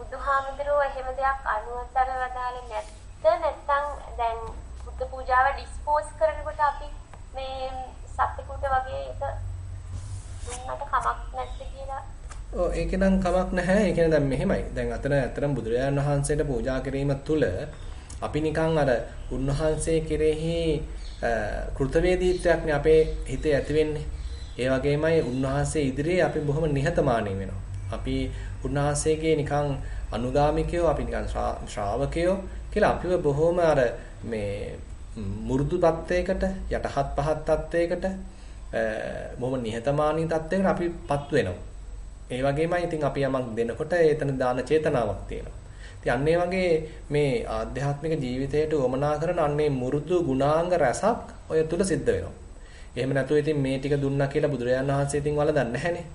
බුදුහාමුදුරුවෝ එහෙම දෙයක් අනුතර වදාලේ නැත්නම් දැන් බුද්ධ පූජාව ඩිස්පෝස් කරනකොට අපි මේ සත්‍යකුට වගේ එක දුන්නට කමක් නැද්ද කියලා? ඔව් ඒක නම් කමක් නැහැ. ඒ කියන්නේ දැන් මෙහෙමයි. දැන් අතන බුදුරජාණන් වහන්සේට පූජා කිරීම තුළ අපි නිකන් අර උන්වහන්සේ කෙරෙහි කෘතවේදීත්වයක්නේ අපේ හිතේ ඇති වෙන්නේ. ඒ වගේමයි උන්වහන්සේ ඉදිරියේ අපි බොහොම නිහතමානී වෙනවා. අපි උන්වහන්සේගේ නිකන් අනුගාමිකයෝ, අපි නිකන් ශ්‍රාවකයෝ කියලා අපිව බොහොම අර මේ මුරුදු තත්වයකට, යටහත් පහත් තත්වයකට, බොහොම නිහතමානී තත්වයකට අපිපත් වෙනවා. ඒ වගේමයි ඉතින් අපි යමක් දෙනකොට ඒතන දාන චේතනාවක් තියෙනවා. ඉතින් අන්න ඒ වගේ මේ ආධ්‍යාත්මික ජීවිතයට උවමනා කරන අන්න මේ මුරුදු ගුණාංග රසක් ඔය තුල සිද්ධ වෙනවා. එහෙම නැතුව ඉතින් මේ ටික දුන්නා කියලා බුදුරජාණන් වහන්සේ ඉතින් වලදන්නේ නැහැනේ.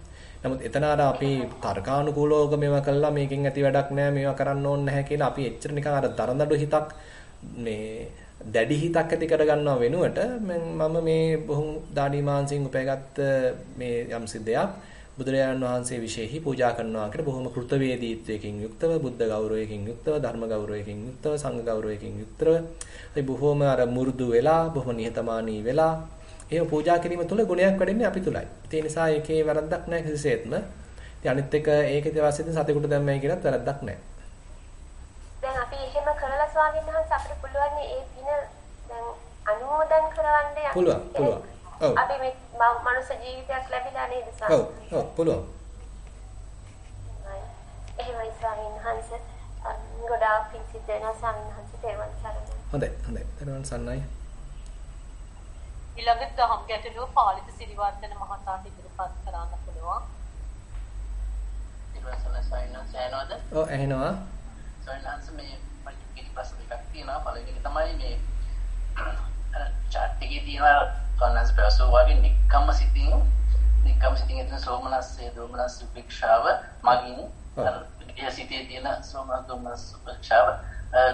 නමුත් එතන අර අපි තර්කානුකූලව මේවා කළා, මේකෙන් ඇති වැඩක් නෑ, මේවා කරන්න ඕනේ නැහැ කියලා අපි එච්චර නිකන් අර දරදඬු හිතක්, මේ දැඩි හිතක් ඇති කරගන්නවා වෙනුවට මම මේ බොහොම දාඩි මාංශයෙන් උපයගත් මේ යම් සිද්ධයක් බුදුරජාණන් වහන්සේ විශේෂෙහි පූජා කරනවා කියලා බොහොම කෘතවේදීත්වයකින් යුක්තව, බුද්ධ ගෞරවයකින් යුක්තව, ධර්ම ගෞරවයකින් යුක්තව, සංඝ ගෞරවයකින් යුක්තව අපි බොහොම අර මුරුදු වෙලා, බොහොම නිහතමානී වෙලා ඒ පූජා කිරීම තුළ ගුණයක් වැඩෙන්නේ අපි තුලයි. ඒ නිසා ඒකේ වැරද්දක් නැහැ කිසිසේත්ම. ඉතින් අනිත් එක ඒකේ අවශ්‍යද සතෙකුට දැම්මයි කියලාත් වැරද්දක් නැහැ. දැන් අපි එහෙම කරලා ස්වාමීන් වහන්සේ අපිට පුළුවන් මේ දින දැන් අනුමෝදන් කරවන්නේ පුළුවන්. ඔව්. අපි මේ මනුස්ස ජීවිතයක් ලැබිලා නේද සාරා? ඔව්. ඔව් පුළුවන්. එහෙමයි ස්වාමීන් වහන්සේ. ගොඩාක් පිං සිද්ධ වෙනවා ස්වාමීන් වහන්සේ. තේරුවන් සරණයි. හොඳයි. හොඳයි. තේරුවන් සරණයි. ඊළඟට දහම් ගැටලුව පාලිත සිරිවර්ධන මහතාට ඉදිරිපත් කරන්න පුළුවන්. ඉතින් සයින්ස් ඇනවද? ඔව් ඇහෙනවා. සයින්ස් මේ මල්ටිපල් පස්සේ එකක් තියෙනවා. බලන්නේ තමයි මේ චැට් එකේ තියෙන කොනස් ප්‍රසෝ වගේ නිකම්ම සිටින් එතන සෝමනස්සේ දෝමනස් උපේක්ෂාව මගින් ඒ සිටේ තියෙන සෝමනස් දෝමනස් උපේක්ෂාව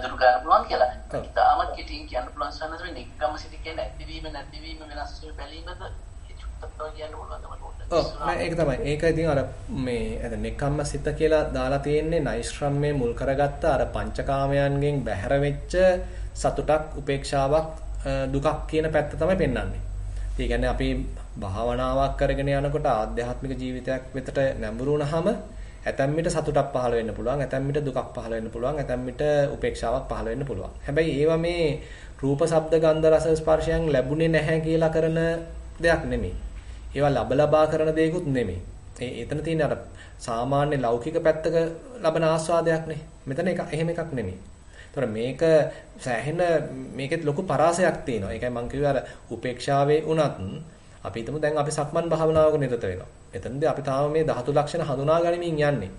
දුරු කරන්න පුළුවන් කියලා. තාමත් කිටින් කියන්න පුළුවන් සන්නස මේ නිකම්ම සිටි කියන්නේ නැතිවීම වෙනස් වෙන බැලීමද චුට්ටක් කියන්න ඕනද මට? ඔව් නෑ ඒක තමයි. ඒක ඉතින් අර මේ අද නිකම්ම සිත කියලා දාලා තියෙන්නේ නෛෂ්ක්‍රම්‍යයේ මුල් කරගත්ත අර පංචකාමයන්ගෙන් බැහැර වෙච්ච සතුටක්, උපේක්ෂාවක්, දුකක් කියන පැත්ත තමයි පෙන්වන්නේ. ඒ කියන්නේ අපි භාවනාවක් කරගෙන යනකොට ආධ්‍යාත්මික ජීවිතයක් වෙතට නැඹුරු වුණාම ඇතැම් විට සතුටක් පහළ වෙන්න පුළුවන්, ඇතැම් විට දුකක් පහළ වෙන්න පුළුවන්, ඇතැම් විට උපේක්ෂාවක් පහළ වෙන්න පුළුවන්. හැබැයි ඒවා මේ රූප, ශබ්ද, ගන්ධ, රස, ස්පර්ශයන් ලැබුණේ නැහැ කියලා කරන දෙයක් නෙමෙයි. ඒවා ලබා කරන දෙයක්ුත් නෙමෙයි. එතන තියෙන අර සාමාන්‍ය ලෞකික පැත්තක ලබන ආස්වාදයක්නේ. මෙතන එක එහෙම එකක් නෙමෙයි. ඒතොර මේක සෑහෙන මේකෙත් ලොකු පරාසයක් තියෙනවා. ඒකයි මම කිව්වේ අර උපේක්ෂාවේ උනත් අපි හිතමු දැන් අපි සක්මන් භාවනාවක නිරත වෙනවා. එතනදී අපි තාම මේ ධාතු ලක්ෂණ හඳුනා ගනිමින් යන්නේ.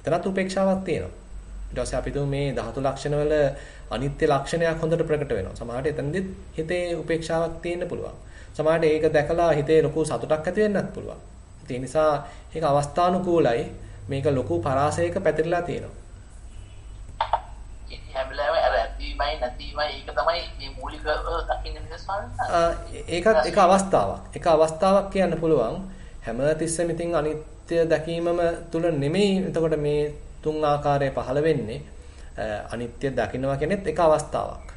එතනත් උපේක්ෂාවක් තියෙනවා. ඊට පස්සේ අපි හිතමු මේ ධාතු ලක්ෂණ වල අනිත්‍ය ලක්ෂණයක් හොඳට ප්‍රකට වෙනවා. සමහරට එතනදීත් හිතේ උපේක්ෂාවක් තියෙන්න පුළුවන්. සමහරට ඒක දැකලා හිතේ ලොකු සතුටක් ඇති වෙන්නත් පුළුවන්. ඒ නිසා ඒක අවස්ථානුකූලයි. මේක ලොකු පරාසයක පැතිරලා තියෙනවා. ඒකත් එක අවස්ථාවක්. එක අවස්ථාවක් කියන්න පුළුවන්. හැමතිස්සෙම ඉතින් අනිත්‍ය දැකීමම තුල නෙමෙයි එතකොට මේ තුන් ආකාරය පහළ වෙන්නේ. අනිත්‍ය දකින්නවා කියනෙත් එක අවස්ථාවක්.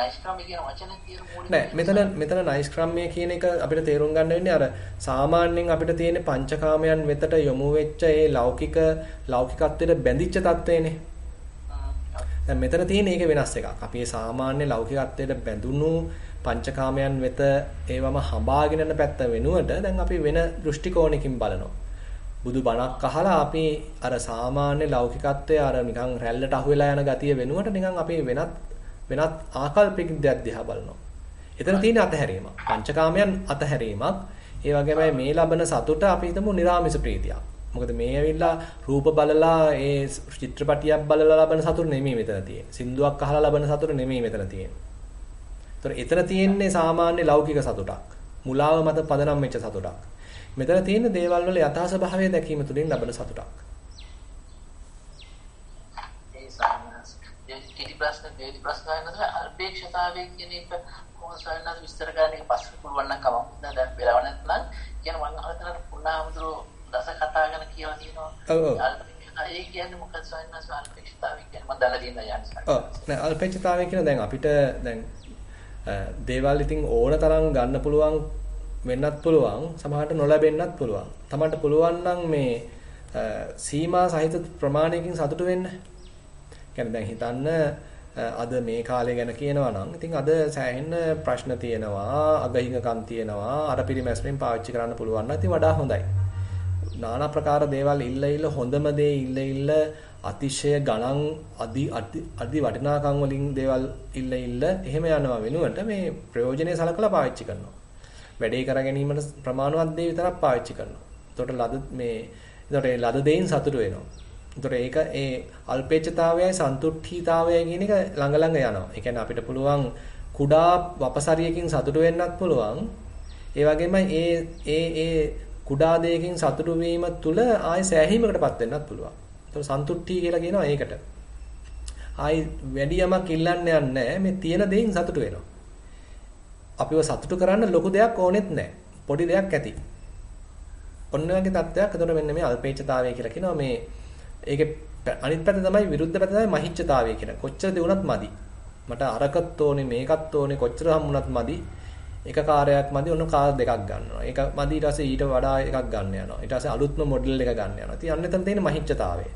නයිෂ්ක්‍රම්‍ය කියන වචනේ තේරුම මොකක්ද? නෑ මෙතන නයිෂ්ක්‍රම්‍ය කියන එක අපිට තේරුම් ගන්න වෙන්නේ අර සාමාන්‍යයෙන් අපිට තියෙන පංචකාමයන් වෙතට යොමු වෙච්ච ඒ ලෞකිකත්වයට බැඳිච්ච තත්ත්වයනේ. දැන් මෙතන තියෙන එක වෙනස් එකක්. අපි මේ සාමාන්‍ය ලෞකිකත්වයට බැඳුණු පංචකාමයන් වෙත ඒවම හඹාගෙන යන පැත්ත වෙනුවට දැන් අපි වෙන දෘෂ්ටි කෝණකින් බලනවා. බුදු බණක් අහලා අපි අර සාමාන්‍ය ලෞකිකත්වයේ අර නිකන් රැල්ලට අහු වෙලා යන ගතිය වෙනුවට නිකන් අපි වෙනත් ආකල්පික දෙයක් දිහා බලනවා. එතන තියෙන අතහැරීමක්. පංචකාමයන් අතහැරීමක්. ඒ වගේමයි මේ ලබන සතුට අපි හිතමු නිරාමිස ප්‍රීතියක්. මොකද මේ ඇවිල්ලා රූප බලලා ඒ චිත්‍රපටියක් බලලා ලබන සතුට නෙමෙයි මෙතන තියෙන්නේ. සින්දුවක් අහලා ලබන සතුට නෙමෙයි මෙතන තියෙන්නේ. ඒතර එතන තියෙන්නේ සාමාන්‍ය ලෞකික සතුටක්. මුලාව මත පදනම් වෙච්ච සතුටක්. මෙතන තියෙන දේවල් වල යථා ස්වභාවය දැකීම තුළින් ලබන සතුටක්. ඒ සාමාන්‍ය දෙවි ප්‍රශ්න නේද අර්පේක්ෂතාවයෙන් කියන්නේ කොහොමද විස්තර කරන්න එක පස්සේ පුළුවන් නම් කවමුද දැන් වෙලාව නැත්නම් කියන මම අහතර පුණාමතුරු දස කතා කරන කියලා තියෙනවා ඒ කියන්නේ මොකක්ද සයන්ස් අර්පේක්ෂතාවය කියන්නේ මම දැනලා තියෙන යන්නේ ඔව් නෑ අර්පේක්ෂතාවය කියන දැන් අපිට දැන් දේවල් ඉතින් ඕන තරම් ගන්න පුළුවන් වෙන්නත් පුළුවන් සමහරට නොලැබෙන්නත් පුළුවන් තමන්ට පුළුවන් නම් මේ සීමා සහිත ප්‍රමාණයකින් සතුටු වෙන්න කියන්නේ දැන් හිතන්න අද මේ කාලය ගැන කියනවා නම් ඉතින් අද සෑහෙන ප්‍රශ්න තියෙනවා අගහිඟකම් තියෙනවා අර පිරිමැස්මෙන් පාවිච්චි කරන්න පුළුවන් නම් ඉතින් වඩා හොඳයි. নানা ප්‍රකාර දේවල් ඉල්ල හොඳම දේ ඉල්ල අතිශය ගණන් අදි වටිනාකම් වලින් දේවල් ඉල්ල එහෙම යනවා වෙනුවට මේ ප්‍රයෝජනේ සලකලා පාවිච්චි කරනවා. වැඩේ කර ගැනීමට ප්‍රමාණවත් දේ විතරක් පාවිච්චි කරනවා. එතකොට ලද දෙයින් සතුට වෙනවා. ඒතර ඒක ඒ අල්පේච්ඡතාවයයි සන්තුෂ්ඨීතාවයයි කියන එක ළඟ ළඟ යනවා. ඒ කියන්නේ අපිට පුළුවන් කුඩා වපසරියකින් සතුටු වෙන්නත් පුළුවන්. ඒ වගේම ඒ කුඩා දෙයකින් සතුටු වීම තුළ ආයි සෑහීමකටපත් වෙන්නත් පුළුවන්. ඒතර සන්තුෂ්ඨී කියලා කියනවා ඒකට. ආයි වැඩි යමක් ඉල්ලන්න යන්නේ නැහැ. මේ තියෙන දෙයින් සතුටු වෙනවා. අපිව සතුටු කරන්න ලොකු දෙයක් ඕනෙත් නැහැ. පොඩි දෙයක් ඇති. ඔන්න ඔයගේ තත්ත්වයක්. ඒතර මෙන්න මේ අල්පේච්ඡතාවය කියලා කියනවා මේ ඒකේ අනිත් පැත්ත තමයි විරුද්ධ පැත්ත තමයි මහිච්ඡතාවය කියන. කොච්චර දෙවුණත් මදි. මට අරකත් ඕනේ මේකත් ඕනේ කොච්චර හම්බුණත් මදි. එක කාර්යයක් මදි ඔන්න කාර් දෙකක් ගන්නවා. ඒක මදි ඊට පස්සේ ඊට වඩා එකක් ගන්න යනවා. ඊට පස්සේ අලුත්ම මොඩල් එක ගන්න යනවා. ඉතින් අන්න එතන තියෙන මහිච්ඡතාවය.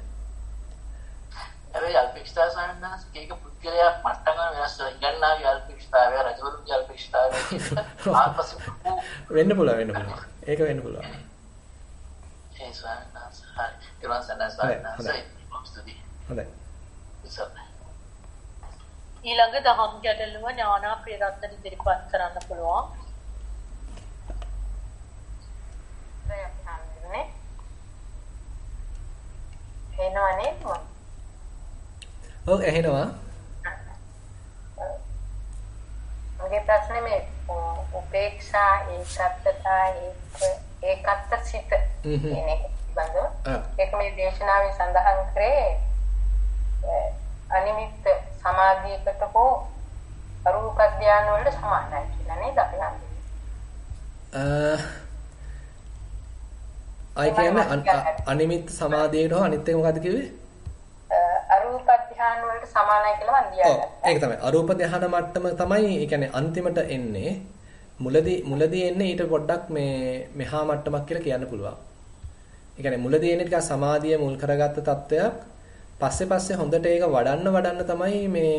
හැබැයි අල්පේක්ෂතාව සම්බන්ධ කීක පුද්ගලයා මට්ටම වෙනස් ගන්නාගේ අල්පේක්ෂතාවය රජවරුන්ගේ අල්පේක්ෂතාවය වෙන්න පුළුවන්. ඒක වෙන්න පුළුවන්. ඒ සම්බන්ධ හරි. ඊළඟ දහම් ගැටලුව ඥානා ප්‍රියරත්න ඉදිරිපත් කරන්න පුළුවන්. එහෙනවා. මගේ ප්‍රශ්නේ මේ උපේක්ෂා ඒකත්තතා ඒකත්ත සිත කියන්නේ ඒක මේ දේශනාවේ සඳහන් කරේ අනිමිත් සමාධියකට හෝ රූප ධානය වලට සමානයි කියලා නේද අපි හඳුන්නේ. අනිමිත් සමාධියට හෝ අනිත් එක මොකද්ද කිව්වේ? අරූප ධානය වලට සමානයි කියලා මන් දියා ගත්තා. ඒක තමයි. අරූප ධානය මට්ටම තමයි ඒ කියන්නේ අන්තිමට එන්නේ. මුලදී එන්නේ ඊට පොඩ්ඩක් මේ මෙහා මට්ටමක් කියලා කියන්න පුළුවන්. ඒ කියන්නේ මුලදී එන්නේ ටිකක් සමාධිය මුල් කරගත්ත තත්වයක් පස්සේ හොඳට ඒක වඩන්න තමයි මේ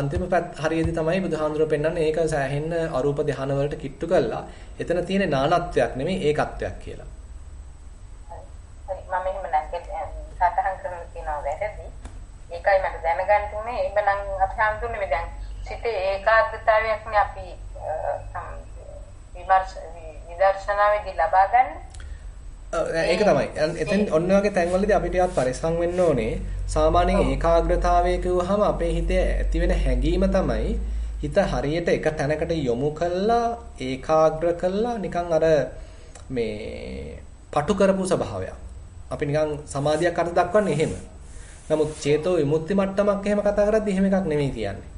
අන්තිම හරියදී තමයි බුදුහාඳුරෝ පෙන්නන්නේ ඒක සෑහෙන්න අරූප ධාන වලට කිට්ටු කළා. එතන තියෙන නානත්වයක් නෙමෙයි ඒකත්වයක් කියලා. හරි මම එහෙම නැගිටින සතහන් කරන තියනවා වැරදි. ඒකයි මට දැනගන්න උනේ. එහෙනම් අපි හඳුන්නේ මේ දැන් සිතේ ඒකාග්‍රතාවයක් නේ අපි විදර්ශනාවේදී ලබා ගන්න. ඒක තමයි. එතෙන් ඔන්න ඔයගේ තැන්වලදී අපිට යාත් පරිස්සම් වෙන්න ඕනේ. සාමාන්‍යයෙන් ඒකාග්‍රතාවය කියවහම අපේ හිතේ ඇති වෙන හැඟීම තමයි හිත හරියට එක තැනකට යොමු කළා ඒකාග්‍ර කළා නිකන් අර මේ පටු කරපු ස්වභාවයක්. අපි නිකන් සමාධියක් අර්ථ දක්වන්නේ එහෙම. නමුත් චේතෝ විමුක්ති මට්ටමක් එහෙම කතා කරද්දී එහෙම එකක් නෙමෙයි කියන්නේ.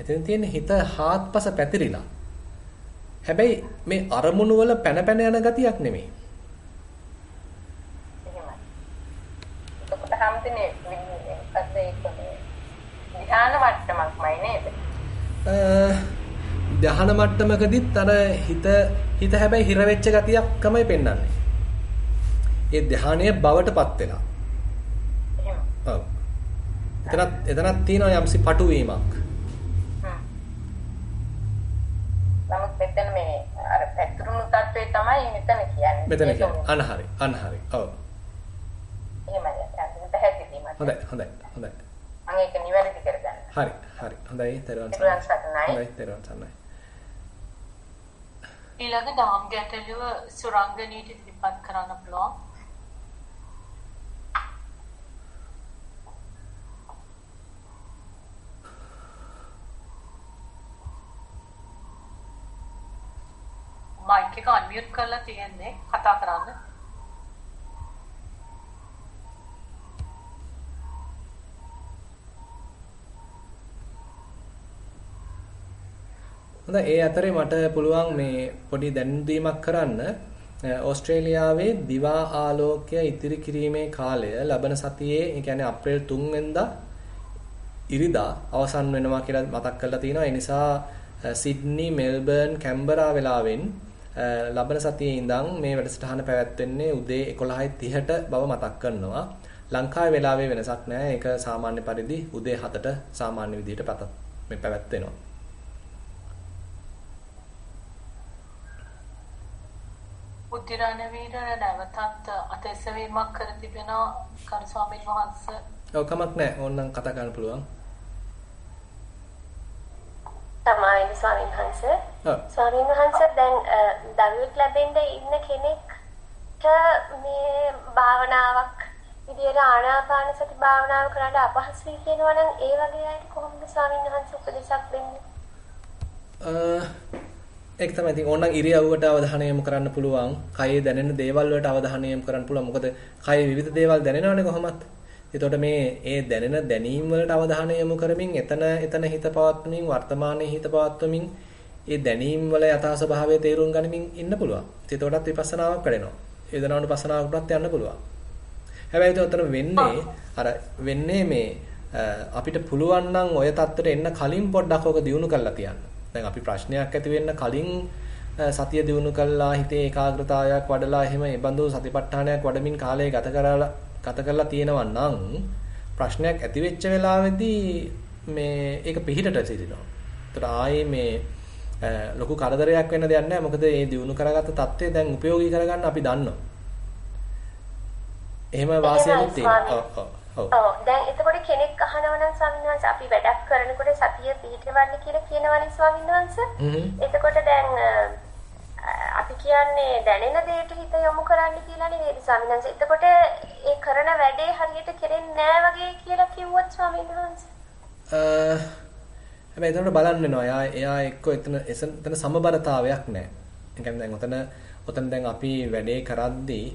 එතෙන් තියෙන්නේ හිත හාත්පස පැතිරිලා. හැබැයි මේ අරමුණු වල පැන යන ගතියක් නෙමෙයි. එහෙමයි. ඒකට හැමතිනේ මොකක්ද ඒක? ධ්‍යාන මට්ටමක්මයි නේද? ධ්‍යාන මට්ටමකදීත් අර හිත හැබැයි හිර වෙච්ච ගතියක්මයි පෙන්වන්නේ. ඒ ධ්‍යානයේ බවටපත් වෙනවා. එහෙම. ඔව්. එතනත් තියෙනවා යම්සි පටු වීමක්. නමුත් මෙතන මේ අර පැතුරුණු තත්ත්වය තමයි මෙතන කියන්නේ. මෙතන කියන්නේ අනහරි. ඔව්. එහෙමයි. ඒක පැහැදිලිම. හොඳයි. මම ඒක නිවැරදි කරගන්න. හරි. හොඳයි. තේරුම් ගන්න. ඊළඟ දාම් ගැටලුව සුරංගනීට ඉදිරිපත් කරන්න පුළුවන්. මයික් එක අන්මියුට් කරලා තියන්නේ කතා කරන්න. හොඳයි, ඒ අතරේ මට පුළුවන් මේ පොඩි දැනුම්දීමක් කරන්න. ඕස්ට්‍රේලියාවේ දිවා ආලෝකය ඉතිරි කිරීමේ කාලය ලබන සතියේ, ඒ කියන්නේ අප්‍රේල් 3 වෙනිදා ඉරිදා අවසන් වෙනවා කියලා මතක් කරලා තිනවා. ඒ නිසා සිඩ්නි, මෙල්බර්න්, කැම්බරා වෙලාවෙන් ලබන සතියේ ඉඳන් මේ වැඩසටහන පැවැත්වෙන්නේ උදේ 11:30ට බව මතක් කරනවා. ලංකාවේ වෙලාවේ වෙනසක් නැහැ. ඒක සාමාන්‍ය පරිදි උදේ 7ට සාමාන්‍ය විදිහට මේ පැවැත්වෙනවා. උද්දිරණවීර නැවතත් අතැසවීමක් කර තිබෙනවා කරු ස්වාමීන් වහන්සේ. ඔව්, කමක් නැහැ. ඕනනම් කතා කරන්න පුළුවන්. තමයි ස්වාමීන් වහන්සේ. ස්වාමීන් වහන්සේ දැන් දරුවෙක් ලැබෙන්න ඉන්න කෙනෙක්ට මේ භාවනාවක් විදියට ආනාපාන සති භාවනාව කරන්න අපහසුයි කියනවා නම් ඒ වගේ අයට කොහොමද ස්වාමීන් වහන්සේ උපදේශක් දෙන්නේ? ඒක තමයි. ඉතින් ඕනනම් ඉරියව්වට අවධානය යොමු කරන්න පුළුවන්. කයේ දැනෙන දේවල් වලට අවධානය යොමු කරන්න පුළුවන්. මොකද කයේ විවිධ දේවල් දැනෙනවනේ කොහොමත්. ඒතකොට මේ දැනෙන දැනීම් වලට අවධානය යොමු කරමින් එතන හිත පවත්වමින් වර්තමානයේ හිත පවත්වමින් ඒ දැනීම් වල යථා ස්වභාවය තේරුම් ගනිමින් ඉන්න පුළුවන්. ඒතකොටත් විපස්සනාවක් වැඩෙනවා. වේදනානුපස්සනාවකටත් යන්න පුළුවන්. හැබැයි ඒතන වෙන්නේ මේ අපිට පුළුවන් නම් ওই தත්තට එන්න කලින් පොඩ්ඩක් ඔක දියුණු කරලා තියන්න. දැන් අපි ප්‍රශ්නයක් ඇති වෙන්න කලින් සතිය දිනු කළා, හිතේ ඒකාග්‍රතාවයක් වඩලා එහෙම ඒ බඳු සතිපට්ඨානයක් වඩමින් කාලය ගත කරලා තියෙනවා නම් ප්‍රශ්නයක් ඇති වෙච්ච වෙලාවේදී මේ ඒක පිහිටට සිටිනවා. ඒතර ආයේ මේ ලොකු කරදරයක් වෙන්න දෙයක් නැහැ. මොකද මේ දිනු කරගත්ත தත්ත්වය දැන් ප්‍රයෝගික කරගන්න අපි දන්නවා. එහෙම වාසියකුත් තියෙනවා. ඔව්. දැන් එතකොට කෙනෙක් අහනවා නම් ස්වාමීන් වහන්සේ අපි වැඩක් කරනකොට සතිය පිහිටවන්න කියලා කියනවනේ ස්වාමීන් වහන්සේ. එතකොට දැන් අපි කියන්නේ දැනෙන දෙයට හිත යොමු කරන්න කියලානේ නේද ස්වාමීන් වහන්සේ? එතකොට ඒ කරන වැඩේ හරියට කෙරෙන්නේ නැහැ වගේ කියලා කිව්වොත් ස්වාමීන් වහන්සේ? හැබැයි එතකොට බලන්න වෙනවා. එයා එක්ක එතන සමබරතාවයක් නැහැ. ඒ කියන්නේ දැන් ඔතන දැන් අපි වැඩේ කරද්දී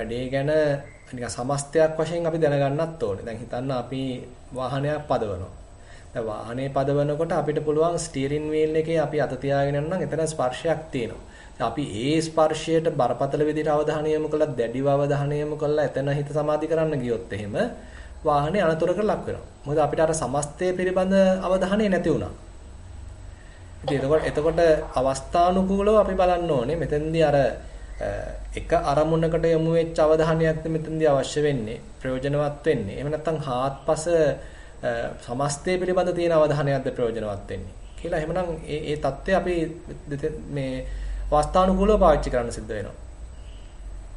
වැඩේ ගැන නිකන් සමස්තයක් වශයෙන් අපි දැනගන්නත් ඕනේ. දැන් හිතන්න අපි වාහනයක් පදවනවා. දැන් වාහනේ පදවනකොට අපිට පුළුවන් ස්ටියරින් වීල් එකේ අපි අත තියාගෙන යන්න නම් එතන ස්පර්ශයක් තියෙනවා. අපි ඒ ස්පර්ශයට බරපතල විදිහට අවධානය යොමු කළා, දැඩිව අවධානය යොමු කළා, එතන හිත සමාධි කරන්න ගියොත් එහෙම වාහනේ අනතුරකට ලක් වෙනවා. මොකද අපිට අර සමස්තය පිළිබඳ අවධානය නැති වුණා. ඉතින් එතකොට අවස්ථානුකූලව අපි බලන්න ඕනේ. මෙතෙන්දී අර එක අරමුණකට යොමු වෙච්ච අවධානයක්ද මෙතනදී අවශ්‍ය වෙන්නේ, ප්‍රයෝජනවත් වෙන්නේ. එහෙම නැත්නම් හාත්පස සමස්තය පිළිබඳ තියෙන අවධානයක්ද ප්‍රයෝජනවත් වෙන්නේ කියලා. එහෙමනම් ඒ தත්ත්වය අපි මේ අවස්ථානුකූලව පාවිච්චි කරන්න සිද්ධ වෙනවා.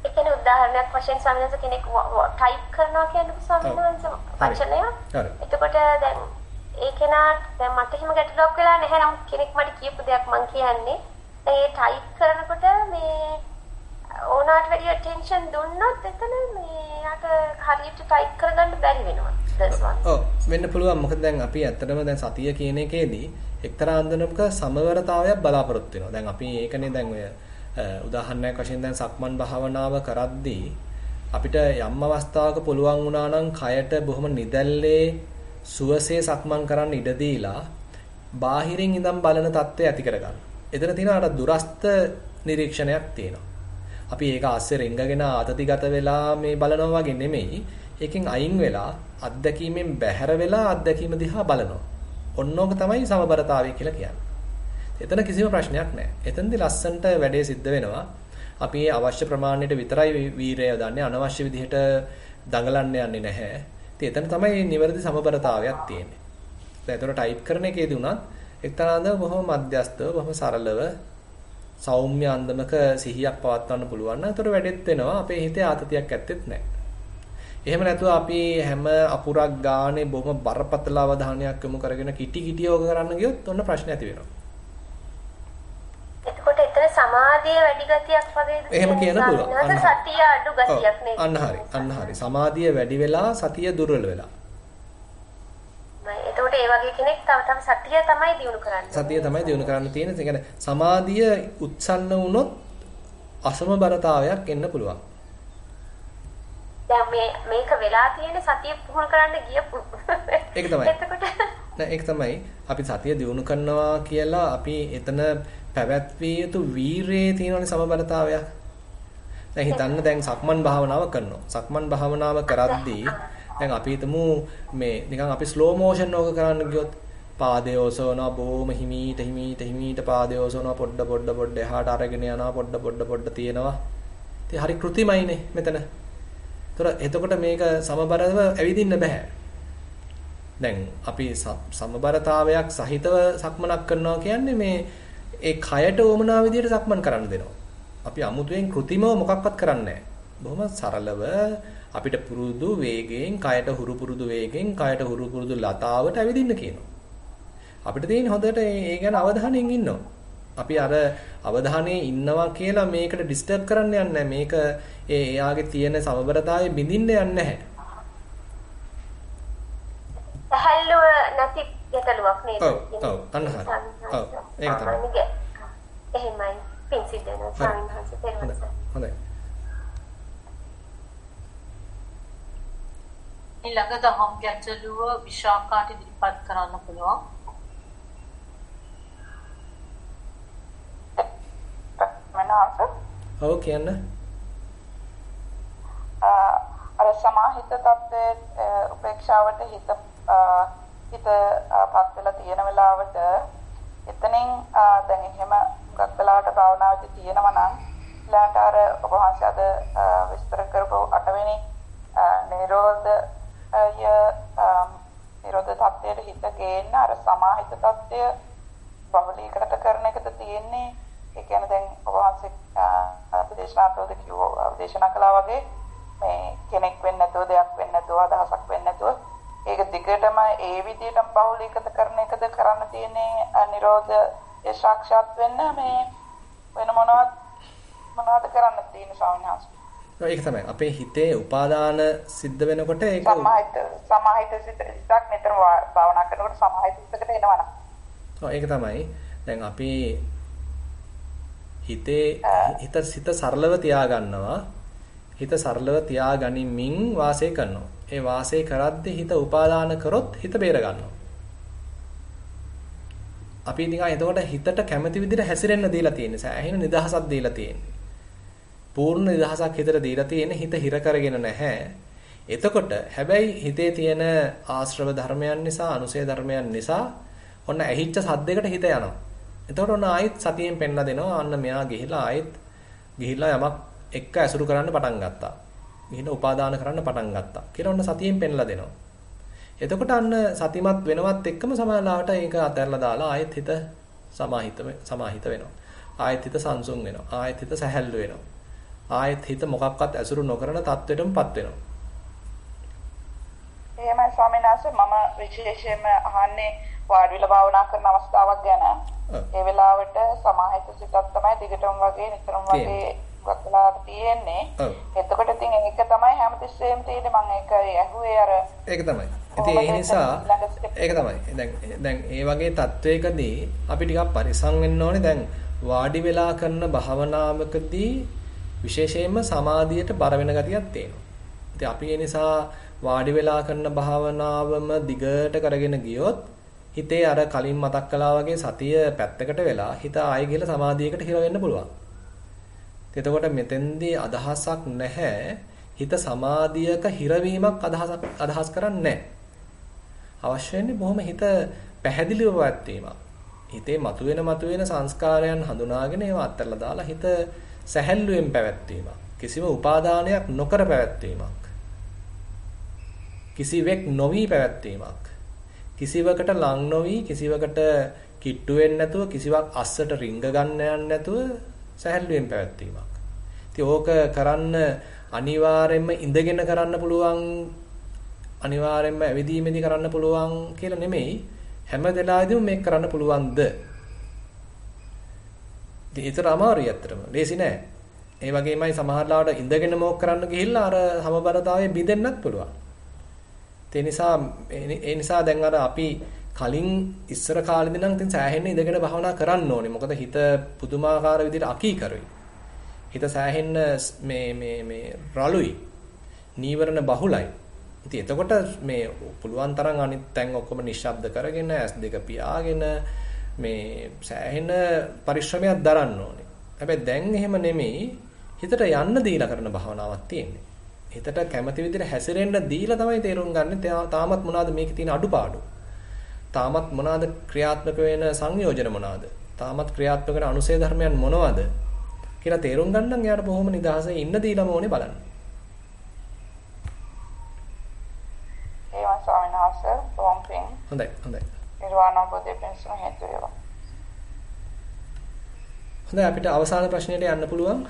ඒ කියන්නේ උදාහරණයක් වශයෙන් සමහරවිට කෙනෙක් ටයිප් කරනවා කියන්නේ සමහරවිට. එතකොට දැන් ඒ කෙනාට දැන් මට එහෙම ගැටලුවක් වෙලා නැහැ. නම් කෙනෙක් මට කියපු දෙයක් මම කියන්නේ ඒ ටයිප් කරනකොට මේ ඕනාට වැඩි attention දුන්නොත් එතන මේකට හරියට ටයිප් කරගන්න බැරි වෙනවා. ඔව්, වෙන්න පුළුවන්. මොකද දැන් අපි ඇත්තටම දැන් සතිය කියන එකේදී එක්තරා අන්දමක සමවරතාවයක් බලාපොරොත්තු වෙනවා. දැන් අපි ඒකනේ දැන් ඔය උදාහරණයක් වශයෙන් දැන් සක්මන් භාවනාව කරද්දී අපිට යම් අවස්ථාවක පුළුවන් වුණා නම් කයට බොහොම නිදැල්ලේ සුවසේ සක්මන් කරන්න ඉඩ දීලා බාහිරින් ඉඳන් බලන தත්ත්වය ඇති කරගන්න. එතන තියෙන අර දුරස්ත නිරීක්ෂණයක් තියෙනවා. අපි ඒක ASCII රංගගෙන ආතතිගත වෙලා මේ බලනවා වගේ නෙමෙයි. ඒකෙන් අයින් වෙලා අත්දැකීමෙන් බැහැර වෙලා අත්දැකීම දිහා බලනවා. ඔන්නෝක තමයි සමබරතාවය කියලා කියන්නේ. එතන කිසිම ප්‍රශ්නයක් නැහැ. එතනදී ලස්සන්ට වැඩේ සිද්ධ වෙනවා. අපි අවශ්‍ය ප්‍රමාණයට විතරයි වීරය දන්නේ. අනවශ්‍ය විදිහට දඟලන්න යන්නේ නැහැ. ඉතින් එතන තමයි නිවැරදි සමබරතාවයක් තියෙන්නේ. දැන් ඒතර ටයිප් කරන එකේදී උනත් එක්තරාන්දම බොහොම මධ්‍යස්ථව, බොහොම සරලව, සෞම්‍ය අන්දමක සිහියක් පවත්වන්න පුළුවන් නම් ඒතර වැඩෙත් වෙනවා. අපේ හිතේ ආතතියක් ඇත්තෙත් නැහැ. එහෙම නැතුව අපි හැම අපුරක් ගානේ බොහොම බරපතල අවධානයක් යොමු කරගෙන කිටි කිටි යෝග කරන්න ගියොත් ඔන්න ප්‍රශ්න ඇති වෙනවා. එතකොට ඒතර සමාධිය වැඩි ගතියක් වගේ එහෙම කියන්න පුළුවන්. නැත්නම් සතිය අඩු ගතියක් නේද? අන්න හරි. අන්න හරි. සමාධිය වැඩි වෙලා සතිය දුර්වල වෙලා. මම එතකොට ඒ වගේ කෙනෙක් තව සතිය තමයි දියුණු කරන්නේ. සතිය තමයි දියුණු කරන්න තියෙන්නේ. ඒ කියන්නේ සමාධිය උත්සන්න වුණොත් අසමබරතාවයක් එන්න පුළුවන්. දැන් මේක වෙලා තියෙන්නේ සතිය පුහුණු කරන්න ගියපු. ඒක තමයි. එතකොට නෑ ඒක තමයි අපි සතිය දියුණු කරනවා කියලා අපි එතන පැවැත්විය යුතු වීරයේ තියෙනනේ සමබරතාවයක්. දැන් හිතන්න දැන් සක්මන් භාවනාව කරනවා. සක්මන් භාවනාව කරද්දී දැන් අපි හිතමු මේ නිකන් අපි ස්ලෝ මෝෂන් ඕක කරන්න ගියොත් පාදේ ඔසවනවා බොහොම හිමීට පාදේ ඔසවනවා පොඩ්ඩ එහාට අරගෙන යනවා පොඩ්ඩ තියෙනවා. ඉතින් හරි કૃතිමයිනේ මෙතන. ඒතර එතකොට මේක සමබරව ඇවිදින්න බෑ. දැන් අපි සමබරතාවයක් සහිතව සක්මනක් කරනවා කියන්නේ මේ ඒ කයට වමනා විදියට සක්මන් කරන්න දෙනවා. අපි අමුතුවෙන් કૃතිමව මොකක්වත් කරන්නේ බොහොම සරලව අපිට පුරුදු වේගයෙන් කයට හුරු පුරුදු වේගයෙන් කයට හුරු පුරුදු ලතාවට ඇවිදින්න කියනවා. අපිට තියෙන හොඳට ඒ ගැන අවධානයෙන් ඉන්නවා. අපි අර අවධානයේ ඉන්නවා කියලා මේකට ඩිස්ටර්බ් කරන්න යන්නේ නැහැ. මේක එයාගේ තියෙන සමබරතාවය බිඳින්න යන්නේ නැහැ. තහල්ලුව නැති ගැටලුවක් නේද? ඔව් තණ්හාව. ඔව් ඒක තමයි. එහෙමයි පින්සිල් දෙනවා ස්වාමීන් වහන්සේ පෙරවස්ස. හොඳයි. ඊළඟට හම් ගැටලුව විශාකාට ඉදිරිපත් කරන්න පුළුවන්. මනස. ඔව් කියන්න. අර සමාහිත තත්ත්වයේ උපේක්ෂාවට හිතපත් වෙලා තියෙන වෙලාවට එතනින් දැන් එහෙම මුගක් වෙලාවට භාවනාවේ තියෙනවා නම් ඊළඟට අර ඔබ වහන්සේ අද විස්තර කරපු 8 වෙනි නිරෝධ තත්ත්වයට හිත ගේන්න අර සමාහිත තත්ත්වය බහුලීකృత කරන එකද තියෙන්නේ. ඒ කියන්නේ දැන් ඔබ වහන්සේ අපදේශනාතෝද කිව්වා අපදේශනා කළා වගේ මේ කෙනෙක් වෙන්න නැතුව දෙයක් වෙන්න නැතුව අදහසක් වෙන්න නැතුව ඒක දිගටම ඒ විදිහටම බහුලීකృత කරන එකද කරන්න තියෙන්නේ නිරෝධය සාක්ෂාත් වෙන්න මේ වෙන මොනවද කරන්න තියෙන්නේ ස්වාමීන් වහන්සේ. ඒක තමයි අපේ හිතේ උපාදාන සිද්ධ වෙනකොට ඒක සමාහිත සිතක් නිතරම භාවනා කරනකොට සමාහිත සිතකට එනවා න ะ. ඔව් ඒක තමයි. දැන් අපි හිත සරලව තියාගන්නවා. හිත සරලව තියාගනිමින් වාසය කරනවා. ඒ වාසය කරද්දී හිත උපාදාන කරොත් හිත බේර ගන්නවා. අපි නිකන් එතකොට හිතට කැමති විදිහට හැසිරෙන්න දීලා තියෙන්නේ. සෑහෙන නිදහසක් දීලා තියෙන්නේ. පූර්ණ නිදහසක් හිතට දීලා තියෙන්නේ. හිත හිර කරගෙන නැහැ. එතකොට හැබැයි හිතේ තියෙන ආශ්‍රව ධර්මයන් නිසා, අනුසය ධර්මයන් නිසා ඔන්න ඇහිච්ච සද්දයකට හිත යනවා. එතකොට ඔන්න ආයෙත් සතියෙන් පෙන්නලා දෙනවා. අන්න මෙයා ගිහිලා ආයෙත් ගිහිලා යමක් එක්ක ඇසුරු කරන්න පටන් ගත්තා. මෙන්න උපාදාන කරන්න පටන් ගත්තා කියලා ඔන්න සතියෙන් පෙන්ලා දෙනවා. එතකොට අන්න සතිමත් වෙනවත් එක්කම සමාලාවට ඒක අතහැරලා දාලා ආයෙත් හිත සමාහිත වෙනවා. ආයෙත් හිත සංසුන් වෙනවා. ආයෙත් හිත සැහැල්ලු වෙනවා. ආයෙත් හිත මොකක්වත් ඇසුරු නොකරන තත්ත්වයටමපත් වෙනවා. එහෙමයි ස්වාමීන් වහන්සේ මම විශේෂයෙන්ම අහන්නේ වාඩිවිලා භාවනා කරන අවස්ථාවක් ගැන. ඒ වෙලාවට සමාහිත සිතක් තමයි දිගටම වගේ නිතරම වගේ වක්ලාට තියෙන්නේ. එතකොට ඉතින් ඒක තමයි හැමතිස්සෙම තියෙන්නේ. මම ඒක ඇහුවේ අර ඒක තමයි. ඉතින් ඒ නිසා ඒක තමයි. දැන් මේ වගේ තත්වයකදී අපි ටිකක් පරිස්සම් වෙන්න ඕනේ. දැන් වාඩි වෙලා කරන භාවනාවකදී විශේෂයෙන්ම සමාධියට බර වෙන ගතියක් තියෙනවා. ඉතින් අපි ඒ නිසා වාඩි වෙලා කරන භාවනාවම දිගට කරගෙන ගියොත් හිතේ අර කලින් මතක් කළා වගේ සතිය පැත්තකට වෙලා හිත ආයෙ ගිහලා සමාධියකට හිර වෙන්න පුළුවන්. එතකොට මෙතෙන්දී අදහසක් නැහැ. හිත සමාධියක හිරවීමක් අදහස් කරන්නේ නැහැ. අවශ්‍ය වෙන්නේ බොහොම හිත පැහැදිලිව වත්වීමක්. හිතේ මතුවෙන සංස්කාරයන් හඳුනාගෙන ඒවා අත්හැරලා දාලා හිත සැහැල්ලුවෙන් පැවැත්වීමක්. කිසිම උපාදානයක් නොකර පැවැත්වීමක්. කිසිවෙක් නොවි පැවැත්වීමක්. කිසිවකට ලං නොවි කිසිවකට කිට්ටු වෙන්නේ නැතුව කිසිවක් අස්සට රිංග ගන්න යන්නේ නැතුව සැහැල්ලුවෙන් පැවැත්වීමක්. ඉතින් ඕක කරන්න අනිවාර්යයෙන්ම ඉඳගෙන කරන්න පුළුවන් අනිවාර්යයෙන්ම ඇවිදීමේදී කරන්න පුළුවන් කියලා නෙමෙයි හැම වෙලාවෙදීම මේක කරන්න පුළුවන්ද ඉතින් ඒතර අමාරු යැත්තරම. ලේසි නෑ. ඒ වගේමයි සමහරලාවට ඉඳගෙන මොක් කරන්න ගිහිල්ලා අර සමබරතාවයේ බිඳෙන්නත් පුළුවන්. ඒ නිසා දැන් අර අපි කලින් ඉස්සර කාලෙදී නම් ඉතින් සෑහෙන්න ඉඳගෙන භාවනා කරන්න ඕනේ. මොකද හිත පුදුමාකාර විදිහට අකීකරුයි. හිත සෑහෙන්න මේ රළුයි. නීවරණ බහුලයි. ඉතින් එතකොට මේ පුළුවන් තරම් අනිත් තැන් ඔක්කොම නිශ්ශබ්ද කරගෙන S2 පියාගෙන මේ සෑහෙන පරිශ්‍රමයක් දරන්න ඕනේ. හැබැයි දැන් එහෙම නෙමෙයි හිතට යන්න දීලා කරන භාවනාවක් තියෙන්නේ. හිතට කැමති විදිහට හැසිරෙන්න දීලා තමයි තේරුම් ගන්න තාමත් මොනවාද මේකේ තියෙන අඩුපාඩු. තාමත් මොනවාද ක්‍රියාත්මක වෙන සංයෝජන මොනවාද? තාමත් ක්‍රියාත්මක වෙන අනුසය ධර්මයන් මොනවාද? කියලා තේරුම් ගන්න නම් එයාට බොහොම නිදහසේ ඉන්න දීලාම ඕනේ බලන්න. හොඳයි. හොඳයි අපිට අවසාන ප්‍රශ්නෙට යන්න පුළුවන්.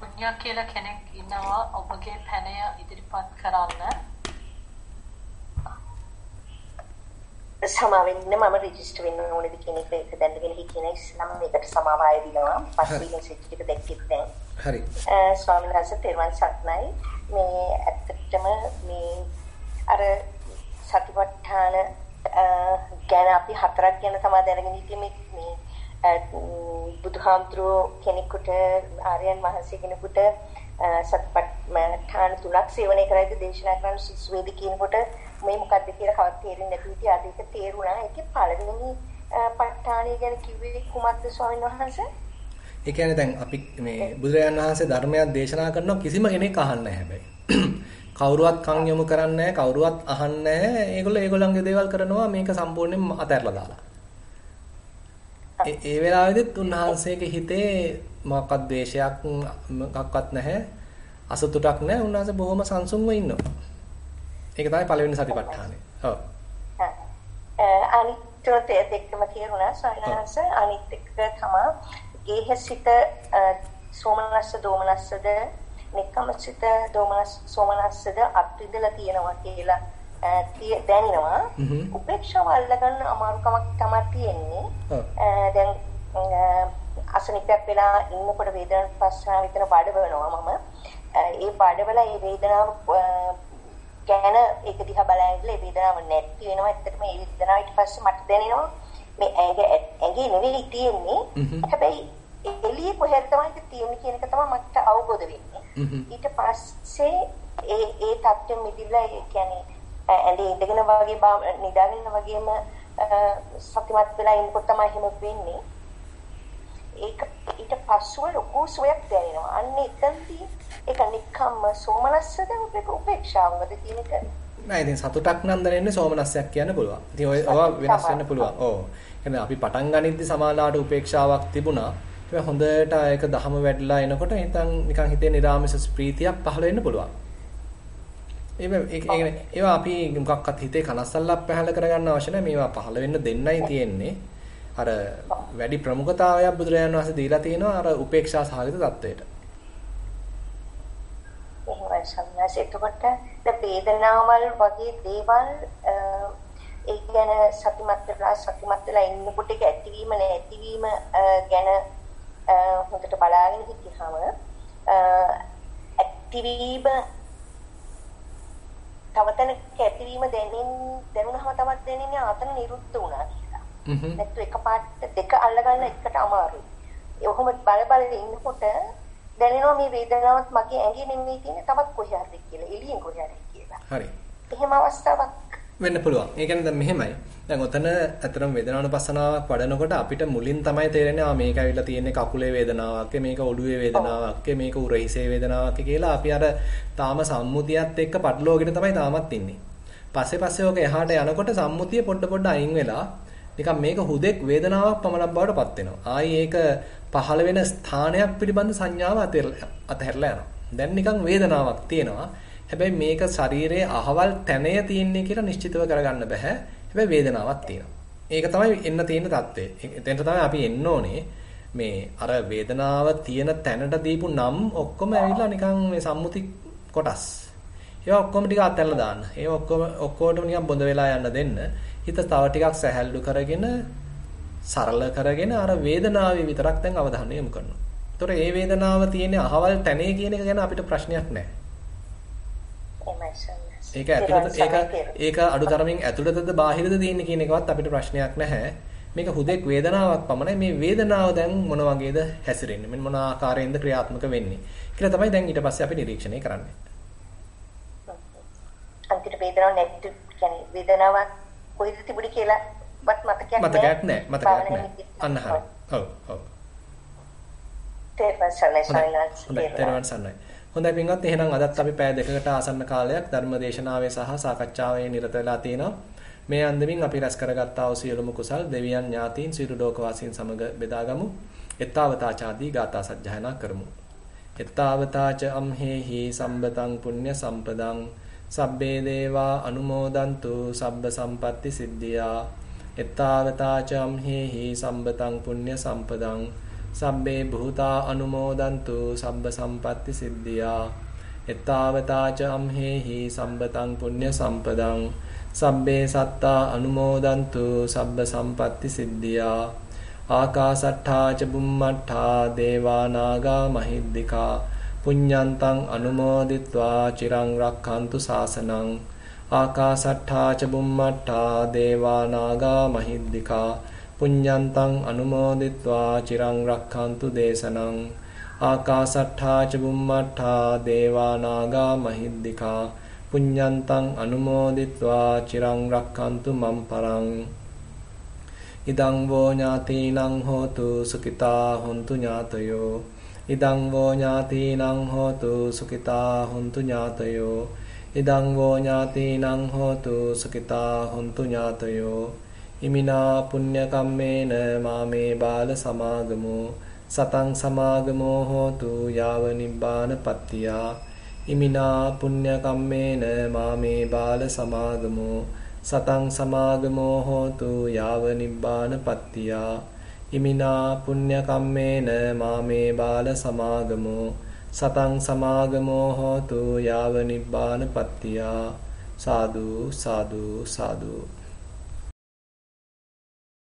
පුඤ්ඤා කියලා කෙනෙක් ඉන්නවා ඔබගේ පැනය ඉදිරිපත් කරන්න. සමාවෙන්න මම රෙජිස්ටර් වෙන්න ඕනේද කියන එක දැනගෙන හිටියේ ඉස්ලාම් එකට සමාව ආයෙ දිනවා. පස්වෙනි සෙට් එක දැක්කත් දැන්. හරි. ස්වාමීන් වහන්සේ තෙරුවන් සරණයි. මේ ඇත්තටම මේ අර සතිපට්ඨාන ගැන අපි හතරක් ගැන තමයි දැනගෙන ඉන්නේ. මේ බුදුහාමුදුරුවෝ කෙනෙකුට ආර්යයන් වහන්සේ කෙනෙකුට සතිපට්ඨාන තුනක් සේවනය කරද්දී දේශනා කරන සිස්වේදී කියනකොට මේ මොකක්ද කියලා කවත් තේරෙන්නේ නැති විදිහට ආද ඒක තේරුණා. ඒකේ පළවෙනි පට්ඨානය ගැන කිව්වේ කුමක්ද ස්වාමීන් වහන්සේ? ඒ කියන්නේ දැන් අපි මේ බුදුරජාණන් වහන්සේ ධර්මයක් දේශනා කරනවා කිසිම කෙනෙක් අහන්නේ නැහැ හැබැයි. කවුරුවත් කන් යොමු කරන්නේ නැහැ කවුරුවත් අහන්නේ නැහැ ඒගොල්ලෝ ඒගොල්ලන්ගේ දේවල් කරනවා මේක සම්පූර්ණයෙන්ම අතහැරලා දාලා. ඒ වෙලාවෙදිත් උන්වහන්සේගේ හිතේ මොකක්වත් ද්වේෂයක් මොකක්වත් නැහැ අසතුටක් නැහැ උන්වහන්සේ බොහොම සංසුන්ව ඉන්නවා. ඒක තමයි පළවෙනි සතිපට්ඨානය. ඔව්. අනිත් දෙකම කියනවා සයනස අනිත් එක තමයි ඒහසිත සෝමනස්ස දෝමනස්සද නිකම්සිත දෝමනස් සෝමනස්සද අත්විඳලා තියෙනවා කියලා දැනෙනවා. උපේක්ෂාව අල්ලගන්න අමාරුකමක් තමයි තියෙන්නේ. දැන් අසනීපයක් වෙලා ඉන්නකොට වේදනාවක් පස්සාව විතර බඩවනවා මම. ඒ බඩවල ඒ වේදනාව ගැන ඒක දිහා බලන ඒ වේදනාව නැති වෙනවා. ඇත්තටම ඒ වේදනාව ඊට පස්සේ මට දැනෙනවා මේ ඇඟේ නෙවෙයි තියෙන්නේ. හැබැයි එළිය කොහෙද තමයි තියෙන්නේ කියන එක තමයි මට අවබෝධ වෙන්නේ. ඊට පස්සේ ඒ තත්ත්වෙ මිදිලා ඒ කියන්නේ ඇඳේ ඉඳගෙන වගේ නිදාගෙන වගේම සතිමත් වෙලා ඉන්නකොට තමයි එහෙම වෙන්නේ. ඒක ඊට පස්සෙ ලොකු සුවයක් දැනෙනවා. අන්න එතනදී ඒක නිකම්ම සෝමනස්සද උපේක්ෂාවද කියන එක. නෑ ඉතින් සතුටක් නම් දැනෙන්නේ සෝමනස්සයක් කියන්න පුළුවන්. ඉතින් ඔය වෙනස් වෙන්න පුළුවන්. ඕ. එහෙනම් අපි පටන් ගනිද්දි සමාලාවට උපේක්ෂාවක් තිබුණා. ඒක හොඳට ඒක දහම වැඩිලා එනකොට නිකන් හිතේ නිරාමිස ප්‍රීතියක් පහළ වෙන්න පුළුවන්. ඒවා අපි මොකක්වත් හිතේ කනස්සල්ලක් පහළ කරගන්න අවශ්‍ය නැහැ. මේවා පහළ වෙන්න දෙන්නයි තියෙන්නේ. අර වැඩි ප්‍රමුඛතාවයක් බුදුරජාණන් වහන්සේ දීලා තියෙනවා අර උපේක්ෂා සහගත தത്വයට. ඒකයි සම්මාසෙකට වේදනාවල් වගේ දේවල් ඒ කියන්නේ සතිමත් වෙලා ඉන්නකොට ඒක ඇතිවීම නැතිවීම ගැන හොඳට බලාගෙන හිටියාම ඇක්ටිවීම දැනුණාම තමයි දැනෙන්නේ ආතන නිරුද්ධ වුණා කියලා. නැත්නම් එකපාරට දෙක අල්ලගන්න එකට අමාරුයි. ඔහොම බල ඉන්නකොට දැනෙනවා මේ වේදනාවත් මගේ ඇඟේ නෙමෙයි තියෙන්නේ තවත් කොහේ හරි කියලා. එළියෙන් කොහේ හරි කියලා. හරි. එහෙම අවස්ථාවක් වෙන්න පුළුවන්. ඒ කියන්නේ දැන් මෙහෙමයි. දැන් ඔතන අතරම වේදනානුපස්සනාවක් වඩනකොට අපිට මුලින් තමයි තේරෙන්නේ මේක ඇවිල්ලා තියෙන්නේ කකුලේ වේදනාවක්, මේක ඔළුවේ වේදනාවක්, මේක උරහිසේ වේදනාවක් කියලා. අපි අර තාම සම්මුතියත් එක්ක පටලෝගෙන තමයි තාමත් ඉන්නේ. පස්සේ ඔක එහාට යනකොට සම්මුතිය පොඩ්ඩ අයින් වෙලා නිකන් මේක හුදෙක් වේදනාවක් පමණක් බවට පත් වෙනවා. ආයි ඒක පහළ වෙන ස්ථානයක් පිළිබඳ සංඥාව අතහැරලා යනවා. දැන් නිකන් වේදනාවක් තියෙනවා. හැබැයි මේක ශරීරයේ අහවල් තැනය තියෙන්නේ කියලා නිශ්චිතව කරගන්න බෑ. හැබැයි වේදනාවක් තියෙනවා. ඒක තමයි එන්න තියෙන தත්ත්වය. එතෙන්ට තමයි අපි එන්න ඕනේ. මේ අර වේදනාව තියෙන තැනට දීපු නම් ඔක්කොම ඇවිල්ලා නිකන් මේ සම්මුති කොටස්. ඒවා ඔක්කොම ටික අතහැරලා දාන්න. ඒ ඔක්කොටම නිකන් බොඳ වෙලා යන්න දෙන්න. හිත තව ටිකක් සැහැල්ලු කරගෙන සරල කරගෙන අර වේදනාවේ විතරක් දැන් අවධානය යොමු කරනවා. ඒතොර ඒ වේදනාව තියෙන අහවල් තැනේ කියන එක ගැන අපිට ප්‍රශ්නයක් නැහැ. ඒක ඇතුළත ඒක අඩුතරමින් ඇතුළතද බාහිරද තියෙන කියන එකවත් අපිට ප්‍රශ්නයක් නැහැ. මේක හුදෙක් වේදනාවක් පමණයි. මේ වේදනාව දැන් මොන වගේද හැසිරෙන්නේ? මෙන්න මොන ආකාරයෙන්ද ක්‍රියාත්මක වෙන්නේ කියලා තමයි දැන් ඊට පස්සේ අපි නිරීක්ෂණය කරන්නේ. අන්තිමට වේදනාවක් නැති කියන්නේ වේදනාවක් කොහෙද තිබුණේ කියලා මතකයක් නැහැ. මතකයක් නැහැ. අන්න හරිය. ඔව් ඔව්. තේරුවන් සන්නයි. හොඳයි පින්වත්, එහෙනම් අදත් අපි පැය දෙකකට ආසන්න කාලයක් ධර්ම දේශනාවේ සහ සාකච්ඡාවේ නිරත වෙලා තිනවා. මේ අන්දමින් අපි රැස් කරගත්තා වූ සියලුම කුසල් දෙවියන් ඥාතීන් සියලු ලෝකවාසීන් සමග බෙදාගමු. එත්තාවතාචාදී ගාථා සජ්ජායනා කරමු. එත්තාවතාච අම්හෙහි සම්බතං පුඤ්ඤ සම්පදං සබ්බේ දේවා අනුමෝදන්තු sabba sampatti siddhiyah. එත්තාවතාච අම්හෙහි සම්බතං පුඤ්ඤ සම්පදං Sabbe bhuta anumodantu sabba sampatti siddhiyah. Ettavata ca amhehi sambatang punya sampadang. Sabbe satta anumodantu sabba sampatti siddhiyah. Akasattha ca bummattha deva naga mahiddhika. Punyantang anumoditva cirang rakkantu sasanang. Akasattha ca bummattha deva naga mahiddhika. Punyantang anumoditva cirang rakkantu desanang. Akasattha ca bummattha deva naga mahiddhika. Punyantang anumoditva cirang rakkantu mamparang. Idang vo ñātīnaṃ hotu sukhitā hontu ñātayo. Idang vo ñātīnaṃ hotu sukhitā hontu ñātayo. Idang vo ñātīnaṃ hotu sukhitā hontu ñātayo. Imina punya kammena mame bala samagamo. Satang samagamo hotu yava nibbana pattiya. Imina punya kammena mame bala samagamo. Satang samagamo hotu yava nibbana pattiya. Imina punya kammena mame bala samagamo. Satang samagamo hotu yava nibbana pattiya. Sadhu, sadhu, sadhu.